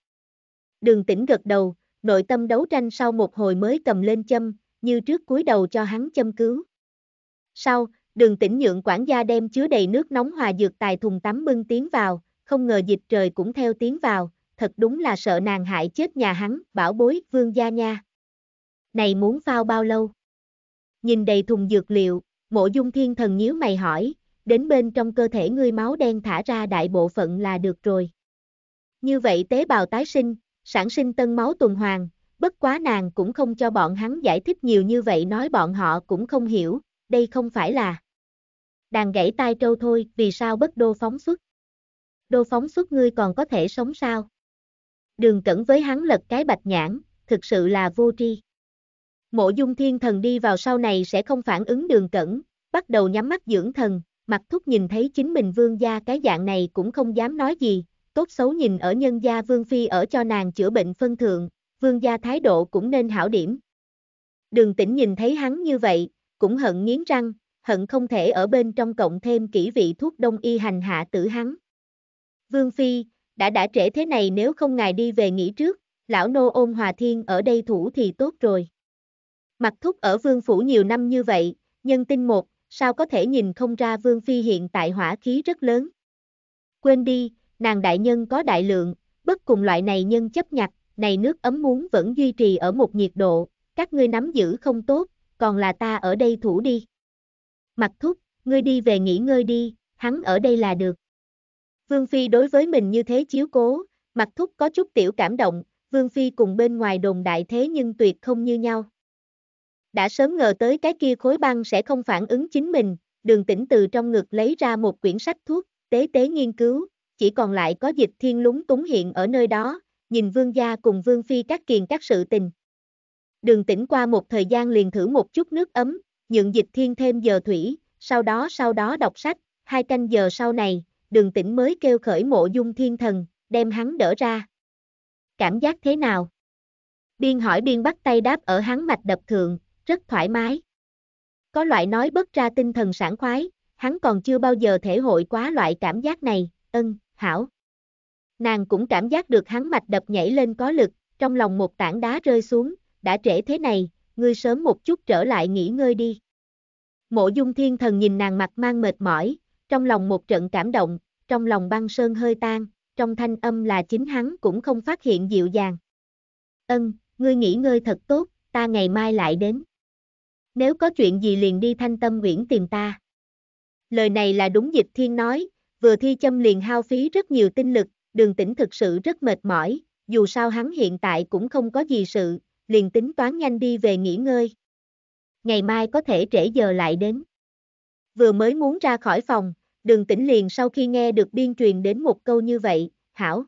Đường Tỉnh gật đầu, nội tâm đấu tranh sau một hồi mới cầm lên châm, như trước cúi đầu cho hắn châm cứu. Sau, Đường Tỉnh nhượng quản gia đem chứa đầy nước nóng hòa dược tài thùng tắm bưng tiến vào, không ngờ Dịch Trời cũng theo tiến vào, thật đúng là sợ nàng hại chết nhà hắn, bảo bối, vương gia nha. Này muốn phao bao lâu? Nhìn đầy thùng dược liệu, Mộ Dung Thiên Thần nhíu mày hỏi, đến bên trong cơ thể ngươi máu đen thả ra đại bộ phận là được rồi. Như vậy tế bào tái sinh, sản sinh tân máu tuần hoàn, bất quá nàng cũng không cho bọn hắn giải thích nhiều như vậy, nói bọn họ cũng không hiểu, đây không phải là đàn gãy tai trâu thôi, vì sao bất đô phóng xuất? Đô phóng xuất ngươi còn có thể sống sao? Đường Cẩn với hắn lật cái bạch nhãn, thực sự là vô tri. Mộ Dung Thiên Thần đi vào sau này sẽ không phản ứng Đường Cẩn, bắt đầu nhắm mắt dưỡng thần, Mặc Thúc nhìn thấy chính mình vương gia cái dạng này cũng không dám nói gì, tốt xấu nhìn ở nhân gia vương phi ở cho nàng chữa bệnh phân thượng, vương gia thái độ cũng nên hảo điểm. Đường Tỉnh nhìn thấy hắn như vậy, cũng hận nghiến răng, hận không thể ở bên trong cộng thêm kỹ vị thuốc đông y hành hạ tử hắn. Vương phi, đã đã trễ thế này nếu không ngài đi về nghỉ trước, lão nô Ôn Hòa Thiên ở đây thủ thì tốt rồi. Mặc Thúc ở vương phủ nhiều năm như vậy, nhân tinh một, sao có thể nhìn không ra vương phi hiện tại hỏa khí rất lớn. Quên đi, nàng đại nhân có đại lượng, bất cùng loại này nhân chấp nhặt, này nước ấm muốn vẫn duy trì ở một nhiệt độ, các ngươi nắm giữ không tốt, còn là ta ở đây thủ đi. Mặc Thúc, ngươi đi về nghỉ ngơi đi, hắn ở đây là được. Vương phi đối với mình như thế chiếu cố, Mặc Thúc có chút tiểu cảm động, vương phi cùng bên ngoài đồn đại thế nhưng tuyệt không như nhau. Đã sớm ngờ tới cái kia khối băng sẽ không phản ứng chính mình, Đường Tỉnh từ trong ngực lấy ra một quyển sách thuốc, tế tế nghiên cứu, chỉ còn lại có Dịch Thiên lúng túng hiện ở nơi đó, nhìn vương gia cùng vương phi các kiền các sự tình. Đường Tỉnh qua một thời gian liền thử một chút nước ấm, nhượng Dịch Thiên thêm giờ thủy, sau đó sau đó đọc sách, hai canh giờ sau này, Đường Tỉnh mới kêu khởi Mộ Dung Thiên Thần, đem hắn đỡ ra. Cảm giác thế nào? Biên hỏi biên bắt tay đáp ở hắn mạch đập thượng, rất thoải mái. Có loại nói bất ra tinh thần sảng khoái, hắn còn chưa bao giờ thể hội quá loại cảm giác này, ân, hảo. Nàng cũng cảm giác được hắn mạch đập nhảy lên có lực, trong lòng một tảng đá rơi xuống, đã trễ thế này, ngươi sớm một chút trở lại nghỉ ngơi đi. Mộ Dung Thiên Thần nhìn nàng mặt mang mệt mỏi, trong lòng một trận cảm động, trong lòng băng sơn hơi tan, trong thanh âm là chính hắn cũng không phát hiện dịu dàng. Ân, ngươi nghỉ ngơi thật tốt, ta ngày mai lại đến. Nếu có chuyện gì liền đi Thanh Tâm Uyển tìm ta. Lời này là đúng Dịch Thiên nói, vừa thi châm liền hao phí rất nhiều tinh lực, Đường Tỉnh thực sự rất mệt mỏi, dù sao hắn hiện tại cũng không có gì sự, liền tính toán nhanh đi về nghỉ ngơi. Ngày mai có thể trễ giờ lại đến. Vừa mới muốn ra khỏi phòng, Đường Tỉnh liền sau khi nghe được biên truyền đến một câu như vậy, hảo.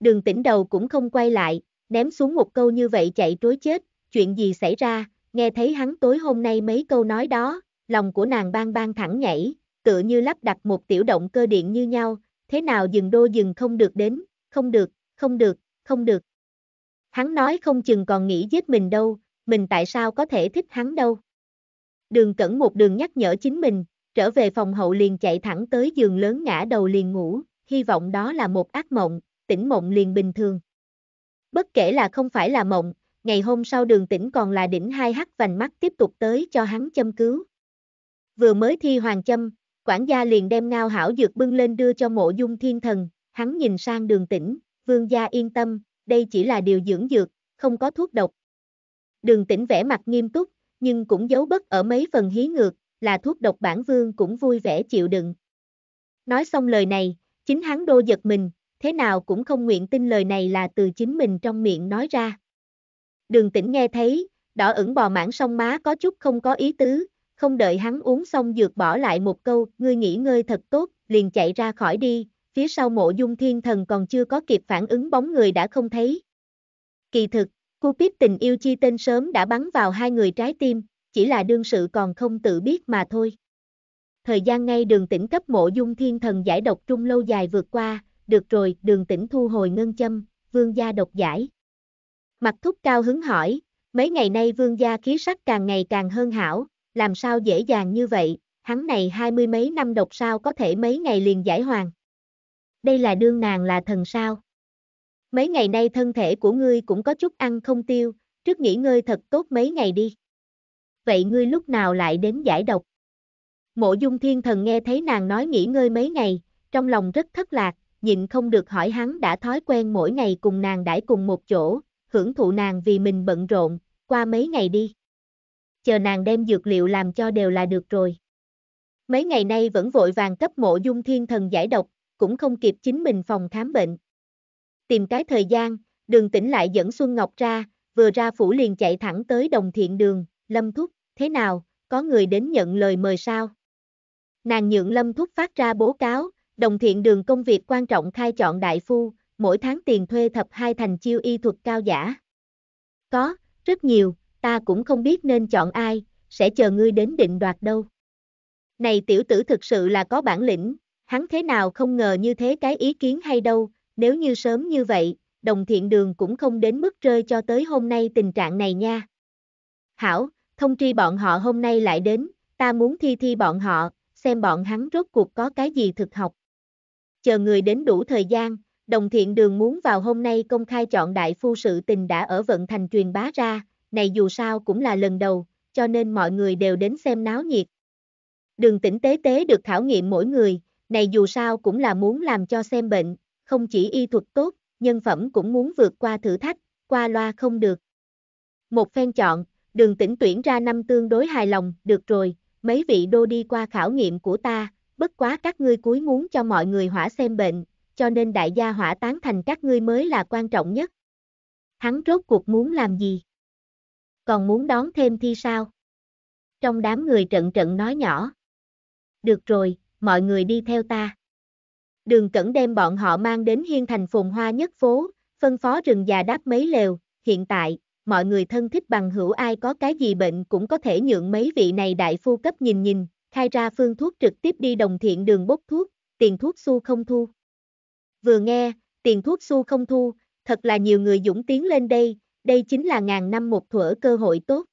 Đường Tỉnh đầu cũng không quay lại, ném xuống một câu như vậy chạy trối chết, chuyện gì xảy ra, nghe thấy hắn tối hôm nay mấy câu nói đó, lòng của nàng bang bang thẳng nhảy, tựa như lắp đặt một tiểu động cơ điện như nhau, thế nào dừng đô dừng không được đến, không được, không được, không được. Hắn nói không chừng còn nghĩ giết mình đâu, mình tại sao có thể thích hắn đâu. Đường Cẩn một đường nhắc nhở chính mình, trở về phòng hậu liền chạy thẳng tới giường lớn ngã đầu liền ngủ, hy vọng đó là một ác mộng, tỉnh mộng liền bình thường. Bất kể là không phải là mộng, ngày hôm sau Đường Tỉnh còn là đỉnh hai hắc vành mắt tiếp tục tới cho hắn châm cứu. Vừa mới thi hoàng châm, quản gia liền đem ngao hảo dược bưng lên đưa cho Mộ Dung Thiên Thần, hắn nhìn sang Đường Tỉnh, vương gia yên tâm, đây chỉ là điều dưỡng dược, không có thuốc độc. Đường Tỉnh vẻ mặt nghiêm túc, nhưng cũng giấu bất ở mấy phần hí ngược, là thuốc độc bản vương cũng vui vẻ chịu đựng. Nói xong lời này, chính hắn đô giật mình, thế nào cũng không nguyện tin lời này là từ chính mình trong miệng nói ra. Đường Tỉnh nghe thấy, đỏ ửng bò mãn song má có chút không có ý tứ, không đợi hắn uống xong dược bỏ lại một câu, ngươi nghỉ ngơi thật tốt, liền chạy ra khỏi đi, phía sau Mộ Dung Thiên Thần còn chưa có kịp phản ứng bóng người đã không thấy. Kỳ thực, Cupid tình yêu chi tên sớm đã bắn vào hai người trái tim, chỉ là đương sự còn không tự biết mà thôi. Thời gian ngay Đường Tỉnh cấp Mộ Dung Thiên Thần giải độc trung lâu dài vượt qua, được rồi, Đường Tỉnh thu hồi ngân châm, vương gia độc giải. Mặc Thúc cao hứng hỏi, mấy ngày nay vương gia khí sắc càng ngày càng hơn hảo, làm sao dễ dàng như vậy, hắn này hai mươi mấy năm độc sao có thể mấy ngày liền giải hoàn. Đây là đương nàng là thần sao. Mấy ngày nay thân thể của ngươi cũng có chút ăn không tiêu, trước nghỉ ngơi thật tốt mấy ngày đi. Vậy ngươi lúc nào lại đến giải độc? Mộ Dung Thiên Thần nghe thấy nàng nói nghỉ ngơi mấy ngày, trong lòng rất thất lạc, nhịn không được hỏi hắn đã thói quen mỗi ngày cùng nàng đãi cùng một chỗ, hưởng thụ nàng vì mình bận rộn, qua mấy ngày đi. Chờ nàng đem dược liệu làm cho đều là được rồi. Mấy ngày nay vẫn vội vàng cấp Mộ Dung Thiên Thần giải độc, cũng không kịp chính mình phòng khám bệnh. Tìm cái thời gian, Đường Tỉnh lại dẫn Xuân Ngọc ra, vừa ra phủ liền chạy thẳng tới Đồng Thiện Đường, Lâm Thúc, thế nào, có người đến nhận lời mời sao? Nàng nhượng Lâm Thúc phát ra bố cáo, Đồng Thiện Đường công việc quan trọng khai chọn đại phu, mỗi tháng tiền thuê thập hai thành chiêu y thuật cao giả. Có, rất nhiều, ta cũng không biết nên chọn ai, sẽ chờ ngươi đến định đoạt đâu. Này tiểu tử thực sự là có bản lĩnh, hắn thế nào không ngờ như thế cái ý kiến hay đâu, nếu như sớm như vậy, Đồng Thiện Đường cũng không đến mức rơi cho tới hôm nay tình trạng này nha. Hảo, thông tri bọn họ hôm nay lại đến, ta muốn thi thi bọn họ, xem bọn hắn rốt cuộc có cái gì thực học. Chờ người đến đủ thời gian, Đồng Thiện Đường muốn vào hôm nay công khai chọn đại phu sự tình đã ở Vận Thành truyền bá ra, này dù sao cũng là lần đầu, cho nên mọi người đều đến xem náo nhiệt. Đường Tỉnh tế tế được khảo nghiệm mỗi người, này dù sao cũng là muốn làm cho xem bệnh, không chỉ y thuật tốt, nhân phẩm cũng muốn vượt qua thử thách, qua loa không được. Một phen chọn, Đường Tỉnh tuyển ra năm tương đối hài lòng, được rồi, mấy vị đô đi qua khảo nghiệm của ta, bất quá các ngươi cuối muốn cho mọi người hỏa xem bệnh, cho nên đại gia hỏa tán thành các ngươi mới là quan trọng nhất. Hắn rốt cuộc muốn làm gì? Còn muốn đón thêm thi sao? Trong đám người trận trận nói nhỏ. Được rồi, mọi người đi theo ta. Đường Cẩn đem bọn họ mang đến Hiên Thành phồn hoa nhất phố, phân phó rừng già đáp mấy lều, hiện tại, mọi người thân thích bằng hữu ai có cái gì bệnh cũng có thể nhượng mấy vị này đại phu cấp nhìn nhìn, khai ra phương thuốc trực tiếp đi Đồng Thiện Đường bốc thuốc, tiền thuốc xu không thu. Vừa nghe, tiền thuốc xu không thu, thật là nhiều người dũng tiến lên đây, đây chính là ngàn năm một thuở cơ hội tốt.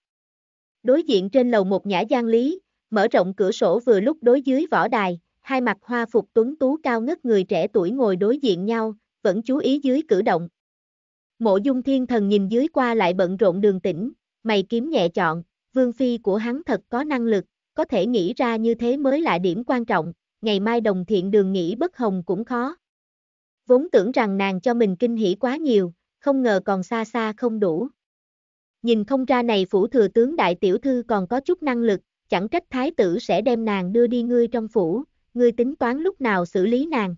Đối diện trên lầu một nhã gian lý, mở rộng cửa sổ vừa lúc đối dưới võ đài, hai mặt hoa phục tuấn tú cao ngất người trẻ tuổi ngồi đối diện nhau, vẫn chú ý dưới cử động. Mộ Dung Thiên Thần nhìn dưới qua lại bận rộn Đường Tỉnh, mày kiếm nhẹ chọn, vương phi của hắn thật có năng lực, có thể nghĩ ra như thế mới là điểm quan trọng, ngày mai Đồng Thiện Đường nghĩ bất hồng cũng khó. Vốn tưởng rằng nàng cho mình kinh hỉ quá nhiều, không ngờ còn xa xa không đủ. Nhìn không ra này phủ thừa tướng đại tiểu thư còn có chút năng lực, chẳng trách thái tử sẽ đem nàng đưa đi ngươi trong phủ, ngươi tính toán lúc nào xử lý nàng.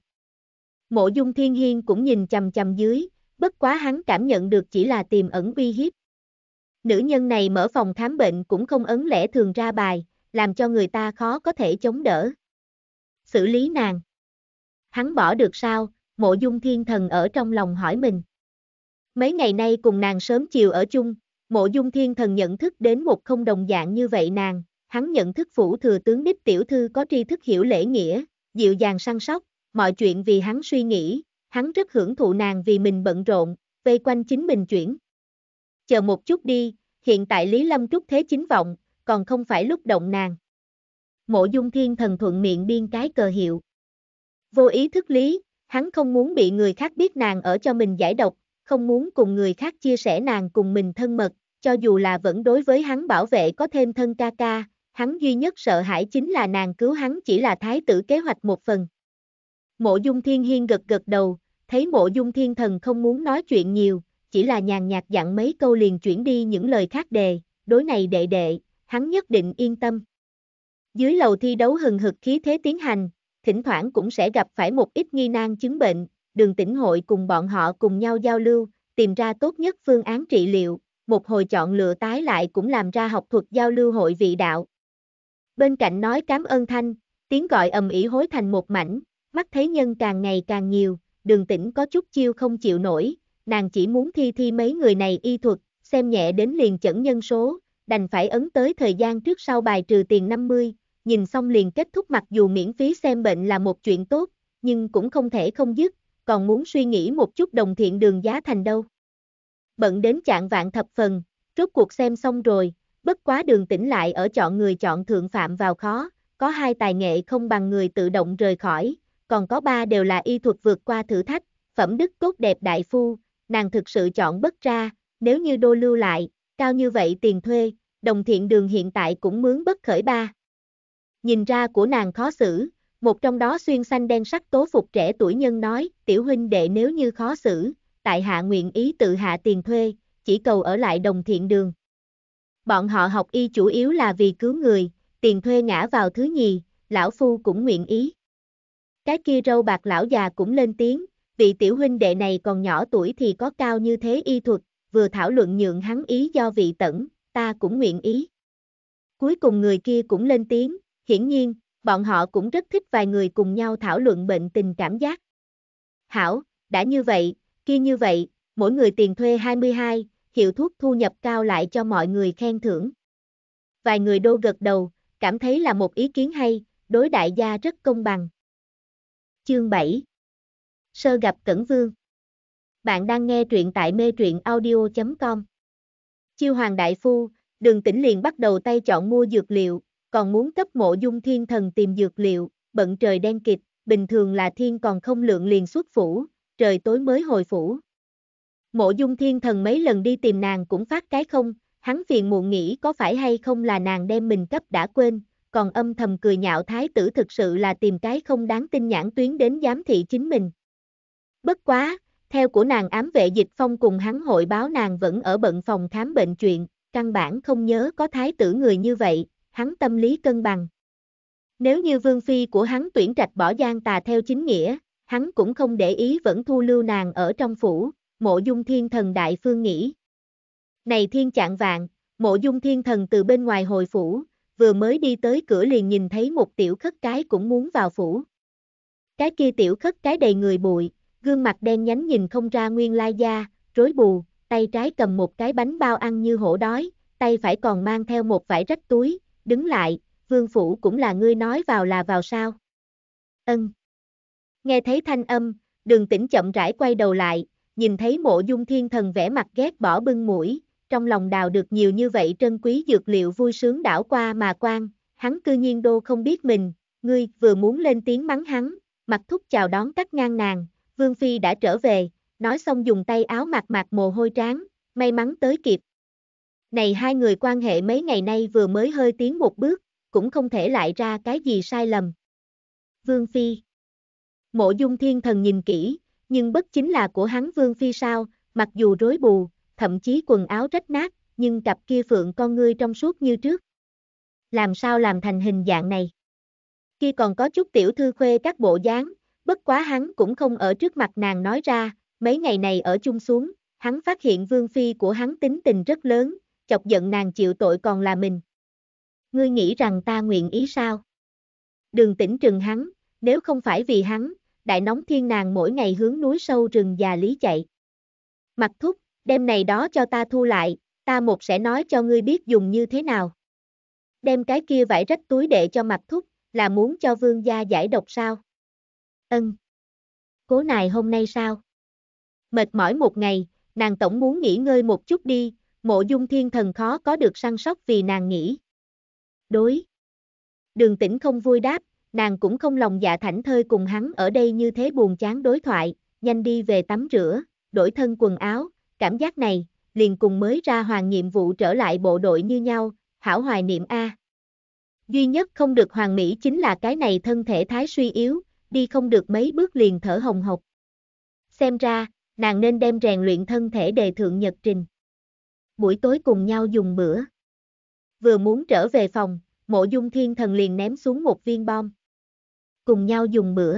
Mộ Dung Thiên Hiên cũng nhìn chằm chằm dưới, bất quá hắn cảm nhận được chỉ là tiềm ẩn uy hiếp. Nữ nhân này mở phòng khám bệnh cũng không ấn lẽ thường ra bài, làm cho người ta khó có thể chống đỡ. Xử lý nàng. Hắn bỏ được sao? Mộ Dung Thiên Thần ở trong lòng hỏi mình. Mấy ngày nay cùng nàng sớm chiều ở chung, Mộ Dung Thiên Thần nhận thức đến một không đồng dạng như vậy nàng, hắn nhận thức phủ thừa tướng đích tiểu thư có tri thức hiểu lễ nghĩa, dịu dàng săn sóc, mọi chuyện vì hắn suy nghĩ, hắn rất hưởng thụ nàng vì mình bận rộn, vây quanh chính mình chuyển. Chờ một chút đi, hiện tại Lý Lâm Trúc thế chính vọng, còn không phải lúc động nàng. Mộ Dung Thiên Thần thuận miệng biên cái cờ hiệu. Vô ý thức lý, hắn không muốn bị người khác biết nàng ở cho mình giải độc, không muốn cùng người khác chia sẻ nàng cùng mình thân mật, cho dù là vẫn đối với hắn bảo vệ có thêm thân ca ca, hắn duy nhất sợ hãi chính là nàng cứu hắn chỉ là thái tử kế hoạch một phần. Mộ Dung Thiên Hiên gật gật đầu, thấy Mộ Dung Thiên Thần không muốn nói chuyện nhiều, chỉ là nhàn nhạt dặn mấy câu liền chuyển đi những lời khác đề, đối này đệ đệ, hắn nhất định yên tâm. Dưới lầu thi đấu hừng hực khí thế tiến hành, thỉnh thoảng cũng sẽ gặp phải một ít nghi nan chứng bệnh, Đường Tỉnh hội cùng bọn họ cùng nhau giao lưu, tìm ra tốt nhất phương án trị liệu, một hồi chọn lựa tái lại cũng làm ra học thuật giao lưu hội vị đạo. Bên cạnh nói cảm ơn thanh, tiếng gọi ầm ĩ hối thành một mảnh, mắt thấy nhân càng ngày càng nhiều, Đường Tỉnh có chút chiêu không chịu nổi, nàng chỉ muốn thi thi mấy người này y thuật, xem nhẹ đến liền chẩn nhân số, đành phải ấn tới thời gian trước sau bài trừ tiền năm mươi, nhìn xong liền kết thúc mặc dù miễn phí xem bệnh là một chuyện tốt, nhưng cũng không thể không dứt, còn muốn suy nghĩ một chút đồng thiện đường giá thành đâu. Bận đến chạng vạn thập phần, rốt cuộc xem xong rồi, bất quá Đường Tỉnh lại ở chọn người chọn thượng phạm vào khó, có hai tài nghệ không bằng người tự động rời khỏi, còn có ba đều là y thuật vượt qua thử thách, phẩm đức tốt đẹp đại phu, nàng thực sự chọn bất ra, nếu như đô lưu lại, cao như vậy tiền thuê, đồng thiện đường hiện tại cũng mướn bất khởi ba. Nhìn ra của nàng khó xử, một trong đó xuyên xanh đen sắc tố phục trẻ tuổi nhân nói, tiểu huynh đệ nếu như khó xử, tại hạ nguyện ý tự hạ tiền thuê, chỉ cầu ở lại đồng thiện đường. Bọn họ học y chủ yếu là vì cứu người, tiền thuê ngã vào thứ nhì, lão phu cũng nguyện ý. Cái kia râu bạc lão già cũng lên tiếng, vị tiểu huynh đệ này còn nhỏ tuổi thì có cao như thế y thuật, vừa thảo luận nhượng hắn ý do vị tẩn, ta cũng nguyện ý. Cuối cùng người kia cũng lên tiếng, hiển nhiên, bọn họ cũng rất thích vài người cùng nhau thảo luận bệnh tình cảm giác. Hảo, đã như vậy, kia như vậy, mỗi người tiền thuê hai mươi hai, hiệu thuốc thu nhập cao lại cho mọi người khen thưởng. Vài người đô gật đầu, cảm thấy là một ý kiến hay, đối đại gia rất công bằng. Chương bảy Sơ gặp Cẩn Vương. Bạn đang nghe truyện tại metruyenaudio chấm com. Chiêu Hoàng đại phu, Đường Tỉnh liền bắt đầu tay chọn mua dược liệu, còn muốn cấp Mộ Dung Thiên Thần tìm dược liệu, bận trời đen kịt, bình thường là thiên còn không lượng liền xuất phủ, trời tối mới hồi phủ. Mộ Dung Thiên Thần mấy lần đi tìm nàng cũng phát cái không, hắn phiền muộn nghĩ có phải hay không là nàng đem mình cấp đã quên, còn âm thầm cười nhạo thái tử thực sự là tìm cái không đáng tin nhãn tuyến đến giám thị chính mình. Bất quá, theo của nàng ám vệ Dịch Phong cùng hắn hội báo nàng vẫn ở bận phòng khám bệnh chuyện, căn bản không nhớ có thái tử người như vậy, hắn tâm lý cân bằng. Nếu như vương phi của hắn tuyển trạch bỏ gian tà theo chính nghĩa, hắn cũng không để ý vẫn thu lưu nàng ở trong phủ, Mộ Dung Thiên Thần đại phương nghĩ. Này thiên chạng vạn, Mộ Dung Thiên Thần từ bên ngoài hồi phủ, vừa mới đi tới cửa liền nhìn thấy một tiểu khất cái cũng muốn vào phủ. Cái kia tiểu khất cái đầy người bụi, gương mặt đen nhánh nhìn không ra nguyên lai da, rối bù, tay trái cầm một cái bánh bao ăn như hổ đói, tay phải còn mang theo một vải rách túi, đứng lại, vương phủ cũng là ngươi nói vào là vào sao. Ân. Nghe thấy thanh âm, Đường Tỉnh chậm rãi quay đầu lại, nhìn thấy Mộ Dung Thiên Thần vẻ mặt ghét bỏ bưng mũi, trong lòng đào được nhiều như vậy trân quý dược liệu vui sướng đảo qua mà quan, hắn cư nhiên đô không biết mình, ngươi vừa muốn lên tiếng mắng hắn, Mặc Thúc chào đón cắt ngang nàng. Vương phi đã trở về, nói xong dùng tay áo mạt mạt mồ hôi trán, may mắn tới kịp. Này hai người quan hệ mấy ngày nay vừa mới hơi tiến một bước, cũng không thể lại ra cái gì sai lầm. Vương phi. Mộ Dung Thiên Thần nhìn kỹ, nhưng bất chính là của hắn vương phi sao, mặc dù rối bù, thậm chí quần áo rách nát, nhưng cặp kia phượng con ngươi trong suốt như trước. Làm sao làm thành hình dạng này? Kia còn có chút tiểu thư khuê các bộ dáng. Bất quá hắn cũng không ở trước mặt nàng nói ra, mấy ngày này ở chung xuống, hắn phát hiện vương phi của hắn tính tình rất lớn, chọc giận nàng chịu tội còn là mình. Ngươi nghĩ rằng ta nguyện ý sao? Đường Tỉnh trừng hắn, nếu không phải vì hắn, đại nóng thiên nàng mỗi ngày hướng núi sâu rừng già lý chạy. Mặc Thúc, đem này đó cho ta thu lại, ta một sẽ nói cho ngươi biết dùng như thế nào. Đem cái kia vải rách túi đệ cho Mặc Thúc, là muốn cho vương gia giải độc sao? Ân. Cố này hôm nay sao? Mệt mỏi một ngày, nàng tổng muốn nghỉ ngơi một chút đi, Mộ Dung Thiên Thần khó có được săn sóc vì nàng nghĩ. Đối. Đường Tỉnh không vui đáp, nàng cũng không lòng dạ thảnh thơi cùng hắn ở đây như thế buồn chán đối thoại, nhanh đi về tắm rửa, đổi thân quần áo, cảm giác này, liền cùng mới ra hoàn nhiệm vụ trở lại bộ đội như nhau, hảo hoài niệm a. Duy nhất không được hoàn mỹ chính là cái này thân thể thái suy yếu, đi không được mấy bước liền thở hồng hộc. Xem ra, nàng nên đem rèn luyện thân thể đề thượng nhật trình. Buổi tối cùng nhau dùng bữa. Vừa muốn trở về phòng, Mộ Dung Thiên Thần liền ném xuống một viên bom. Cùng nhau dùng bữa.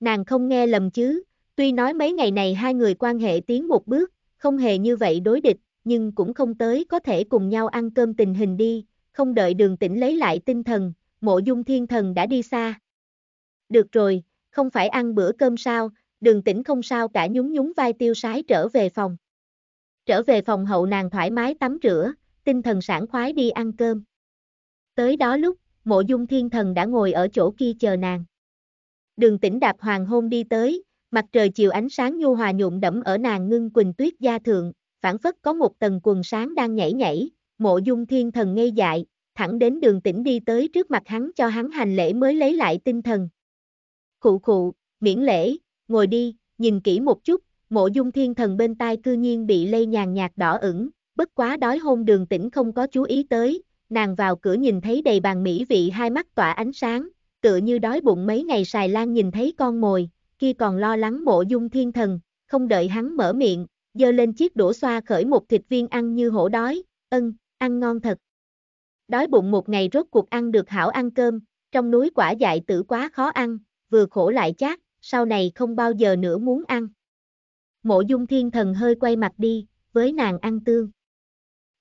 Nàng không nghe lầm chứ, tuy nói mấy ngày này hai người quan hệ tiến một bước, không hề như vậy đối địch, nhưng cũng không tới có thể cùng nhau ăn cơm tình hình đi, không đợi Đường Tỉnh lấy lại tinh thần, Mộ Dung Thiên Thần đã đi xa. Được rồi, không phải ăn bữa cơm sao, Đường Tỉnh không sao cả nhún nhún vai tiêu sái trở về phòng. Trở về phòng hậu nàng thoải mái tắm rửa, tinh thần sảng khoái đi ăn cơm. Tới đó lúc, Mộ Dung Thiên Thần đã ngồi ở chỗ kia chờ nàng. Đường Tỉnh đạp hoàng hôn đi tới, mặt trời chiều ánh sáng nhu hòa nhuộm đẫm ở nàng ngưng quỳnh tuyết da thượng, phảng phất có một tầng quần sáng đang nhảy nhảy, Mộ Dung Thiên Thần ngây dại, thẳng đến Đường Tỉnh đi tới trước mặt hắn cho hắn hành lễ mới lấy lại tinh thần. Khụ khụ, miễn lễ, ngồi đi, nhìn kỹ một chút, Mộ Dung Thiên Thần bên tai cư nhiên bị lây nhàn nhạt đỏ ửng, bất quá đói hôn Đường Tỉnh không có chú ý tới, nàng vào cửa nhìn thấy đầy bàn mỹ vị hai mắt tỏa ánh sáng, tựa như đói bụng mấy ngày xài lang nhìn thấy con mồi, kia còn lo lắng Mộ Dung Thiên Thần, không đợi hắn mở miệng, giơ lên chiếc đũa xoa khởi một thịt viên ăn như hổ đói, ân, ăn ngon thật. Đói bụng một ngày rốt cuộc ăn được hảo ăn cơm, trong núi quả dại tử quá khó ăn, vừa khổ lại chát, sau này không bao giờ nữa muốn ăn. Mộ Dung Thiên Thần hơi quay mặt đi, với nàng ăn tương.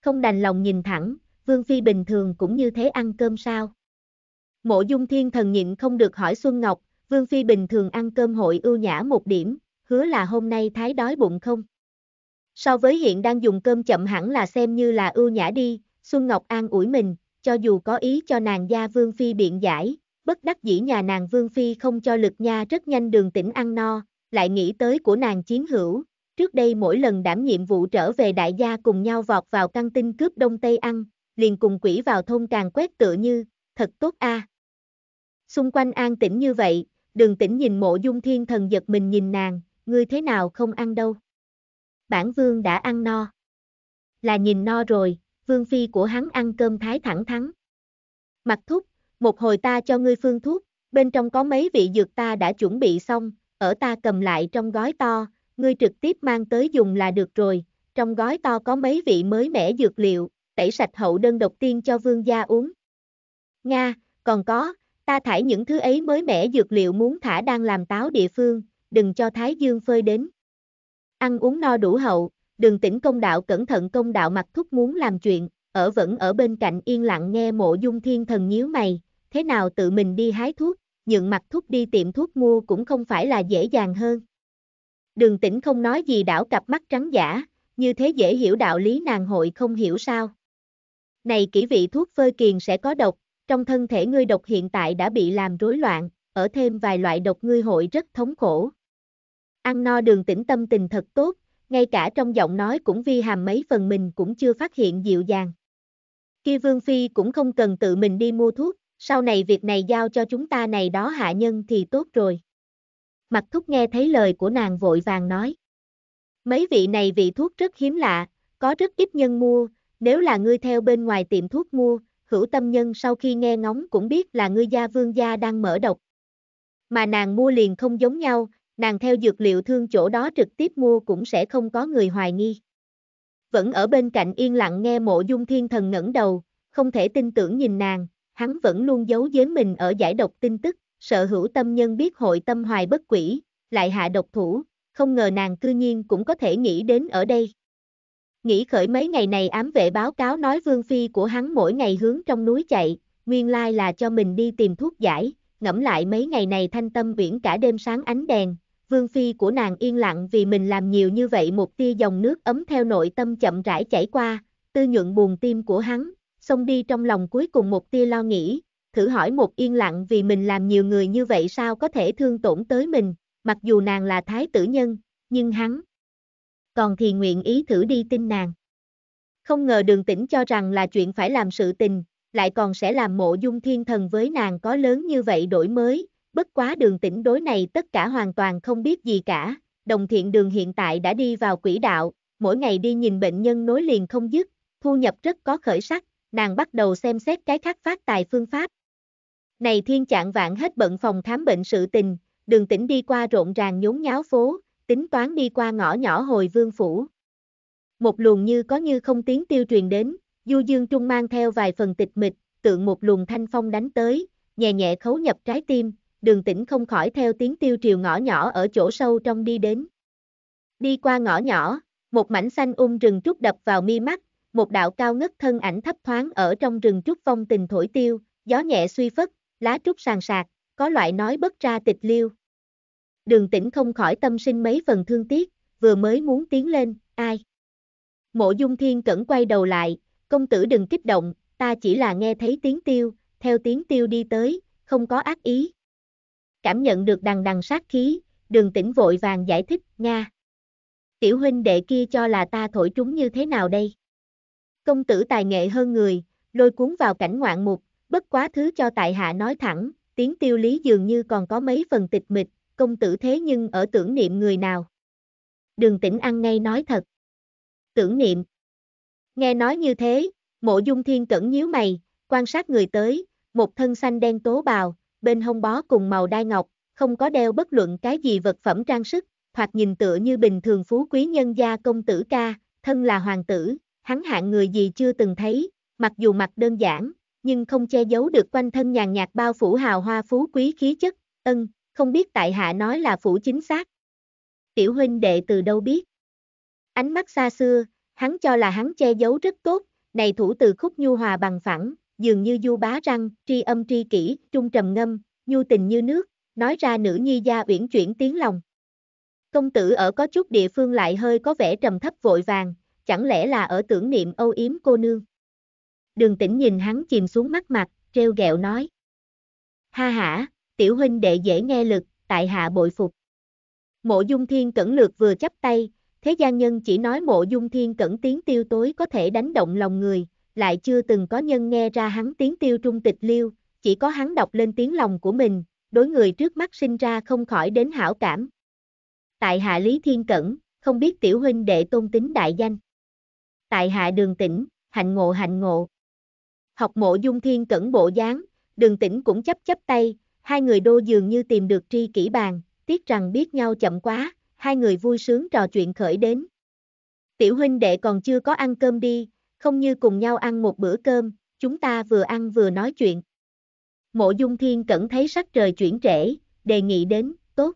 Không đành lòng nhìn thẳng, Vương Phi bình thường cũng như thế ăn cơm sao? Mộ Dung Thiên Thần nhịn không được hỏi Xuân Ngọc, Vương Phi bình thường ăn cơm hội ưu nhã một điểm, hứa là hôm nay thái đói bụng không? So với hiện đang dùng cơm chậm hẳn là xem như là ưu nhã đi, Xuân Ngọc an ủi mình, cho dù có ý cho nàng gia Vương Phi biện giải, bất đắc dĩ nhà nàng Vương Phi không cho lực nha rất nhanh Đường Tỉnh ăn no, lại nghĩ tới của nàng chiến hữu, trước đây mỗi lần đảm nhiệm vụ trở về đại gia cùng nhau vọt vào căng tin cướp đông tây ăn, liền cùng quỷ vào thôn càng quét tựa như, thật tốt a. À. Xung quanh an tĩnh như vậy, Đường Tỉnh nhìn Mộ Dung Thiên Thần giật mình nhìn nàng, ngươi thế nào không ăn đâu? Bản Vương đã ăn no. Là nhìn no rồi, Vương Phi của hắn ăn cơm thái thẳng thắn. Mặc Thúc, một hồi ta cho ngươi phương thuốc, bên trong có mấy vị dược ta đã chuẩn bị xong, ở ta cầm lại trong gói to, ngươi trực tiếp mang tới dùng là được rồi, trong gói to có mấy vị mới mẻ dược liệu, tẩy sạch hậu đơn độc tiên cho Vương gia uống. Nga, còn có, ta thải những thứ ấy mới mẻ dược liệu muốn thả đang làm táo địa phương, đừng cho Thái Dương phơi đến. Ăn uống no đủ hậu, Đường Tỉnh công đạo cẩn thận công đạo Mặc Thúc muốn làm chuyện, ở vẫn ở bên cạnh yên lặng nghe. Mộ Dung Thiên Thần nhíu mày, thế nào tự mình đi hái thuốc, nhượng Mặc Thúc đi tiệm thuốc mua cũng không phải là dễ dàng hơn. Đường Tỉnh không nói gì đảo cặp mắt trắng giả, như thế dễ hiểu đạo lý nàng hội không hiểu sao. Này kỹ vị thuốc phơi kiền sẽ có độc, trong thân thể ngươi độc hiện tại đã bị làm rối loạn, ở thêm vài loại độc ngươi hội rất thống khổ. Ăn no Đường Tỉnh tâm tình thật tốt, ngay cả trong giọng nói cũng vi hàm mấy phần mình cũng chưa phát hiện dịu dàng. Kia Vương Phi cũng không cần tự mình đi mua thuốc, sau này việc này giao cho chúng ta này đó hạ nhân thì tốt rồi. Mặc Thúc nghe thấy lời của nàng vội vàng nói. Mấy vị này vị thuốc rất hiếm lạ, có rất ít nhân mua, nếu là ngươi theo bên ngoài tiệm thuốc mua, hữu tâm nhân sau khi nghe ngóng cũng biết là ngươi gia Vương gia đang mở độc. Mà nàng mua liền không giống nhau, nàng theo dược liệu thương chỗ đó trực tiếp mua cũng sẽ không có người hoài nghi. Vẫn ở bên cạnh yên lặng nghe Mộ Dung Thiên Thần ngẩng đầu, không thể tin tưởng nhìn nàng, hắn vẫn luôn giấu giếm mình ở giải độc tin tức, sợ hữu tâm nhân biết hội tâm hoài bất quỷ, lại hạ độc thủ, không ngờ nàng cư nhiên cũng có thể nghĩ đến ở đây. Nghĩ khởi mấy ngày này ám vệ báo cáo nói Vương Phi của hắn mỗi ngày hướng trong núi chạy, nguyên lai là cho mình đi tìm thuốc giải, ngẫm lại mấy ngày này Thanh Tâm Uyển cả đêm sáng ánh đèn, Vương Phi của nàng yên lặng vì mình làm nhiều như vậy, một tia dòng nước ấm theo nội tâm chậm rãi chảy qua, tư nhuận buồn tim của hắn, xông đi trong lòng cuối cùng một tia lo nghĩ, thử hỏi một yên lặng vì mình làm nhiều người như vậy sao có thể thương tổn tới mình, mặc dù nàng là thái tử nhân, nhưng hắn còn thì nguyện ý thử đi tin nàng. Không ngờ Đường Tỉnh cho rằng là chuyện phải làm sự tình, lại còn sẽ làm Mộ Dung Thiên Thần với nàng có lớn như vậy đổi mới. Bất quá Đường Tỉnh đối này tất cả hoàn toàn không biết gì cả. Đồng Thiện Đường hiện tại đã đi vào quỹ đạo, mỗi ngày đi nhìn bệnh nhân nối liền không dứt, thu nhập rất có khởi sắc. Nàng bắt đầu xem xét cái khác phát tài phương pháp. Này thiên chạng vạn hết bận phòng khám bệnh sự tình, Đường Tỉnh đi qua rộn ràng nhốn nháo phố, tính toán đi qua ngõ nhỏ hồi vương phủ. Một luồng như có như không tiếng tiêu truyền đến, Du Dương Trung mang theo vài phần tịch mịch, tượng một luồng thanh phong đánh tới, nhẹ nhẹ khấu nhập trái tim. Đường Tỉnh không khỏi theo tiếng tiêu triều ngõ nhỏ ở chỗ sâu trong đi đến. Đi qua ngõ nhỏ, một mảnh xanh um rừng trúc đập vào mi mắt, một đạo cao ngất thân ảnh thấp thoáng ở trong rừng trúc phong tình thổi tiêu, gió nhẹ suy phất, lá trúc sàn sạc, có loại nói bất ra tịch liêu. Đường Tỉnh không khỏi tâm sinh mấy phần thương tiếc, vừa mới muốn tiến lên, ai? Mộ Dung Thiên Cẩn quay đầu lại, công tử đừng kích động, ta chỉ là nghe thấy tiếng tiêu, theo tiếng tiêu đi tới, không có ác ý. Cảm nhận được đằng đằng sát khí, Đường Tỉnh vội vàng giải thích, nga. Tiểu huynh đệ kia cho là ta thổi trúng như thế nào đây? Công tử tài nghệ hơn người, lôi cuốn vào cảnh ngoạn mục, bất quá thứ cho tại hạ nói thẳng, tiếng tiêu lý dường như còn có mấy phần tịch mịch, công tử thế nhưng ở tưởng niệm người nào? Đường Tỉnh ăn ngay nói thật. Tưởng niệm. Nghe nói như thế, Mộ Dung Thiên Cẩn nhíu mày, quan sát người tới, một thân xanh đen tố bào, bên hông bó cùng màu đai ngọc, không có đeo bất luận cái gì vật phẩm trang sức, thoạt nhìn tựa như bình thường phú quý nhân gia công tử ca, thân là hoàng tử, hắn hạng người gì chưa từng thấy, mặc dù mặt đơn giản, nhưng không che giấu được quanh thân nhàn nhạt bao phủ hào hoa phú quý khí chất, ân, không biết tại hạ nói là phủ chính xác. Tiểu huynh đệ từ đâu biết? Ánh mắt xa xưa, hắn cho là hắn che giấu rất tốt, này thủ từ khúc nhu hòa bằng phẳng, dường như du bá răng, tri âm tri kỷ, trung trầm ngâm, nhu tình như nước, nói ra nữ nhi gia uyển chuyển tiếng lòng. Công tử ở có chút địa phương lại hơi có vẻ trầm thấp vội vàng, chẳng lẽ là ở tưởng niệm âu yếm cô nương? Đường Tỉnh nhìn hắn chìm xuống mắt mặt, trêu ghẹo nói. Ha hả, tiểu huynh đệ dễ nghe lực, tại hạ bội phục. Mộ Dung Thiên Cẩn lược vừa chắp tay, thế gian nhân chỉ nói Mộ Dung Thiên Cẩn tiếng tiêu tối có thể đánh động lòng người, lại chưa từng có nhân nghe ra hắn tiếng tiêu trung tịch liêu, chỉ có hắn đọc lên tiếng lòng của mình, đối người trước mắt sinh ra không khỏi đến hảo cảm. Tại hạ Lý Thiên Cẩn, không biết tiểu huynh đệ tôn tính đại danh. Tại hạ Đường Tỉnh, hạnh ngộ hạnh ngộ. Học Mộ Dung Thiên Cẩn bộ dáng, Đường Tỉnh cũng chấp chấp tay, hai người đô dường như tìm được tri kỷ bàn, tiếc rằng biết nhau chậm quá, hai người vui sướng trò chuyện khởi đến. Tiểu huynh đệ còn chưa có ăn cơm đi, không như cùng nhau ăn một bữa cơm, chúng ta vừa ăn vừa nói chuyện. Mộ Dung Thiên Cẩn thấy sắc trời chuyển trễ, đề nghị đến, tốt.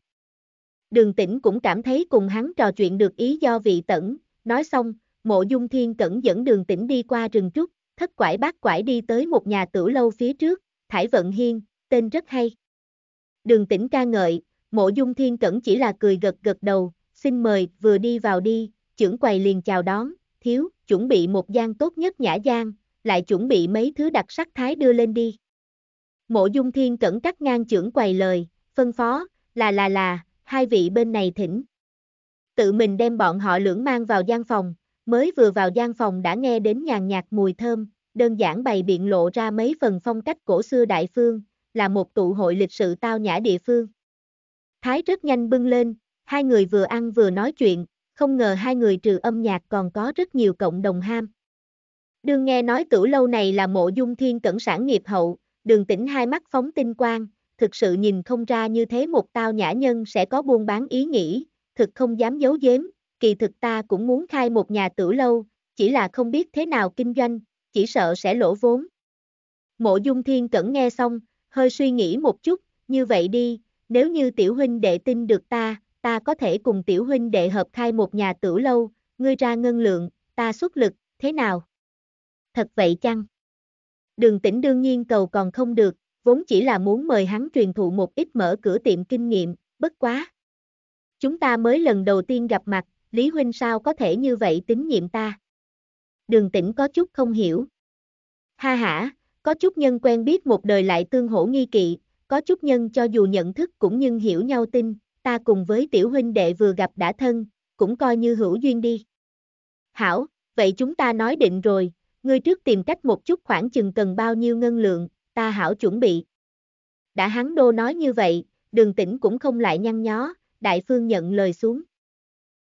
Đường Tỉnh cũng cảm thấy cùng hắn trò chuyện được ý do vị tẩn, nói xong, Mộ Dung Thiên Cẩn dẫn Đường Tỉnh đi qua rừng trúc, thất quải bát quải đi tới một nhà tử lâu phía trước, Thải Vận Hiên, tên rất hay. Đường Tỉnh ca ngợi, Mộ Dung Thiên Cẩn chỉ là cười gật gật đầu, xin mời, vừa đi vào đi, trưởng quầy liền chào đón, thiếu, chuẩn bị một gian tốt nhất nhã gian, lại chuẩn bị mấy thứ đặc sắc thái đưa lên đi. Mộ Dung Thiên Cẩn cắt ngang trưởng quầy lời, phân phó, là là là, hai vị bên này thỉnh. Tự mình đem bọn họ lưỡng mang vào gian phòng, mới vừa vào gian phòng đã nghe đến nhàn nhạt mùi thơm, đơn giản bày biện lộ ra mấy phần phong cách cổ xưa đại phương, là một tụ hội lịch sự tao nhã địa phương. Thái rất nhanh bưng lên, hai người vừa ăn vừa nói chuyện, không ngờ hai người trừ âm nhạc còn có rất nhiều cộng đồng ham. Đương nghe nói tử lâu này là Mộ Dung Thiên Cẩn sản nghiệp hậu, Đường Tỉnh hai mắt phóng tinh quang, thực sự nhìn không ra như thế một tao nhã nhân sẽ có buôn bán ý nghĩ, thực không dám giấu giếm, kỳ thực ta cũng muốn khai một nhà tử lâu, chỉ là không biết thế nào kinh doanh, chỉ sợ sẽ lỗ vốn. Mộ Dung Thiên Cẩn nghe xong, hơi suy nghĩ một chút, như vậy đi, nếu như tiểu huynh đệ tin được ta, ta có thể cùng tiểu huynh đệ hợp khai một nhà tử lâu, ngươi ra ngân lượng, ta xuất lực, thế nào? Thật vậy chăng? Đường Tỉnh đương nhiên cầu còn không được, vốn chỉ là muốn mời hắn truyền thụ một ít mở cửa tiệm kinh nghiệm, bất quá. Chúng ta mới lần đầu tiên gặp mặt, Lý huynh sao có thể như vậy tín nhiệm ta? Đường Tỉnh có chút không hiểu. Ha hả, có chút nhân quen biết một đời lại tương hỗ nghi kỵ, có chút nhân cho dù nhận thức cũng nhưng hiểu nhau tin. Ta cùng với tiểu huynh đệ vừa gặp đã thân, cũng coi như hữu duyên đi. Hảo, vậy chúng ta nói định rồi, ngươi trước tìm cách một chút khoảng chừng cần bao nhiêu ngân lượng, ta hảo chuẩn bị. Đã hắn đô nói như vậy, Đường Tỉnh cũng không lại nhăn nhó, đại phương nhận lời xuống.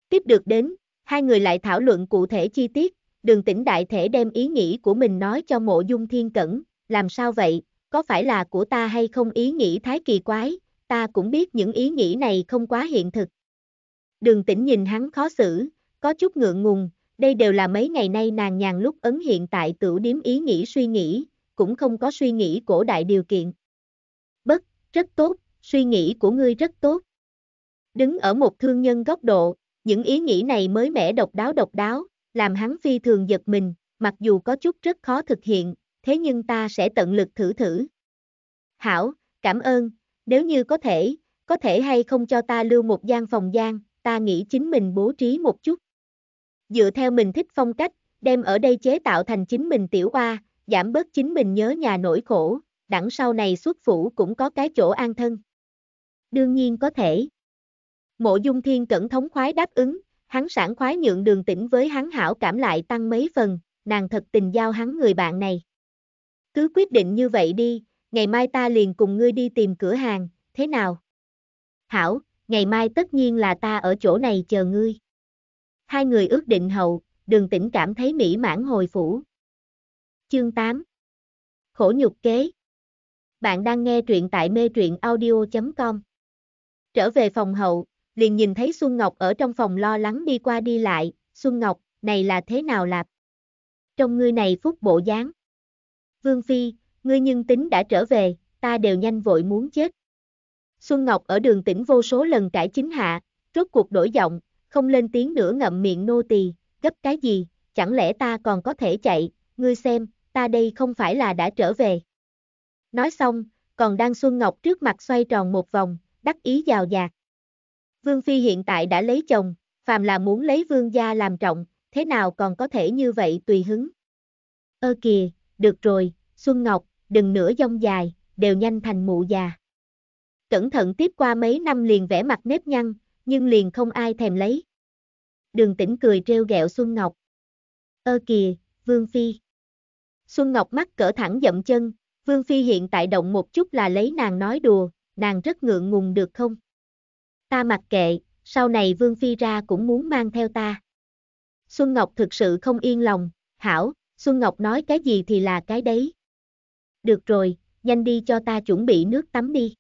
Tiếp được đến, hai người lại thảo luận cụ thể chi tiết, Đường Tỉnh đại thể đem ý nghĩ của mình nói cho Mộ Dung Thiên Cẩn, làm sao vậy, có phải là của ta hay không ý nghĩ thái kỳ quái, ta cũng biết những ý nghĩ này không quá hiện thực. Đường Tỉnh nhìn hắn khó xử, có chút ngượng ngùng, đây đều là mấy ngày nay nàng nhàn lúc ấn hiện tại tửu điếm ý nghĩ suy nghĩ, cũng không có suy nghĩ cổ đại điều kiện. Bất, rất tốt, suy nghĩ của ngươi rất tốt. Đứng ở một thương nhân góc độ, những ý nghĩ này mới mẻ độc đáo độc đáo, làm hắn phi thường giật mình, mặc dù có chút rất khó thực hiện, thế nhưng ta sẽ tận lực thử thử. Hảo, cảm ơn, nếu như có thể, có thể hay không cho ta lưu một gian phòng gian, ta nghĩ chính mình bố trí một chút. Dựa theo mình thích phong cách, đem ở đây chế tạo thành chính mình tiểu oa, giảm bớt chính mình nhớ nhà nỗi khổ, đằng sau này xuất phủ cũng có cái chỗ an thân. Đương nhiên có thể. Mộ Dung Thiên Cẩn thống khoái đáp ứng, hắn sảng khoái nhượng Đường Tỉnh với hắn hảo cảm lại tăng mấy phần, nàng thật tình giao hắn người bạn này. Cứ quyết định như vậy đi, ngày mai ta liền cùng ngươi đi tìm cửa hàng, thế nào? Hảo, ngày mai tất nhiên là ta ở chỗ này chờ ngươi. Hai người ước định hậu, Đường Tỉnh cảm thấy mỹ mãn hồi phủ. Chương tám Khổ nhục kế. Bạn đang nghe truyện tại metruyenaudio chấm com. Trở về phòng hậu, liền nhìn thấy Xuân Ngọc ở trong phòng lo lắng đi qua đi lại. Xuân Ngọc, này là thế nào lạp? Trong ngươi này phúc bộ dáng. Vương Phi, ngươi nhân tính đã trở về, ta đều nhanh vội muốn chết. Xuân Ngọc ở Đường Tỉnh vô số lần cãi chính hạ, rốt cuộc đổi giọng, không lên tiếng nữa ngậm miệng nô tỳ, gấp cái gì, chẳng lẽ ta còn có thể chạy, ngươi xem, ta đây không phải là đã trở về. Nói xong, còn đang Xuân Ngọc trước mặt xoay tròn một vòng, đắc ý giàu dạt. Vương Phi hiện tại đã lấy chồng, phàm là muốn lấy vương gia làm trọng, thế nào còn có thể như vậy tùy hứng. Ơ kìa, được rồi, Xuân Ngọc, đừng nửa dông dài, đều nhanh thành mụ già. Cẩn thận tiếp qua mấy năm liền vẽ mặt nếp nhăn, nhưng liền không ai thèm lấy. Đường Tỉnh cười trêu ghẹo Xuân Ngọc. Ơ kìa, Vương Phi. Xuân Ngọc mắt cỡ thẳng dậm chân, Vương Phi hiện tại động một chút là lấy nàng nói đùa, nàng rất ngượng ngùng được không? Ta mặc kệ, sau này Vương Phi ra cũng muốn mang theo ta. Xuân Ngọc thực sự không yên lòng, hảo, Xuân Ngọc nói cái gì thì là cái đấy. Được rồi, nhanh đi cho ta chuẩn bị nước tắm đi.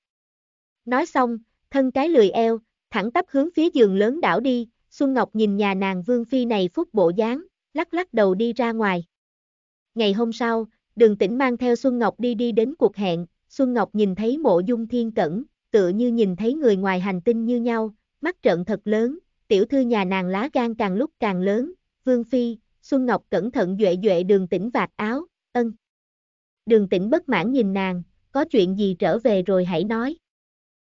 Nói xong, thân cái lười eo, thẳng tắp hướng phía giường lớn đảo đi, Xuân Ngọc nhìn nhà nàng Vương Phi này phúc bộ dáng, lắc lắc đầu đi ra ngoài. Ngày hôm sau, Đường Tỉnh mang theo Xuân Ngọc đi đi đến cuộc hẹn, Xuân Ngọc nhìn thấy Mộ Dung Thiên Cẩn, tựa như nhìn thấy người ngoài hành tinh như nhau, mắt trợn thật lớn, tiểu thư nhà nàng lá gan càng lúc càng lớn, Vương Phi, Xuân Ngọc cẩn thận duệ duệ Đường Tỉnh vạt áo, ân. Đường Tỉnh bất mãn nhìn nàng, có chuyện gì trở về rồi hãy nói.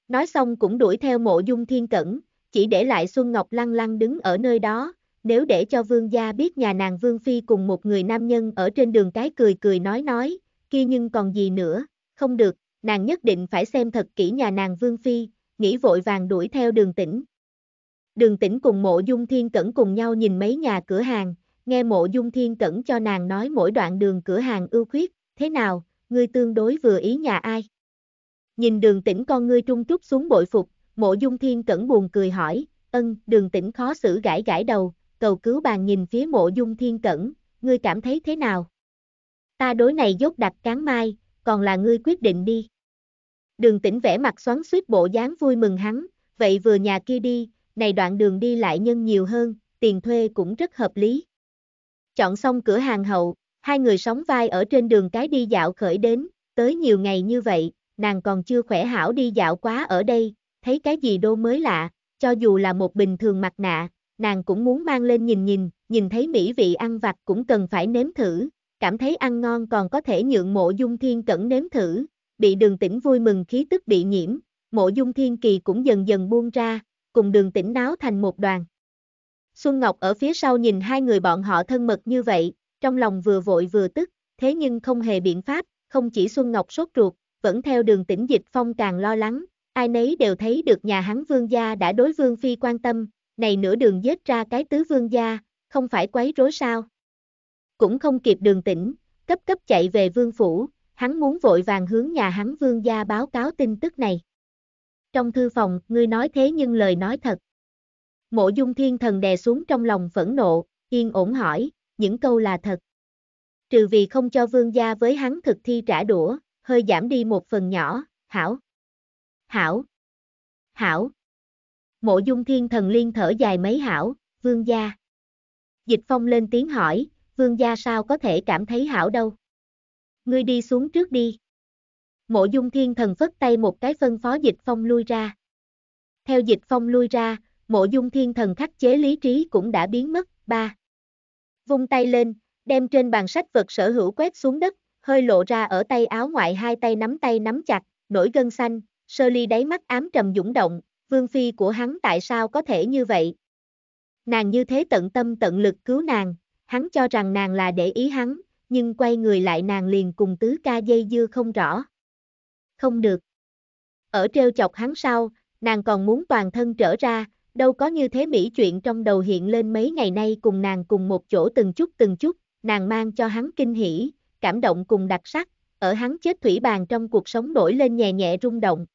Nói xong cũng đuổi theo Mộ Dung Thiên Cẩn, chỉ để lại Xuân Ngọc lăng lăng đứng ở nơi đó, nếu để cho vương gia biết nhà nàng Vương Phi cùng một người nam nhân ở trên đường cái cười cười nói nói, kia nhưng còn gì nữa, không được, nàng nhất định phải xem thật kỹ nhà nàng Vương Phi, nghĩ vội vàng đuổi theo Đường Tỉnh. Đường Tỉnh cùng Mộ Dung Thiên Cẩn cùng nhau nhìn mấy nhà cửa hàng, nghe Mộ Dung Thiên Cẩn cho nàng nói mỗi đoạn đường cửa hàng ưu khuyết, thế nào, ngươi tương đối vừa ý nhà ai? Nhìn Đường Tỉnh con ngươi trung trúc xuống bội phục, Mộ Dung Thiên Cẩn buồn cười hỏi, ân, Đường Tỉnh khó xử gãi gãi đầu, cầu cứu bàn nhìn phía Mộ Dung Thiên Cẩn, ngươi cảm thấy thế nào? Ta đối này dốt đặc cán mai, còn là ngươi quyết định đi. Đường Tỉnh vẽ mặt xoắn xuýt bộ dáng vui mừng hắn, vậy vừa nhà kia đi, này đoạn đường đi lại nhân nhiều hơn, tiền thuê cũng rất hợp lý. Chọn xong cửa hàng hậu, hai người sóng vai ở trên đường cái đi dạo khởi đến, tới nhiều ngày như vậy. Nàng còn chưa khỏe hảo đi dạo quá ở đây, thấy cái gì đô mới lạ, cho dù là một bình thường mặt nạ, nàng cũng muốn mang lên nhìn nhìn, nhìn thấy mỹ vị ăn vặt cũng cần phải nếm thử, cảm thấy ăn ngon còn có thể nhượng Mộ Dung Thiên Cẩn nếm thử, bị Đường Tỉnh vui mừng khí tức bị nhiễm, Mộ Dung Thiên Kỳ cũng dần dần buông ra, cùng Đường Tỉnh náo thành một đoàn. Xuân Ngọc ở phía sau nhìn hai người bọn họ thân mật như vậy, trong lòng vừa vội vừa tức, thế nhưng không hề biện pháp, không chỉ Xuân Ngọc sốt ruột, vẫn theo Đường Tỉnh Dịch Phong càng lo lắng, ai nấy đều thấy được nhà hắn vương gia đã đối Vương Phi quan tâm, này nửa đường giết ra cái tứ vương gia, không phải quấy rối sao? cũng không kịp Đường Tỉnh, cấp cấp chạy về vương phủ, hắn muốn vội vàng hướng nhà hắn vương gia báo cáo tin tức này. Trong thư phòng, ngươi nói thế nhưng lời nói thật. Mộ Dung Thiên Thần đè xuống trong lòng phẫn nộ, yên ổn hỏi, những câu là thật. Trừ vì không cho vương gia với hắn thực thi trả đũa, hơi giảm đi một phần nhỏ, hảo. Hảo. Hảo. Mộ Dung Thiên Thần liên thở dài mấy hảo, vương gia. Dịch Phong lên tiếng hỏi, vương gia sao có thể cảm thấy hảo đâu. Ngươi đi xuống trước đi. Mộ Dung Thiên Thần phất tay một cái phân phó Dịch Phong lui ra. Theo Dịch Phong lui ra, Mộ Dung Thiên Thần khắc chế lý trí cũng đã biến mất. Ba. Vung tay lên, đem trên bàn sách vật sở hữu quét xuống đất, hơi lộ ra ở tay áo ngoại hai tay nắm tay nắm chặt, nổi gân xanh, sơ ly đáy mắt ám trầm dũng động, vương phi của hắn tại sao có thể như vậy? Nàng như thế tận tâm tận lực cứu nàng, hắn cho rằng nàng là để ý hắn, nhưng quay người lại nàng liền cùng tứ ca dây dưa không rõ. Không được. Ở trêu chọc hắn sau, nàng còn muốn toàn thân trở ra, đâu có như thế mỹ chuyện trong đầu hiện lên mấy ngày nay cùng nàng cùng một chỗ từng chút từng chút, nàng mang cho hắn kinh hỉ, cảm động cùng đặc sắc, ở hắn chết thủy bàn trong cuộc sống nổi lên nhẹ nhẹ rung động.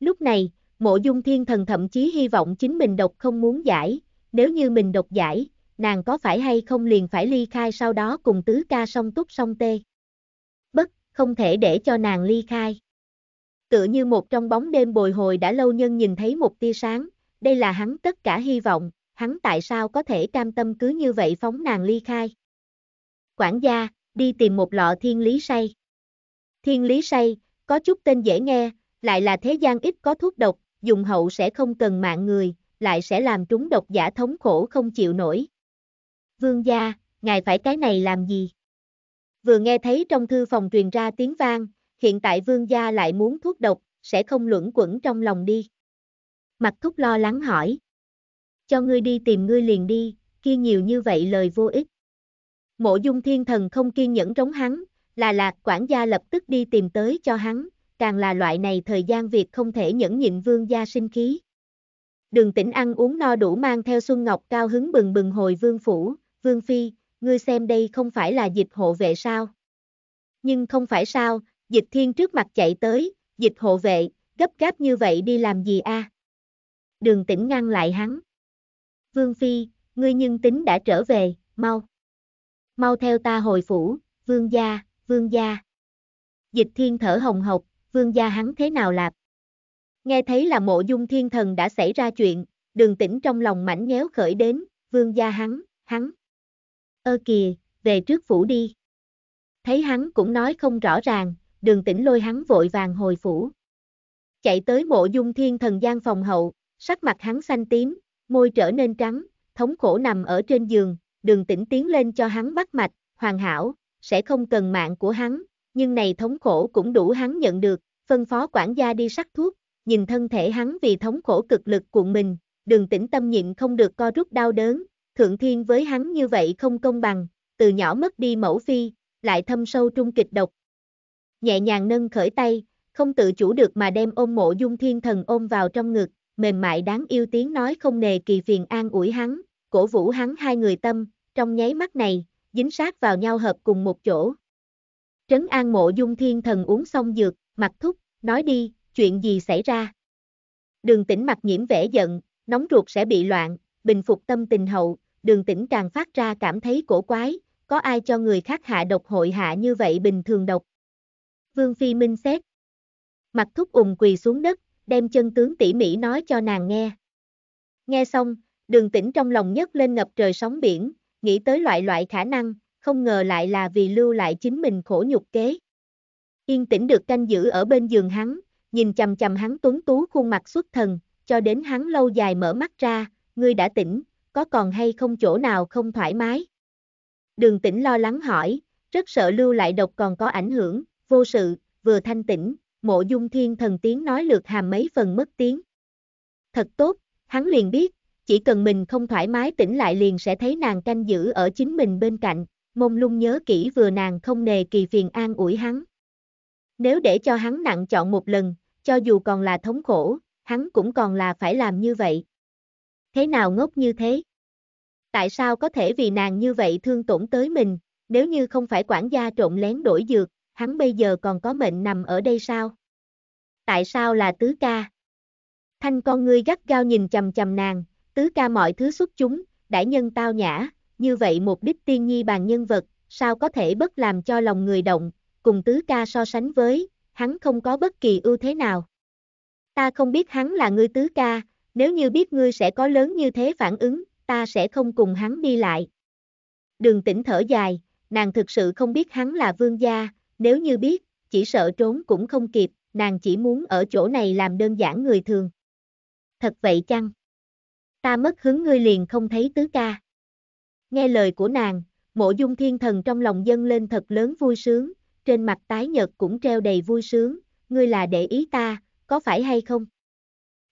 Lúc này, Mộ Dung Thiên Thần thậm chí hy vọng chính mình độc không muốn giải, nếu như mình độc giải, nàng có phải hay không liền phải ly khai sau đó cùng tứ ca song túc song tê. Bất, không thể để cho nàng ly khai. Tựa như một trong bóng đêm bồi hồi đã lâu nhân nhìn thấy một tia sáng, đây là hắn tất cả hy vọng, hắn tại sao có thể cam tâm cứ như vậy phóng nàng ly khai. Quản gia, đi tìm một lọ thiên lý say. Thiên lý say, có chút tên dễ nghe, lại là thế gian ít có thuốc độc, dùng hậu sẽ không cần mạng người, lại sẽ làm trúng độc giả thống khổ không chịu nổi. Vương gia, ngài phải cái này làm gì? Vừa nghe thấy trong thư phòng truyền ra tiếng vang, hiện tại vương gia lại muốn thuốc độc, sẽ không luẩn quẩn trong lòng đi. Mặc Thúc lo lắng hỏi. Cho ngươi đi tìm ngươi liền đi, kia nhiều như vậy lời vô ích. Mộ Dung Thiên Thần không kiên nhẫn trống hắn, là lạc quản gia lập tức đi tìm tới cho hắn, càng là loại này thời gian việc không thể nhẫn nhịn vương gia sinh khí. Đường Tỉnh ăn uống no đủ mang theo Xuân Ngọc cao hứng bừng bừng hồi vương phủ, vương phi, ngươi xem đây không phải là dịch hộ vệ sao. Nhưng không phải sao, Dịch Thiên trước mặt chạy tới, dịch hộ vệ, gấp gáp như vậy đi làm gì a? À? Đường Tỉnh ngăn lại hắn. Vương phi, ngươi nhưng tính đã trở về, mau. Mau theo ta hồi phủ, vương gia, vương gia. Dịch Thiên thở hồng hộc, vương gia hắn thế nào lạp? Nghe thấy là Mộ Dung Thiên Thần đã xảy ra chuyện, Đường Tỉnh trong lòng mảnh nhéo khởi đến, vương gia hắn, hắn. Ơ kìa, về trước phủ đi. Thấy hắn cũng nói không rõ ràng, Đường Tỉnh lôi hắn vội vàng hồi phủ. Chạy tới Mộ Dung Thiên Thần gian phòng hậu, sắc mặt hắn xanh tím, môi trở nên trắng, thống khổ nằm ở trên giường, Đường Tỉnh tiến lên cho hắn bắt mạch, hoàn hảo, sẽ không cần mạng của hắn, nhưng này thống khổ cũng đủ hắn nhận được, phân phó quản gia đi sắc thuốc, nhìn thân thể hắn vì thống khổ cực lực cuộn mình, Đường Tỉnh tâm nhịn không được co rút đau đớn, thượng thiên với hắn như vậy không công bằng, từ nhỏ mất đi mẫu phi, lại thâm sâu trung kịch độc. Nhẹ nhàng nâng khởi tay, không tự chủ được mà đem ôm Mộ Dung Thiên Thần ôm vào trong ngực, mềm mại đáng yêu tiếng nói không nề kỳ phiền an ủi hắn, cổ vũ hắn hai người tâm, trong nháy mắt này, dính sát vào nhau hợp cùng một chỗ. Trấn an Mộ Dung Thiên Thần uống xong dược, Mặc Thúc, nói đi, chuyện gì xảy ra? Đường Tỉnh mặt nhiễm vẻ giận, nóng ruột sẽ bị loạn, bình phục tâm tình hậu, Đường Tỉnh càng phát ra cảm thấy cổ quái, có ai cho người khác hạ độc hội hạ như vậy bình thường độc. Vương phi minh xét. Mặc Thúc ùng quỳ xuống đất, đem chân tướng tỉ mỉ nói cho nàng nghe. Nghe xong, Đường Tỉnh trong lòng nhấc lên ngập trời sóng biển, nghĩ tới loại loại khả năng, không ngờ lại là vì lưu lại chính mình khổ nhục kế. Yên tĩnh được canh giữ ở bên giường hắn, nhìn chằm chằm hắn tuấn tú khuôn mặt xuất thần, cho đến hắn lâu dài mở mắt ra, ngươi đã tỉnh, có còn hay không chỗ nào không thoải mái? Đường Tỉnh lo lắng hỏi, rất sợ lưu lại độc còn có ảnh hưởng, vô sự, vừa thanh tỉnh, Mộ Dung Thiên Thần tiếng nói lược hàm mấy phần mất tiếng. Thật tốt, hắn liền biết, chỉ cần mình không thoải mái tỉnh lại liền sẽ thấy nàng canh giữ ở chính mình bên cạnh, mông lung nhớ kỹ vừa nàng không nề kỳ phiền an ủi hắn. Nếu để cho hắn nặng chọn một lần, cho dù còn là thống khổ, hắn cũng còn là phải làm như vậy. Thế nào ngốc như thế? Tại sao có thể vì nàng như vậy thương tổn tới mình, Nếu như không phải quản gia trộn lén đổi dược, hắn bây giờ còn có mệnh nằm ở đây sao? Tại sao là tứ ca? Thanh con ngươi gắt gao nhìn chầm chầm nàng, tứ ca mọi thứ xuất chúng, đại nhân tao nhã, như vậy một đích tiên nhi bàn nhân vật, sao có thể bất làm cho lòng người động, cùng tứ ca so sánh với, hắn không có bất kỳ ưu thế nào. Ta không biết hắn là ngươi tứ ca, nếu như biết ngươi sẽ có lớn như thế phản ứng, ta sẽ không cùng hắn đi lại. Đường Tỉnh thở dài, nàng thực sự không biết hắn là vương gia, nếu như biết, chỉ sợ trốn cũng không kịp, nàng chỉ muốn ở chỗ này làm đơn giản người thường. Thật vậy chăng? Ta mất hứng ngươi liền không thấy tứ ca. Nghe lời của nàng, Mộ Dung Thiên Thần trong lòng dâng lên thật lớn vui sướng, trên mặt tái nhợt cũng treo đầy vui sướng, ngươi là để ý ta, có phải hay không?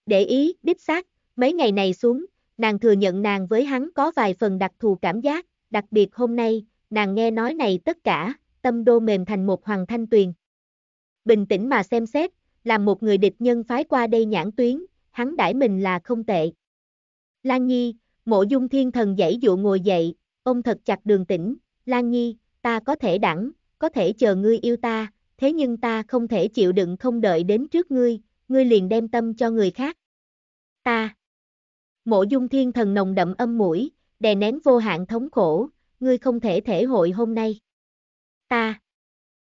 Để ý, đích xác, mấy ngày này xuống, nàng thừa nhận nàng với hắn có vài phần đặc thù cảm giác, đặc biệt hôm nay, nàng nghe nói này tất cả, tâm đô mềm thành một hoàng thanh tuyền. Bình tĩnh mà xem xét, làm một người địch nhân phái qua đây nhãn tuyến, hắn đãi mình là không tệ. Lan Nhi, Mộ Dung Thiên Thần dãy dụ ngồi dậy, ôm thật chặt Đường Tỉnh, Lan Nhi, ta có thể đẳng, có thể chờ ngươi yêu ta, thế nhưng ta không thể chịu đựng không đợi đến trước ngươi, ngươi liền đem tâm cho người khác. Ta. Mộ Dung Thiên Thần nồng đậm âm mũi, đè nén vô hạn thống khổ, ngươi không thể thể hội hôm nay. Ta.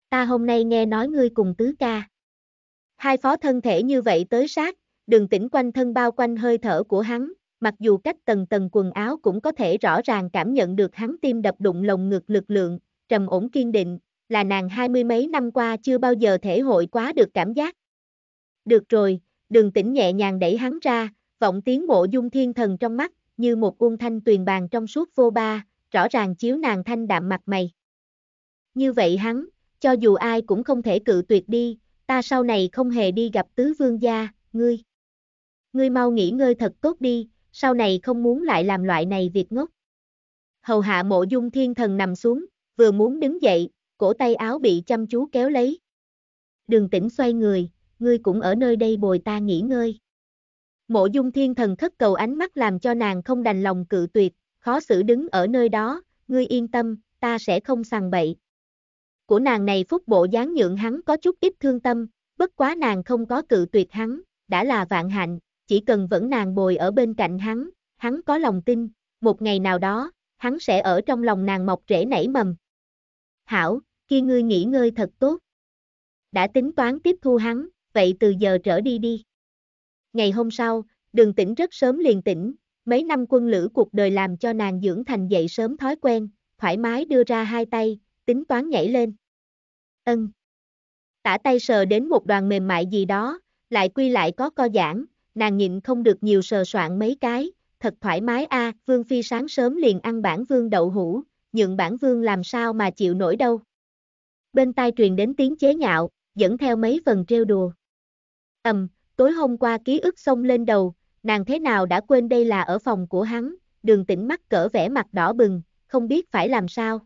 Ta hôm nay nghe nói ngươi cùng tứ ca. Hai phó thân thể như vậy tới sát, Đường Tỉnh quanh thân bao quanh hơi thở của hắn, mặc dù cách tầng tầng quần áo cũng có thể rõ ràng cảm nhận được hắn tim đập đụng lồng ngực lực lượng, trầm ổn kiên định, là nàng hai mươi mấy năm qua chưa bao giờ thể hội quá được cảm giác. Được rồi, Đường Tỉnh nhẹ nhàng đẩy hắn ra, vọng tiếng Mộ Dung Thiên Thần trong mắt, như một uông thanh tuyền bàn trong suốt vô ba, rõ ràng chiếu nàng thanh đạm mặt mày. Như vậy hắn, cho dù ai cũng không thể cự tuyệt đi, ta sau này không hề đi gặp tứ vương gia, ngươi. Ngươi mau nghỉ ngơi thật tốt đi, sau này không muốn lại làm loại này việc ngốc. Hầu hạ Mộ Dung Thiên Thần nằm xuống, vừa muốn đứng dậy, cổ tay áo bị chăm chú kéo lấy. Đường Tỉnh xoay người, ngươi cũng ở nơi đây bồi ta nghỉ ngơi. Mộ Dung Thiên Thần khất cầu ánh mắt làm cho nàng không đành lòng cự tuyệt, khó xử đứng ở nơi đó, ngươi yên tâm, ta sẽ không sằng bậy. Của nàng này phúc bộ dáng nhượng hắn có chút ít thương tâm, bất quá nàng không có cự tuyệt hắn, đã là vạn hạnh, chỉ cần vẫn nàng bồi ở bên cạnh hắn, hắn có lòng tin, một ngày nào đó, hắn sẽ ở trong lòng nàng mọc rễ nảy mầm. Hảo, khi ngươi nghỉ ngơi thật tốt. Đã tính toán tiếp thu hắn, vậy từ giờ trở đi đi. Ngày hôm sau, Đường Tỉnh rất sớm liền tỉnh, mấy năm quân lữ cuộc đời làm cho nàng dưỡng thành dậy sớm thói quen, thoải mái đưa ra hai tay, tính toán nhảy lên. Ân. Tả tay sờ đến một đoàn mềm mại gì đó, lại quy lại có co giãn, nàng nhịn không được nhiều sờ soạn mấy cái, thật thoải mái a. À, Vương Phi sáng sớm liền ăn bản Vương đậu hũ, nhượng bản Vương làm sao mà chịu nổi đâu. Bên tai truyền đến tiếng chế nhạo, dẫn theo mấy phần trêu đùa. Ầm, um, tối hôm qua ký ức xông lên đầu, nàng thế nào đã quên đây là ở phòng của hắn, Đường Tỉnh mắt cỡ vẻ mặt đỏ bừng, không biết phải làm sao.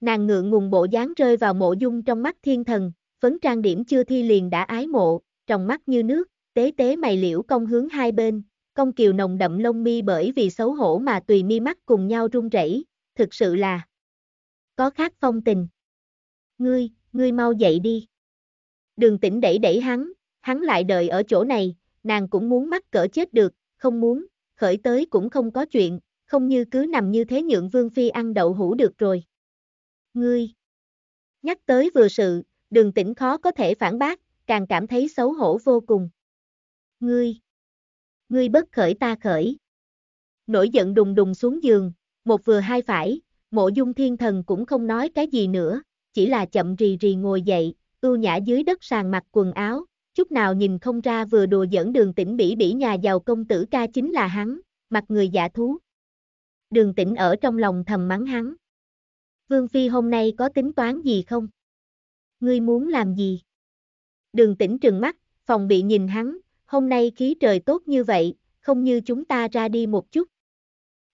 Nàng ngượng ngùng bộ dáng rơi vào Mộ Dung trong mắt Thiên Thần, phấn trang điểm chưa thi liền đã ái mộ, trong mắt như nước, tế tế mày liễu cong hướng hai bên, cong kiều nồng đậm lông mi bởi vì xấu hổ mà tùy mi mắt cùng nhau run rẩy, thực sự là có khác phong tình. Ngươi, ngươi mau dậy đi. Đường Tỉnh đẩy đẩy hắn, hắn lại đợi ở chỗ này, nàng cũng muốn mắc cỡ chết được, không muốn, khởi tới cũng không có chuyện, không như cứ nằm như thế nhượng Vương Phi ăn đậu hũ được rồi. Ngươi, nhắc tới vừa sự, Đường Tỉnh khó có thể phản bác, càng cảm thấy xấu hổ vô cùng. Ngươi, ngươi bất khởi ta khởi. Nổi giận đùng đùng xuống giường, một vừa hai phải, Mộ Dung Thiên Thần cũng không nói cái gì nữa, chỉ là chậm rì rì ngồi dậy, ưu nhã dưới đất sàn mặc quần áo, chút nào nhìn không ra vừa đùa giỡn Đường Tỉnh bỉ bỉ nhà giàu công tử ca chính là hắn, mặt người dạ thú. Đường Tỉnh ở trong lòng thầm mắng hắn. Vương Phi hôm nay có tính toán gì không? Ngươi muốn làm gì? Đường Tỉnh trừng mắt, phòng bị nhìn hắn, hôm nay khí trời tốt như vậy, không như chúng ta ra đi một chút.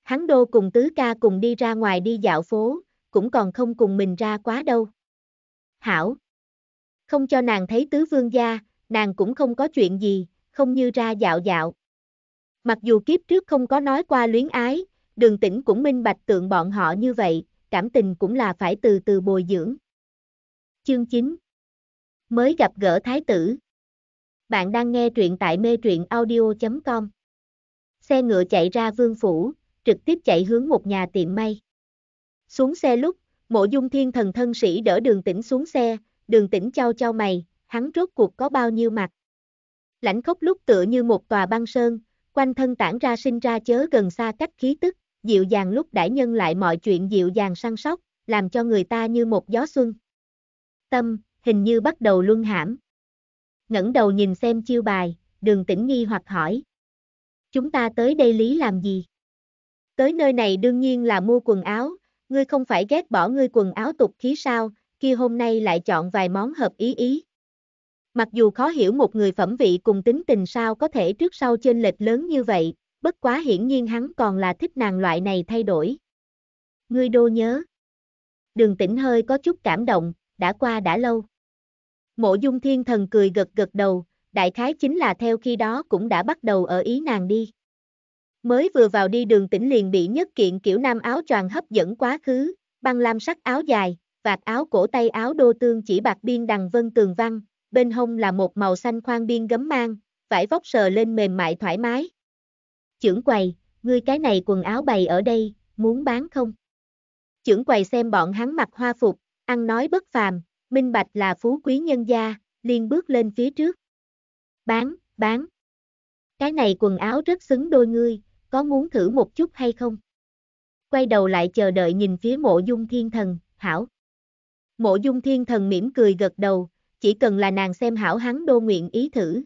Hắn đô cùng tứ ca cùng đi ra ngoài đi dạo phố, cũng còn không cùng mình ra quá đâu. Hảo! Không cho nàng thấy tứ vương gia, nàng cũng không có chuyện gì, không như ra dạo dạo. Mặc dù kiếp trước không có nói qua luyến ái, Đường Tỉnh cũng minh bạch tượng bọn họ như vậy, cảm tình cũng là phải từ từ bồi dưỡng. Chương chín. Mới gặp gỡ Thái tử. Bạn đang nghe truyện tại metruyenaudio chấm com. Xe ngựa chạy ra vương phủ, trực tiếp chạy hướng một nhà tiệm may. Xuống xe lúc, Mộ Dung Thiên Thần thân sĩ đỡ Đường Tỉnh xuống xe, Đường Tỉnh chau chau mày, hắn rốt cuộc có bao nhiêu mặt. Lãnh khốc lúc tựa như một tòa băng sơn, quanh thân tản ra sinh ra chớ gần xa cách khí tức, dịu dàng lúc đãi nhân lại mọi chuyện dịu dàng săn sóc, làm cho người ta như một gió xuân. Tâm, hình như bắt đầu luân hãm. Ngẩng đầu nhìn xem chiêu bài, Đường Tỉnh nghi hoặc hỏi. Chúng ta tới đây lý làm gì? Tới nơi này đương nhiên là mua quần áo, ngươi không phải ghét bỏ ngươi quần áo tục khí sao, kia hôm nay lại chọn vài món hợp ý ý. Mặc dù khó hiểu một người phẩm vị cùng tính tình sao có thể trước sau chênh lệch lớn như vậy, bất quá hiển nhiên hắn còn là thích nàng loại này thay đổi. Ngươi đô nhớ. Đường Tỉnh hơi có chút cảm động, đã qua đã lâu. Mộ Dung Thiên Thần cười gật gật đầu, đại khái chính là theo khi đó cũng đã bắt đầu ở ý nàng đi. Mới vừa vào đi Đường Tỉnh liền bị nhất kiện kiểu nam áo choàng hấp dẫn quá khứ, băng lam sắc áo dài, vạt áo cổ tay áo đô tương chỉ bạc biên đằng vân tường văn, bên hông là một màu xanh khoan biên gấm mang, vải vóc sờ lên mềm mại thoải mái. Chưởng quầy, ngươi cái này quần áo bày ở đây, muốn bán không? Chưởng quầy xem bọn hắn mặc hoa phục, ăn nói bất phàm, minh bạch là phú quý nhân gia, liền bước lên phía trước. Bán, bán. Cái này quần áo rất xứng đôi ngươi, có muốn thử một chút hay không? Quay đầu lại chờ đợi nhìn phía Mộ Dung Thiên Thần, hảo. Mộ Dung Thiên Thần mỉm cười gật đầu, chỉ cần là nàng xem hảo hắn đô nguyện ý thử.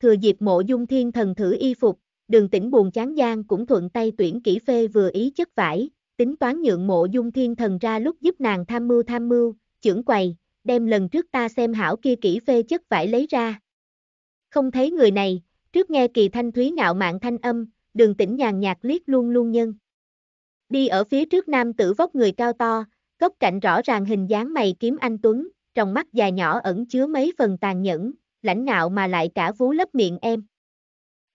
Thừa dịp Mộ Dung Thiên Thần thử y phục, Đường Tỉnh buồn chán gian cũng thuận tay tuyển kỹ phê vừa ý chất vải, tính toán nhượng Mộ Dung Thiên Thần ra lúc giúp nàng tham mưu tham mưu, chưởng quầy, đem lần trước ta xem hảo kia kỹ phê chất vải lấy ra. Không thấy người này, trước nghe kỳ thanh thúy ngạo mạn thanh âm, Đường Tỉnh nhàn nhạt liếc luôn luôn nhân. Đi ở phía trước nam tử vóc người cao to, góc cạnh rõ ràng hình dáng mày kiếm anh tuấn, trong mắt dài nhỏ ẩn chứa mấy phần tàn nhẫn, lãnh ngạo mà lại cả vú lấp miệng em.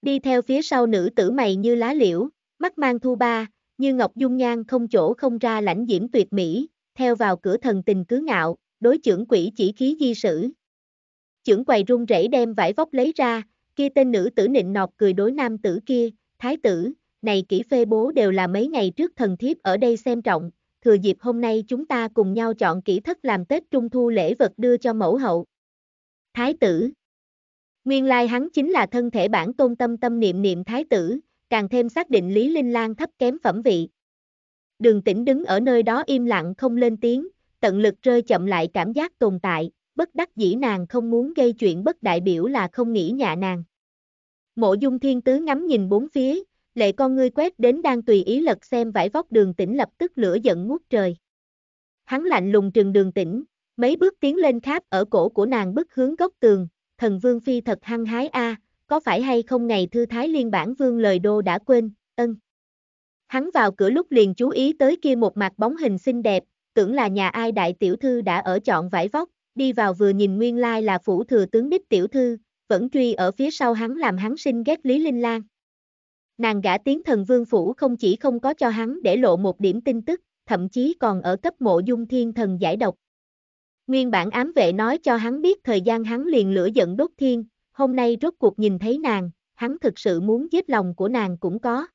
Đi theo phía sau nữ tử mày như lá liễu, mắt mang thu ba, như ngọc dung nhan không chỗ không ra lãnh diễm tuyệt mỹ, theo vào cửa thần tình cứ ngạo, đối chưởng quỷ chỉ khí di sử. Chưởng quầy run rẩy đem vải vóc lấy ra, kia tên nữ tử nịnh nọt cười đối nam tử kia, thái tử, này kỹ phê bố đều là mấy ngày trước thần thiếp ở đây xem trọng, thừa dịp hôm nay chúng ta cùng nhau chọn kỹ thất làm Tết Trung Thu lễ vật đưa cho mẫu hậu. Thái tử. Nguyên lai hắn chính là thân thể bản tôn tâm tâm niệm niệm thái tử, càng thêm xác định Lý Linh Lan thấp kém phẩm vị. Đường Tỉnh đứng ở nơi đó im lặng không lên tiếng, tận lực rơi chậm lại cảm giác tồn tại, bất đắc dĩ nàng không muốn gây chuyện bất đại biểu là không nghĩ nhạ nàng. Mộ Dung Thiên Tứ ngắm nhìn bốn phía, lệ con ngươi quét đến đang tùy ý lật xem vải vóc Đường Tỉnh lập tức lửa giận ngút trời. Hắn lạnh lùng trừng Đường Tỉnh, mấy bước tiến lên kháp ở cổ của nàng bức hướng góc tường, thần vương phi thật hăng hái a, à, có phải hay không ngày thư thái liên bản vương lời đô đã quên, ân. Hắn vào cửa lúc liền chú ý tới kia một mặt bóng hình xinh đẹp, tưởng là nhà ai đại tiểu thư đã ở chọn vải vóc, đi vào vừa nhìn nguyên lai là phủ thừa tướng đích tiểu thư, vẫn truy ở phía sau hắn làm hắn sinh ghét Lý Linh Lan. Nàng gả tiến thần vương phủ không chỉ không có cho hắn để lộ một điểm tin tức, thậm chí còn ở cấp Mộ Dung Thiên Thần giải độc. Nguyên bản ám vệ nói cho hắn biết thời gian hắn liền lửa giận đốt thiên, hôm nay rốt cuộc nhìn thấy nàng, hắn thực sự muốn giết lòng của nàng cũng có.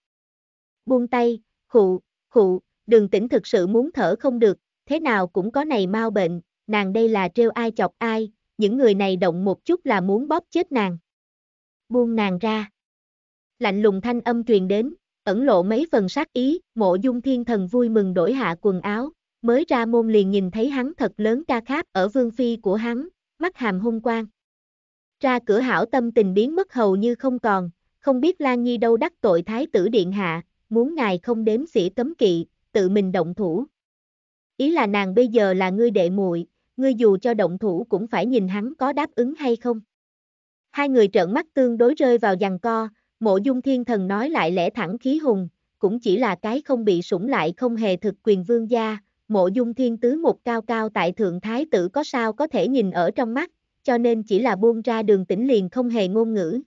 Buông tay, khụ, khụ, Đường Tỉnh thực sự muốn thở không được, thế nào cũng có này mau bệnh, nàng đây là trêu ai chọc ai, những người này động một chút là muốn bóp chết nàng. Buông nàng ra. Lạnh lùng thanh âm truyền đến, ẩn lộ mấy phần sát ý, Mộ Dung Thiên Thần vui mừng đổi hạ quần áo, mới ra môn liền nhìn thấy hắn thật lớn ca kháp ở vương phi của hắn, mắt hàm hung quang. Ra cửa hảo tâm tình biến mất hầu như không còn, không biết Lan Nhi đâu đắc tội thái tử điện hạ, muốn ngài không đếm xỉa cấm kỵ, tự mình động thủ. Ý là nàng bây giờ là ngươi đệ muội, ngươi dù cho động thủ cũng phải nhìn hắn có đáp ứng hay không. Hai người trợn mắt tương đối rơi vào giằng co, Mộ Dung Thiên Thần nói lại lẽ thẳng khí hùng, cũng chỉ là cái không bị sủng lại không hề thực quyền vương gia, Mộ Dung Thiên Tứ một cao cao tại thượng thái tử có sao có thể nhìn ở trong mắt, cho nên chỉ là buông ra Đường Tỉnh liền không hề ngôn ngữ.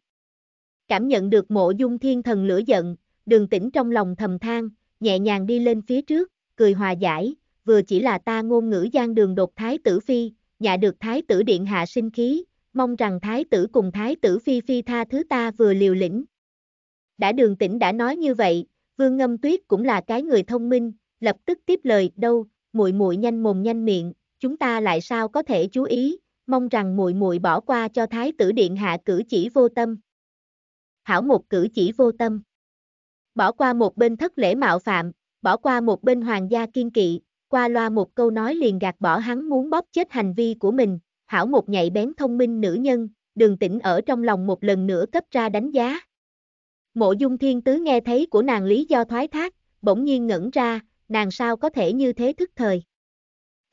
Cảm nhận được Mộ Dung Thiên Thần lửa giận, Đường Tỉnh trong lòng thầm than, nhẹ nhàng đi lên phía trước, cười hòa giải, vừa chỉ là ta ngôn ngữ gian đường đột thái tử phi, nhạ được thái tử điện hạ sinh khí, mong rằng thái tử cùng thái tử phi phi tha thứ ta vừa liều lĩnh. Đã Đường Tỉnh đã nói như vậy, Vương Ngâm Tuyết cũng là cái người thông minh, lập tức tiếp lời, đâu, muội muội nhanh mồm nhanh miệng, chúng ta lại sao có thể chú ý, mong rằng muội muội bỏ qua cho thái tử điện hạ cử chỉ vô tâm. Hảo một cử chỉ vô tâm. Bỏ qua một bên thất lễ mạo phạm, bỏ qua một bên hoàng gia kiên kỵ, qua loa một câu nói liền gạt bỏ hắn muốn bóp chết hành vi của mình, hảo một nhạy bén thông minh nữ nhân, Đường Tỉnh ở trong lòng một lần nữa cấp ra đánh giá. Mộ Dung Thiên Tứ nghe thấy của nàng lý do thoái thác, bỗng nhiên ngẩn ra, nàng sao có thể như thế thức thời.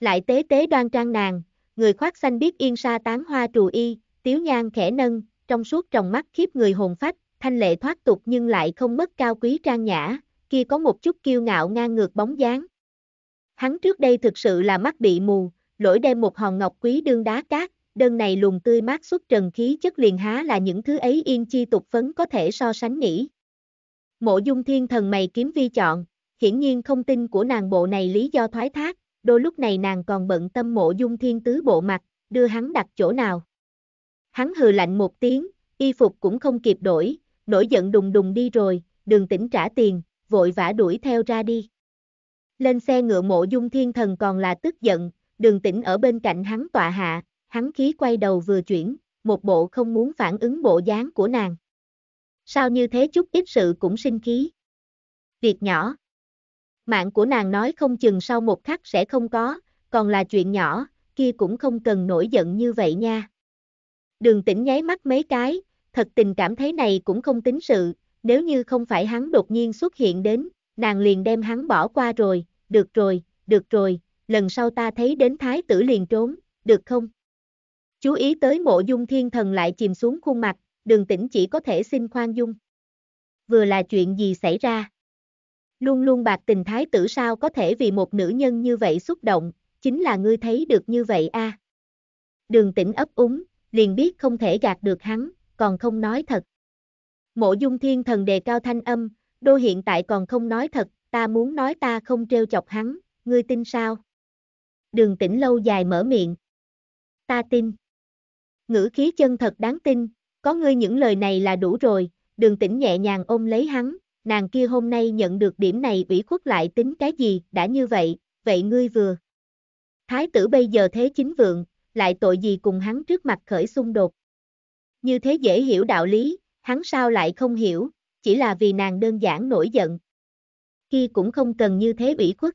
Lại tế tế đoan trang nàng, người khoác xanh biết yên sa tán hoa trù y, tiếu nhan khẽ nâng, trong suốt tròng mắt khiếp người hồn phách, thanh lệ thoát tục nhưng lại không mất cao quý trang nhã, kia có một chút kiêu ngạo ngang ngược bóng dáng. Hắn trước đây thực sự là mắt bị mù, lỗi đem một hòn ngọc quý đương đá cát, đơn này luồng tươi mát xuất trần khí chất liền há là những thứ ấy yên chi tục phấn có thể so sánh nghĩ. Mộ Dung Thiên Thần mày kiếm vi chọn, hiển nhiên không tin của nàng bộ này lý do thoái thác, đôi lúc này nàng còn bận tâm Mộ Dung Thiên Tứ bộ mặt, đưa hắn đặt chỗ nào. Hắn hừ lạnh một tiếng, y phục cũng không kịp đổi, nổi giận đùng đùng đi rồi, Đường Tỉnh trả tiền, vội vã đuổi theo ra đi. Lên xe ngựa Mộ Dung Thiên Thần còn là tức giận, Đường Tỉnh ở bên cạnh hắn tọa hạ, hắn khí quay đầu vừa chuyển, một bộ không muốn phản ứng bộ dáng của nàng. Sao như thế chút ít sự cũng sinh khí. Việc nhỏ. Mạng của nàng nói không chừng sau một khắc sẽ không có, còn là chuyện nhỏ, kia cũng không cần nổi giận như vậy nha. Đường Tỉnh nháy mắt mấy cái, thật tình cảm thấy này cũng không tính sự, nếu như không phải hắn đột nhiên xuất hiện đến, nàng liền đem hắn bỏ qua rồi, được rồi, được rồi, lần sau ta thấy đến thái tử liền trốn, được không? Chú ý tới Mộ Dung Thiên Thần lại chìm xuống khuôn mặt, Đường Tỉnh chỉ có thể xin khoan dung. Vừa là chuyện gì xảy ra? Luôn luôn bạc tình thái tử sao có thể vì một nữ nhân như vậy xúc động, chính là ngươi thấy được như vậy a. À? Đường Tỉnh ấp úng, liền biết không thể gạt được hắn, còn không nói thật. Mộ Dung Thiên Thần đề cao thanh âm, đô hiện tại còn không nói thật, ta muốn nói ta không trêu chọc hắn, ngươi tin sao? Đường Tỉnh lâu dài mở miệng. Ta tin. Ngữ khí chân thật đáng tin, có ngươi những lời này là đủ rồi, Đường Tỉnh nhẹ nhàng ôm lấy hắn, nàng kia hôm nay nhận được điểm này ủy khuất lại tính cái gì, đã như vậy, vậy ngươi vừa. Thái tử bây giờ thế chính vượng, lại tội gì cùng hắn trước mặt khởi xung đột. Như thế dễ hiểu đạo lý, hắn sao lại không hiểu, chỉ là vì nàng đơn giản nổi giận. Kia cũng không cần như thế ủy khuất.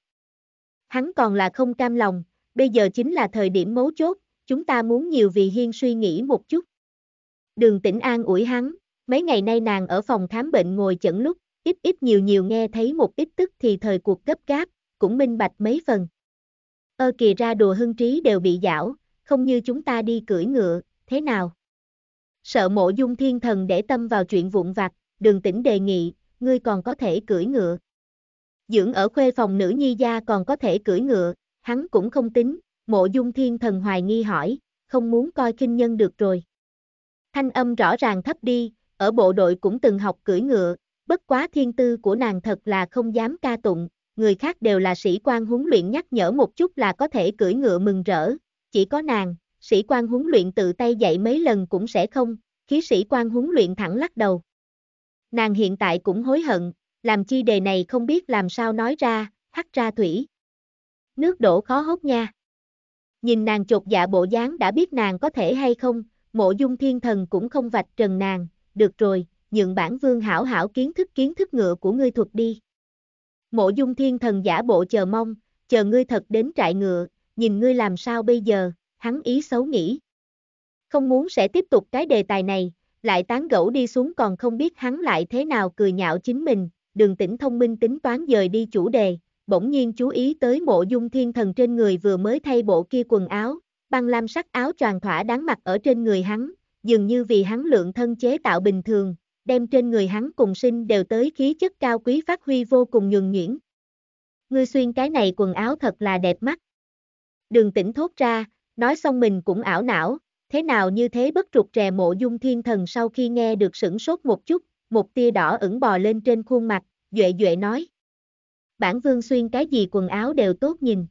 Hắn còn là không cam lòng, bây giờ chính là thời điểm mấu chốt, chúng ta muốn nhiều vì Hiên suy nghĩ một chút. Đường Tỉnh an ủi hắn, mấy ngày nay nàng ở phòng khám bệnh ngồi chẩn lúc, ít ít nhiều nhiều nghe thấy một ít tức thì thời cuộc gấp gáp, cũng minh bạch mấy phần. Ơ kìa ra đùa hưng trí đều bị giảo, không như chúng ta đi cưỡi ngựa, thế nào? Sợ Mộ Dung Thiên Thần để tâm vào chuyện vụn vặt, Đường Tỉnh đề nghị, ngươi còn có thể cưỡi ngựa. Dưỡng ở khuê phòng nữ nhi gia còn có thể cưỡi ngựa, hắn cũng không tính, Mộ Dung Thiên Thần hoài nghi hỏi, không muốn coi kinh nhân được rồi. Thanh âm rõ ràng thấp đi, ở bộ đội cũng từng học cưỡi ngựa, bất quá thiên tư của nàng thật là không dám ca tụng, người khác đều là sĩ quan huấn luyện nhắc nhở một chút là có thể cưỡi ngựa mừng rỡ, chỉ có nàng, sĩ quan huấn luyện tự tay dạy mấy lần cũng sẽ không, khí sĩ quan huấn luyện thẳng lắc đầu. Nàng hiện tại cũng hối hận, làm chi đề này không biết làm sao nói ra, hắt ra thủy. Nước đổ khó hốt nha. Nhìn nàng chột dạ bộ dáng đã biết nàng có thể hay không, Mộ Dung Thiên Thần cũng không vạch trần nàng, được rồi, nhượng bản vương hảo hảo kiến thức kiến thức ngựa của ngươi thuật đi. Mộ Dung Thiên Thần giả bộ chờ mong, chờ ngươi thật đến trại ngựa, nhìn ngươi làm sao bây giờ, hắn ý xấu nghĩ. Không muốn sẽ tiếp tục cái đề tài này, lại tán gẫu đi xuống còn không biết hắn lại thế nào cười nhạo chính mình, Đường Tỉnh thông minh tính toán dời đi chủ đề, bỗng nhiên chú ý tới Mộ Dung Thiên Thần trên người vừa mới thay bộ kia quần áo, băng lam sắc áo choàng thỏa đáng mặc ở trên người hắn, dường như vì hắn lượng thân chế tạo bình thường, đem trên người hắn cùng sinh đều tới khí chất cao quý phát huy vô cùng nhuần nhuyễn. Ngươi xuyên cái này quần áo thật là đẹp mắt. Đường Tỉnh thốt ra, nói xong mình cũng ảo não, thế nào như thế bất rụt rè. Mộ Dung Thiên Thần sau khi nghe được sửng sốt một chút, một tia đỏ ửng bò lên trên khuôn mặt, duệ duệ nói. bản vương xuyên cái gì quần áo đều tốt nhìn.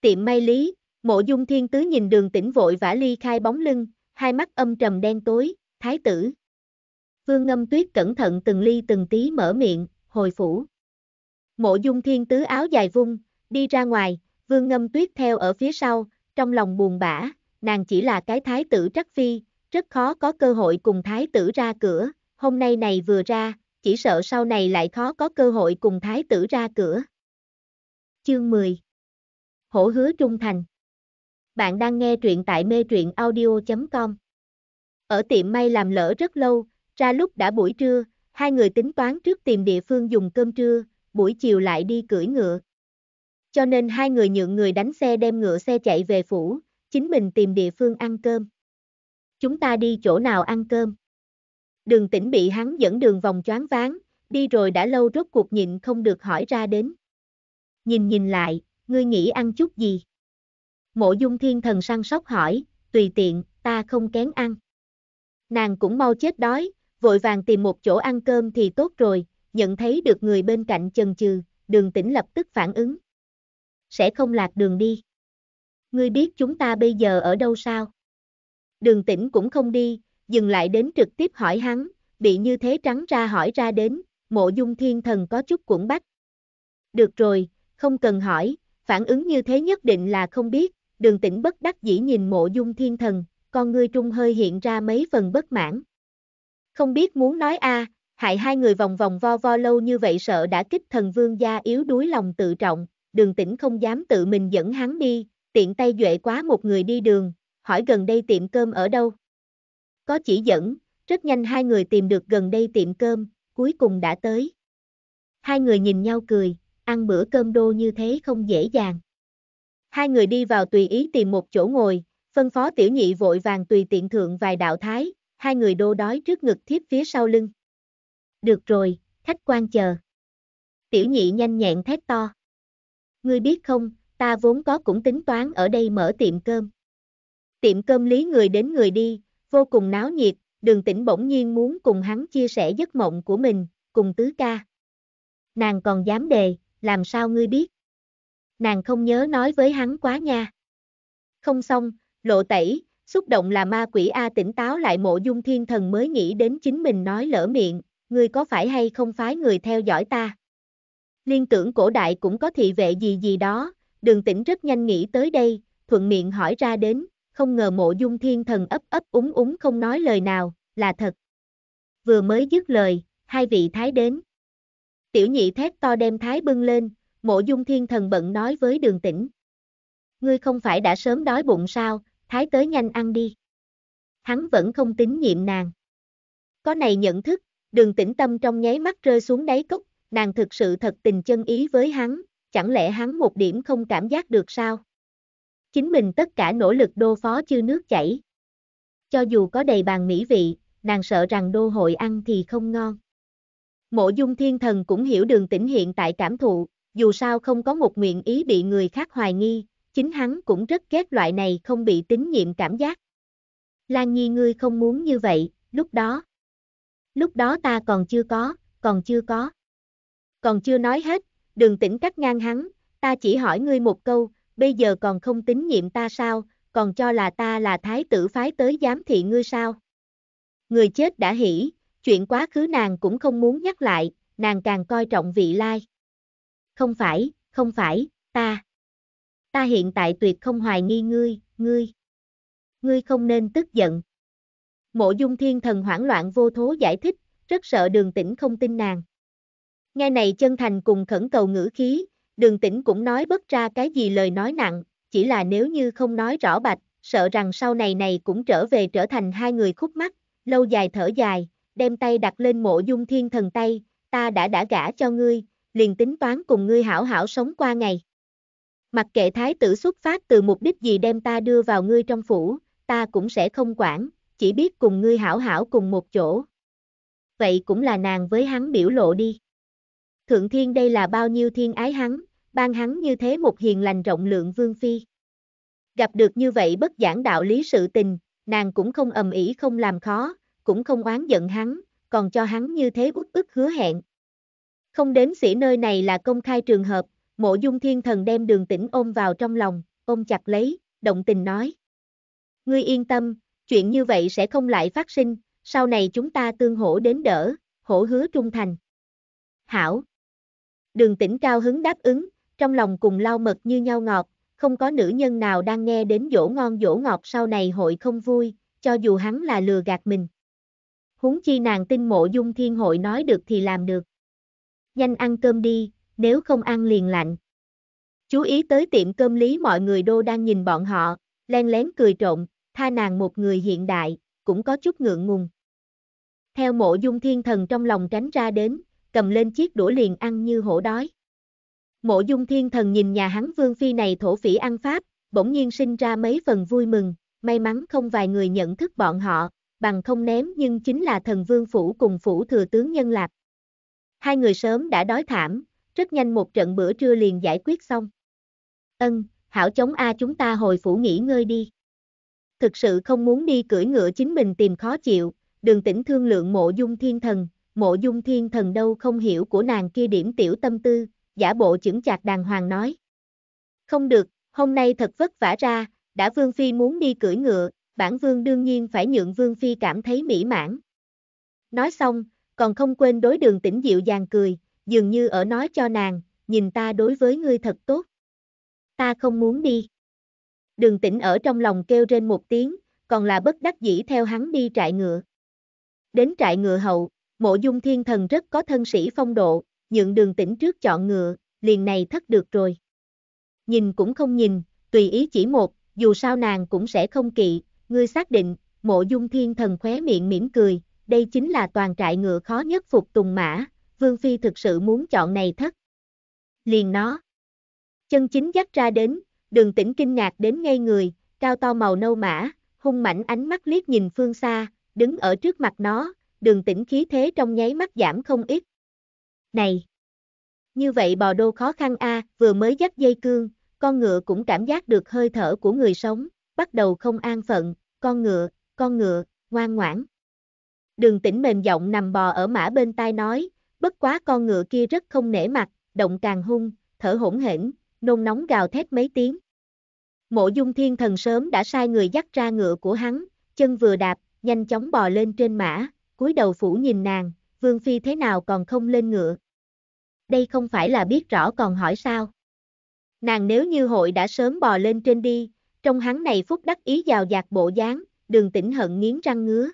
Tiệm may lý, Mộ Dung Thiên Tứ nhìn Đường Tỉnh vội vã ly khai bóng lưng, hai mắt âm trầm đen tối. Thái tử. Vương Ngâm Tuyết cẩn thận từng ly từng tí mở miệng, hồi phủ. Mộ Dung Thiên Tứ áo dài vung, đi ra ngoài, Vương Ngâm Tuyết theo ở phía sau, trong lòng buồn bã, nàng chỉ là cái thái tử trắc phi, rất khó có cơ hội cùng thái tử ra cửa, hôm nay này vừa ra, chỉ sợ sau này lại khó có cơ hội cùng thái tử ra cửa. Chương mười Hổ hứa trung thành. Bạn đang nghe truyện tại metruyenaudio chấm com. Ở tiệm may làm lỡ rất lâu, ra lúc đã buổi trưa, hai người tính toán trước tìm địa phương dùng cơm trưa, buổi chiều lại đi cưỡi ngựa. Cho nên hai người nhượng người đánh xe đem ngựa xe chạy về phủ, chính mình tìm địa phương ăn cơm. Chúng ta đi chỗ nào ăn cơm? Đường Tỉnh bị hắn dẫn đường vòng choáng váng, đi rồi đã lâu rốt cuộc nhịn không được hỏi ra đến. Nhìn nhìn lại, ngươi nghĩ ăn chút gì? Mộ Dung Thiên Thần săn sóc hỏi, tùy tiện, ta không kén ăn. Nàng cũng mau chết đói, vội vàng tìm một chỗ ăn cơm thì tốt rồi, nhận thấy được người bên cạnh chần chừ, Đường Tỉnh lập tức phản ứng. Sẽ không lạc đường đi. Ngươi biết chúng ta bây giờ ở đâu sao? Đường Tỉnh cũng không đi, dừng lại đến trực tiếp hỏi hắn, bị như thế trắng ra hỏi ra đến, Mộ Dung Thiên Thần có chút cuộn bách. Được rồi, không cần hỏi, phản ứng như thế nhất định là không biết, Đường Tỉnh bất đắc dĩ nhìn Mộ Dung Thiên Thần, con ngươi trung hơi hiện ra mấy phần bất mãn. Không biết muốn nói a, à, hại hai người vòng vòng vo vo lâu như vậy sợ đã kích thần vương gia yếu đuối lòng tự trọng, Đường Tỉnh không dám tự mình dẫn hắn đi, tiện tay duệ quá một người đi đường, hỏi gần đây tiệm cơm ở đâu. Có chỉ dẫn, rất nhanh hai người tìm được gần đây tiệm cơm, cuối cùng đã tới. Hai người nhìn nhau cười, ăn bữa cơm đô như thế không dễ dàng. Hai người đi vào tùy ý tìm một chỗ ngồi, phân phó tiểu nhị vội vàng tùy tiện thượng vài đạo thái, hai người đô đói trước ngực thiếp phía sau lưng. Được rồi, khách quan chờ. Tiểu nhị nhanh nhẹn thét to. Ngươi biết không, ta vốn có cũng tính toán ở đây mở tiệm cơm. Tiệm cơm lý người đến người đi, vô cùng náo nhiệt, Đường Tỉnh bỗng nhiên muốn cùng hắn chia sẻ giấc mộng của mình, cùng tứ ca. Nàng còn dám đề, làm sao ngươi biết? Nàng không nhớ nói với hắn quá nha. Không xong, lộ tẩy, xúc động là ma quỷ a, tỉnh táo lại Mộ Dung Thiên Thần mới nghĩ đến chính mình nói lỡ miệng, ngươi có phải hay không phái người theo dõi ta? Liên tưởng cổ đại cũng có thị vệ gì gì đó, Đường Tỉnh rất nhanh nghĩ tới đây, thuận miệng hỏi ra đến, không ngờ Mộ Dung Thiên Thần ấp ấp úng úng không nói lời nào, là thật. Vừa mới dứt lời, hai vị thái đến. Tiểu nhị thét to đem thái bưng lên, Mộ Dung Thiên Thần bận nói với Đường Tỉnh. Ngươi không phải đã sớm đói bụng sao, thái tới nhanh ăn đi. Hắn vẫn không tín nhiệm nàng. Có này nhận thức, Đường Tỉnh tâm trong nháy mắt rơi xuống đáy cốc, nàng thực sự thật tình chân ý với hắn, chẳng lẽ hắn một điểm không cảm giác được sao? Chính mình tất cả nỗ lực đô phó chư nước chảy. Cho dù có đầy bàn mỹ vị, nàng sợ rằng đô hội ăn thì không ngon. Mộ Dung Thiên Thần cũng hiểu Đường Tỉnh hiện tại cảm thụ, dù sao không có một nguyện ý bị người khác hoài nghi, chính hắn cũng rất ghét loại này không bị tín nhiệm cảm giác. Lan Nhi ngươi không muốn như vậy, lúc đó. Lúc đó ta còn chưa có, còn chưa có. Còn chưa nói hết, Đường Tỉnh cắt ngang hắn, ta chỉ hỏi ngươi một câu. Bây giờ còn không tín nhiệm ta sao, còn cho là ta là thái tử phái tới giám thị ngươi sao? Người chết đã hỉ, chuyện quá khứ nàng cũng không muốn nhắc lại, nàng càng coi trọng vị lai. Không phải, không phải, ta. Ta hiện tại tuyệt không hoài nghi ngươi, ngươi. Ngươi không nên tức giận. Mộ Dung Thiên Thần hoảng loạn vô thố giải thích, rất sợ Đường Tỉnh không tin nàng. Nghe này chân thành cùng khẩn cầu ngữ khí. Đường Tỉnh cũng nói bất ra cái gì lời nói nặng, chỉ là nếu như không nói rõ bạch, sợ rằng sau này này cũng trở về trở thành hai người khúc mắc, lâu dài thở dài, đem tay đặt lên Mộ Dung Thiên Thần tay, ta đã đã gả cho ngươi, liền tính toán cùng ngươi hảo hảo sống qua ngày. Mặc kệ thái tử xuất phát từ mục đích gì đem ta đưa vào ngươi trong phủ, ta cũng sẽ không quản, chỉ biết cùng ngươi hảo hảo cùng một chỗ. Vậy cũng là nàng với hắn biểu lộ đi. Thượng thiên đây là bao nhiêu thiên ái hắn, ban hắn như thế một hiền lành rộng lượng vương phi. Gặp được như vậy bất giảng đạo lý sự tình, nàng cũng không ầm ĩ không làm khó, cũng không oán giận hắn, còn cho hắn như thế uất ức hứa hẹn. Không đếm xỉa nơi này là công khai trường hợp, Mộ Dung Thiên Thần đem Đường Tỉnh ôm vào trong lòng, ôm chặt lấy, động tình nói. Ngươi yên tâm, chuyện như vậy sẽ không lại phát sinh, sau này chúng ta tương hỗ đến đỡ, hỗ hứa trung thành. Hảo. Đường Tỉnh cao hứng đáp ứng, trong lòng cùng lau mật như nhau ngọt, không có nữ nhân nào đang nghe đến dỗ ngon dỗ ngọt sau này hội không vui, cho dù hắn là lừa gạt mình. Huống chi nàng tin Mộ Dung Thiên hội nói được thì làm được. Nhanh ăn cơm đi, nếu không ăn liền lạnh. Chú ý tới tiệm cơm Lý mọi người đô đang nhìn bọn họ, len lén cười trộm, tha nàng một người hiện đại, cũng có chút ngượng ngùng. Theo Mộ Dung Thiên Thần trong lòng tránh ra đến, cầm lên chiếc đũa liền ăn như hổ đói. Mộ Dung Thiên Thần nhìn nhà hắn vương phi này thổ phỉ ăn pháp, bỗng nhiên sinh ra mấy phần vui mừng, may mắn không vài người nhận thức bọn họ, bằng không ném nhưng chính là thần vương phủ cùng phủ thừa tướng nhân lạp. Hai người sớm đã đói thảm, rất nhanh một trận bữa trưa liền giải quyết xong. Ân, hảo chống a, chúng ta hồi phủ nghỉ ngơi đi. Thực sự không muốn đi cưỡi ngựa chính mình tìm khó chịu, Đường Tỉnh thương lượng Mộ Dung Thiên Thần, Mộ Dung Thiên Thần đâu không hiểu của nàng kia điểm tiểu tâm tư, giả bộ chững chạc đàng hoàng nói. Không được, hôm nay thật vất vả ra, đã vương phi muốn đi cưỡi ngựa, bản vương đương nhiên phải nhượng vương phi cảm thấy mỹ mãn. Nói xong, còn không quên đối Đường Tỉnh dịu dàng cười, dường như ở nói cho nàng, nhìn ta đối với ngươi thật tốt. Ta không muốn đi. Đường Tỉnh ở trong lòng kêu rên một tiếng, còn là bất đắc dĩ theo hắn đi trại ngựa. Đến trại ngựa hậu, Mộ Dung Thiên Thần rất có thân sĩ phong độ, nhượng Đường Tỉnh trước chọn ngựa, liền này thất được rồi. Nhìn cũng không nhìn, tùy ý chỉ một, dù sao nàng cũng sẽ không kỵ, ngươi xác định. Mộ Dung Thiên Thần khóe miệng mỉm cười, đây chính là toàn trại ngựa khó nhất phục tùng mã, vương phi thực sự muốn chọn này thất. Liền nó. Chân chính dắt ra đến, Đường Tỉnh kinh ngạc đến ngây người, cao to màu nâu mã, hung mảnh ánh mắt liếc nhìn phương xa, đứng ở trước mặt nó, Đường Tỉnh khí thế trong nháy mắt giảm không ít. Này! Như vậy bò đô khó khăn a, à, vừa mới dắt dây cương, con ngựa cũng cảm giác được hơi thở của người sống, bắt đầu không an phận, con ngựa, con ngựa, ngoan ngoãn. Đường Tỉnh mềm giọng nằm bò ở mã bên tai nói, bất quá con ngựa kia rất không nể mặt, động càng hung, thở hổn hển, nôn nóng gào thét mấy tiếng. Mộ Dung Thiên Thần sớm đã sai người dắt ra ngựa của hắn, chân vừa đạp, nhanh chóng bò lên trên mã, cúi đầu phủ nhìn nàng, vương phi thế nào còn không lên ngựa. Đây không phải là biết rõ còn hỏi sao. Nàng nếu như hội đã sớm bò lên trên đi, trong hắn này phúc đắc ý giàu dạt bộ dáng, Đường Tỉnh hận nghiến răng ngứa.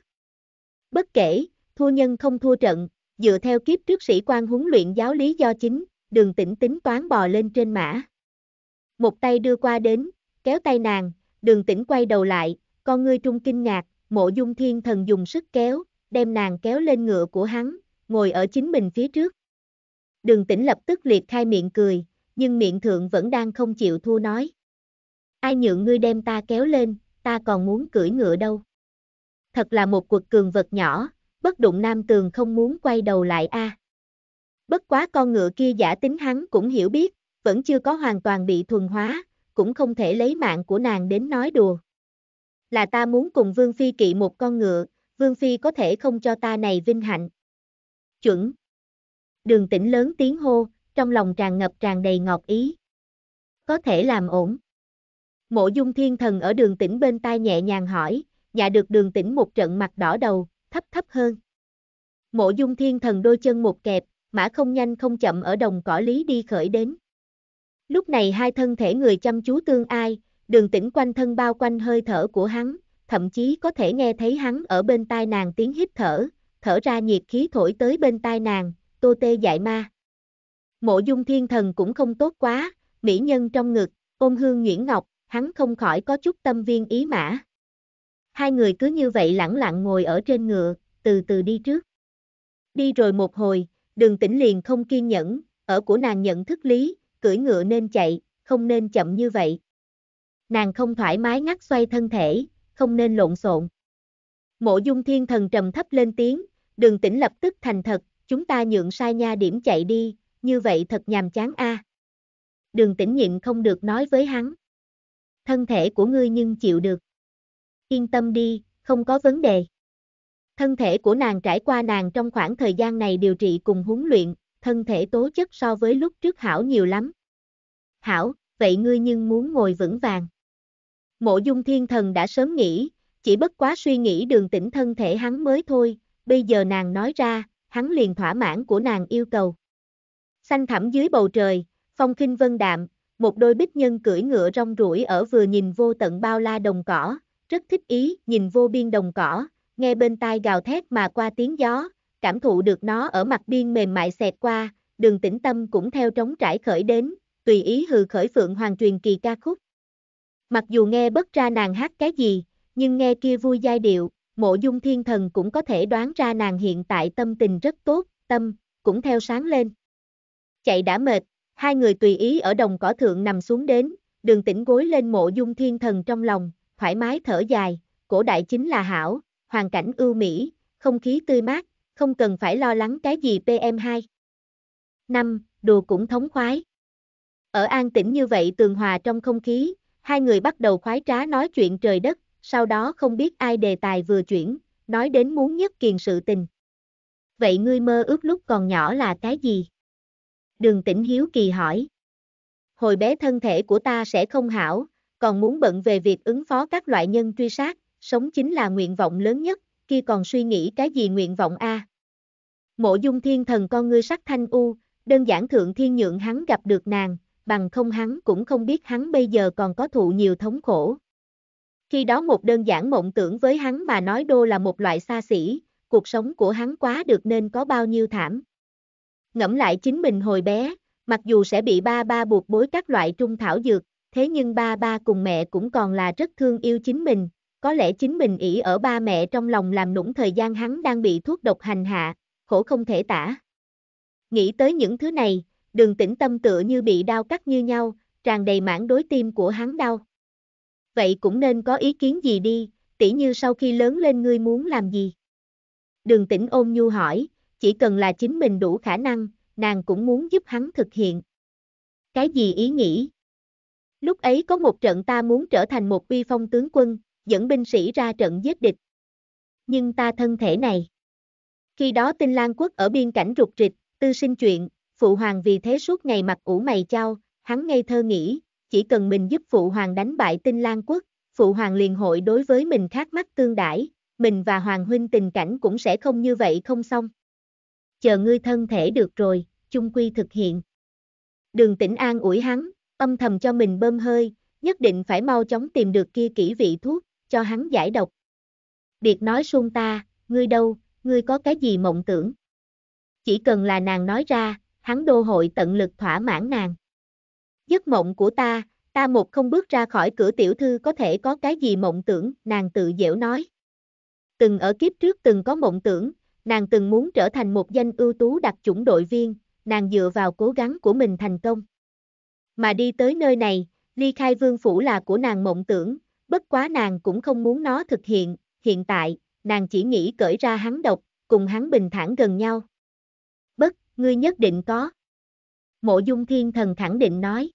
Bất kể, thua nhân không thua trận, dựa theo kiếp trước sĩ quan huấn luyện giáo lý do chính, Đường Tỉnh tính toán bò lên trên mã. Một tay đưa qua đến, kéo tay nàng, Đường Tỉnh quay đầu lại, con ngươi trung kinh ngạc, Mộ Dung Thiên Thần dùng sức kéo, đem nàng kéo lên ngựa của hắn, ngồi ở chính mình phía trước. Đường Tỉnh lập tức liệt khai miệng cười, nhưng miệng thượng vẫn đang không chịu thua nói. Ai nhượng ngươi đem ta kéo lên, ta còn muốn cưỡi ngựa đâu. Thật là một cuộc cường vật nhỏ, bất đụng nam tường không muốn quay đầu lại a. À. Bất quá con ngựa kia giả tính hắn cũng hiểu biết, vẫn chưa có hoàn toàn bị thuần hóa, cũng không thể lấy mạng của nàng đến nói đùa. Là ta muốn cùng vương phi kỵ một con ngựa, vương phi có thể không cho ta này vinh hạnh. Chuẩn. Đường Tỉnh lớn tiếng hô, trong lòng tràn ngập tràn đầy ngọt ý. Có thể làm ổn. Mộ Dung Thiên Thần ở Đường Tỉnh bên tai nhẹ nhàng hỏi, nhạ được Đường Tỉnh một trận mặt đỏ đầu, thấp thấp hơn. Mộ Dung Thiên Thần đôi chân một kẹp, mã không nhanh không chậm ở đồng cỏ lý đi khởi đến. Lúc này hai thân thể người chăm chú tương ai, Đường Tỉnh quanh thân bao quanh hơi thở của hắn, thậm chí có thể nghe thấy hắn ở bên tai nàng tiếng hít thở, thở ra nhiệt khí thổi tới bên tai nàng, tô tê dại ma. Mộ Dung Thiên Thần cũng không tốt quá, mỹ nhân trong ngực, ôm hương nhuyễn ngọc, hắn không khỏi có chút tâm viên ý mã. Hai người cứ như vậy lẳng lặng ngồi ở trên ngựa, từ từ đi trước. Đi rồi một hồi, Đường Tỉnh liền không kiên nhẫn, ở của nàng nhận thức lý, cưỡi ngựa nên chạy, không nên chậm như vậy. Nàng không thoải mái ngắt xoay thân thể, không nên lộn xộn. Mộ Dung Thiên Thần trầm thấp lên tiếng, Đường Tỉnh lập tức thành thật, chúng ta nhượng sai nha điểm chạy đi, như vậy thật nhàm chán a. À. Đường Tỉnh nhịn không được nói với hắn. Thân thể của ngươi nhưng chịu được. Yên tâm đi, không có vấn đề. Thân thể của nàng trải qua nàng trong khoảng thời gian này điều trị cùng huấn luyện, thân thể tố chất so với lúc trước hảo nhiều lắm. Hảo, vậy ngươi nhưng muốn ngồi vững vàng. Mộ Dung Thiên Thần đã sớm nghĩ, chỉ bất quá suy nghĩ Đường Tỉnh thân thể hắn mới thôi, bây giờ nàng nói ra, hắn liền thỏa mãn của nàng yêu cầu. Xanh thẳm dưới bầu trời, phong khinh vân đạm, một đôi bích nhân cưỡi ngựa rong ruổi ở vừa nhìn vô tận bao la đồng cỏ, rất thích ý nhìn vô biên đồng cỏ, nghe bên tai gào thét mà qua tiếng gió, cảm thụ được nó ở mặt biên mềm mại xẹt qua, Đường Tĩnh tâm cũng theo trống trải khởi đến, tùy ý hừ khởi Phượng Hoàng truyền kỳ ca khúc. Mặc dù nghe bất ra nàng hát cái gì, nhưng nghe kia vui giai điệu, Mộ Dung Thiên Thần cũng có thể đoán ra nàng hiện tại tâm tình rất tốt, tâm cũng theo sáng lên. Chạy đã mệt, hai người tùy ý ở đồng cỏ thượng nằm xuống đến, Đường Tĩnh gối lên Mộ Dung Thiên Thần trong lòng, thoải mái thở dài, cổ đại chính là hảo, hoàn cảnh ưu mỹ, không khí tươi mát, không cần phải lo lắng cái gì P M hai chấm năm, đùa cũng thống khoái. Ở an tĩnh như vậy tường hòa trong không khí, hai người bắt đầu khoái trá nói chuyện trời đất, sau đó không biết ai đề tài vừa chuyển, nói đến muốn nhất kiện sự tình. Vậy ngươi mơ ước lúc còn nhỏ là cái gì? Đường Tĩnh hiếu kỳ hỏi. Hồi bé thân thể của ta sẽ không hảo, còn muốn bận về việc ứng phó các loại nhân truy sát, sống chính là nguyện vọng lớn nhất, kia còn suy nghĩ cái gì nguyện vọng a? Mộ Dung Thiên Thần con ngươi sắc thanh u, đơn giản thượng thiên nhượng hắn gặp được nàng, bằng không hắn cũng không biết hắn bây giờ còn có thụ nhiều thống khổ. Khi đó một đơn giản mộng tưởng với hắn mà nói đô là một loại xa xỉ, cuộc sống của hắn quá được nên có bao nhiêu thảm. Ngẫm lại chính mình hồi bé, mặc dù sẽ bị ba ba buộc bối các loại trung thảo dược, thế nhưng ba ba cùng mẹ cũng còn là rất thương yêu chính mình, có lẽ chính mình ỷ ở ba mẹ trong lòng làm nũng thời gian hắn đang bị thuốc độc hành hạ, khổ không thể tả. Nghĩ tới những thứ này, Đường Tĩnh tâm tựa như bị đao cắt như nhau, tràn đầy mảng đối tim của hắn đau. Vậy cũng nên có ý kiến gì đi, tỉ như sau khi lớn lên ngươi muốn làm gì? Đường Tĩnh ôn nhu hỏi, chỉ cần là chính mình đủ khả năng, nàng cũng muốn giúp hắn thực hiện. Cái gì ý nghĩ? Lúc ấy có một trận ta muốn trở thành một uy phong tướng quân, dẫn binh sĩ ra trận giết địch. Nhưng ta thân thể này. Khi đó Tinh Lan Quốc ở biên cảnh rục rịch, tư sinh chuyện, phụ hoàng vì thế suốt ngày mặt ủ mày chao, hắn ngây thơ nghĩ, chỉ cần mình giúp phụ hoàng đánh bại Tinh Lan Quốc, phụ hoàng liền hội đối với mình khác mắt tương đãi, mình và hoàng huynh tình cảnh cũng sẽ không như vậy không xong. Chờ ngươi thân thể được rồi, chung quy thực hiện. Đường Tĩnh an ủi hắn, âm thầm cho mình bơm hơi, nhất định phải mau chóng tìm được kia kỹ vị thuốc, cho hắn giải độc. Biệt nói suông ta, ngươi đâu, ngươi có cái gì mộng tưởng? Chỉ cần là nàng nói ra, hắn đô hội tận lực thỏa mãn nàng. Giấc mộng của ta, ta một không bước ra khỏi cửa tiểu thư có thể có cái gì mộng tưởng, nàng tự dễu nói. Từng ở kiếp trước từng có mộng tưởng, nàng từng muốn trở thành một danh ưu tú đặc chủng đội viên, nàng dựa vào cố gắng của mình thành công. Mà đi tới nơi này, ly khai vương phủ là của nàng mộng tưởng, bất quá nàng cũng không muốn nó thực hiện, hiện tại, nàng chỉ nghĩ cởi ra hắn độc, cùng hắn bình thản gần nhau. Bất, ngươi nhất định có. Mộ Dung Thiên Thần khẳng định nói.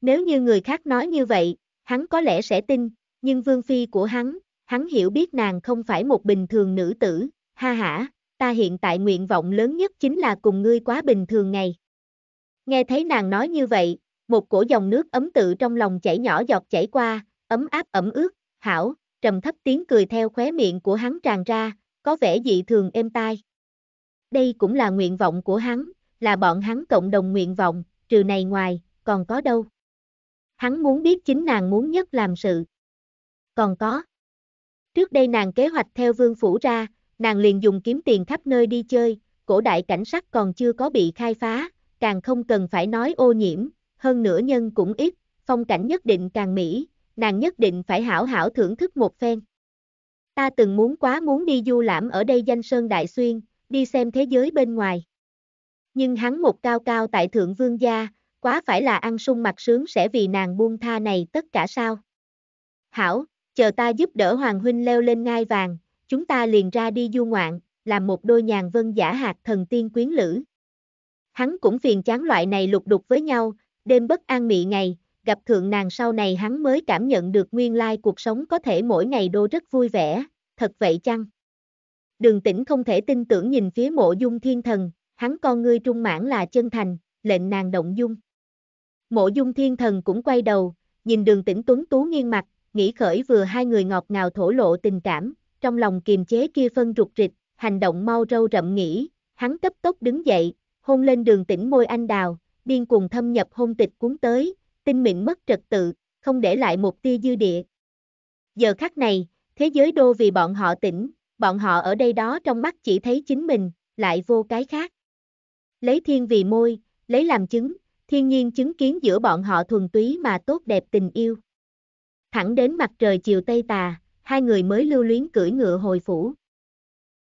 Nếu như người khác nói như vậy, hắn có lẽ sẽ tin, nhưng vương phi của hắn, hắn hiểu biết nàng không phải một bình thường nữ tử, ha hả, ta hiện tại nguyện vọng lớn nhất chính là cùng ngươi quá bình thường ngày. Nghe thấy nàng nói như vậy, một cổ dòng nước ấm tự trong lòng chảy nhỏ giọt chảy qua, ấm áp ẩm ướt, hảo, trầm thấp tiếng cười theo khóe miệng của hắn tràn ra, có vẻ dị thường êm tai. Đây cũng là nguyện vọng của hắn, là bọn hắn cộng đồng nguyện vọng, trừ này ngoài, còn có đâu. Hắn muốn biết chính nàng muốn nhất làm sự. Còn có. Trước đây nàng kế hoạch theo vương phủ ra, nàng liền dùng kiếm tiền khắp nơi đi chơi, cổ đại cảnh sắc còn chưa có bị khai phá, càng không cần phải nói ô nhiễm, hơn nữa nhân cũng ít, phong cảnh nhất định càng mỹ, nàng nhất định phải hảo hảo thưởng thức một phen. Ta từng muốn quá muốn đi du lãm ở đây danh sơn đại xuyên, đi xem thế giới bên ngoài. Nhưng hắn một cao cao tại thượng vương gia, quá phải là ăn sung mặc sướng sẽ vì nàng buông tha này tất cả sao? Hảo, chờ ta giúp đỡ hoàng huynh leo lên ngai vàng, chúng ta liền ra đi du ngoạn, làm một đôi nhàn vân giả hạt thần tiên quyến lữ. Hắn cũng phiền chán loại này lục đục với nhau, đêm bất an mị ngày, gặp thượng nàng sau này hắn mới cảm nhận được nguyên lai cuộc sống có thể mỗi ngày đô rất vui vẻ, thật vậy chăng? Đường Tĩnh không thể tin tưởng nhìn phía Mộ Dung Thiên Thần, hắn con ngươi trung mãn là chân thành, lệnh nàng động dung. Mộ Dung Thiên Thần cũng quay đầu, nhìn Đường Tỉnh tuấn tú nghiêng mặt, nghĩ khởi vừa hai người ngọt ngào thổ lộ tình cảm, trong lòng kiềm chế kia phân rụt rịch, hành động mau râu rậm nghĩ, hắn cấp tốc đứng dậy, hôn lên Đường Tỉnh môi anh đào, điên cuồng thâm nhập hôn tịch cuốn tới, tinh mịn mất trật tự, không để lại một tia dư địa. Giờ khắc này, thế giới đô vì bọn họ tỉnh, bọn họ ở đây đó trong mắt chỉ thấy chính mình, lại vô cái khác. Lấy thiên vì môi, lấy làm chứng, thiên nhiên chứng kiến giữa bọn họ thuần túy mà tốt đẹp tình yêu. Thẳng đến mặt trời chiều tây tà, hai người mới lưu luyến cưỡi ngựa hồi phủ.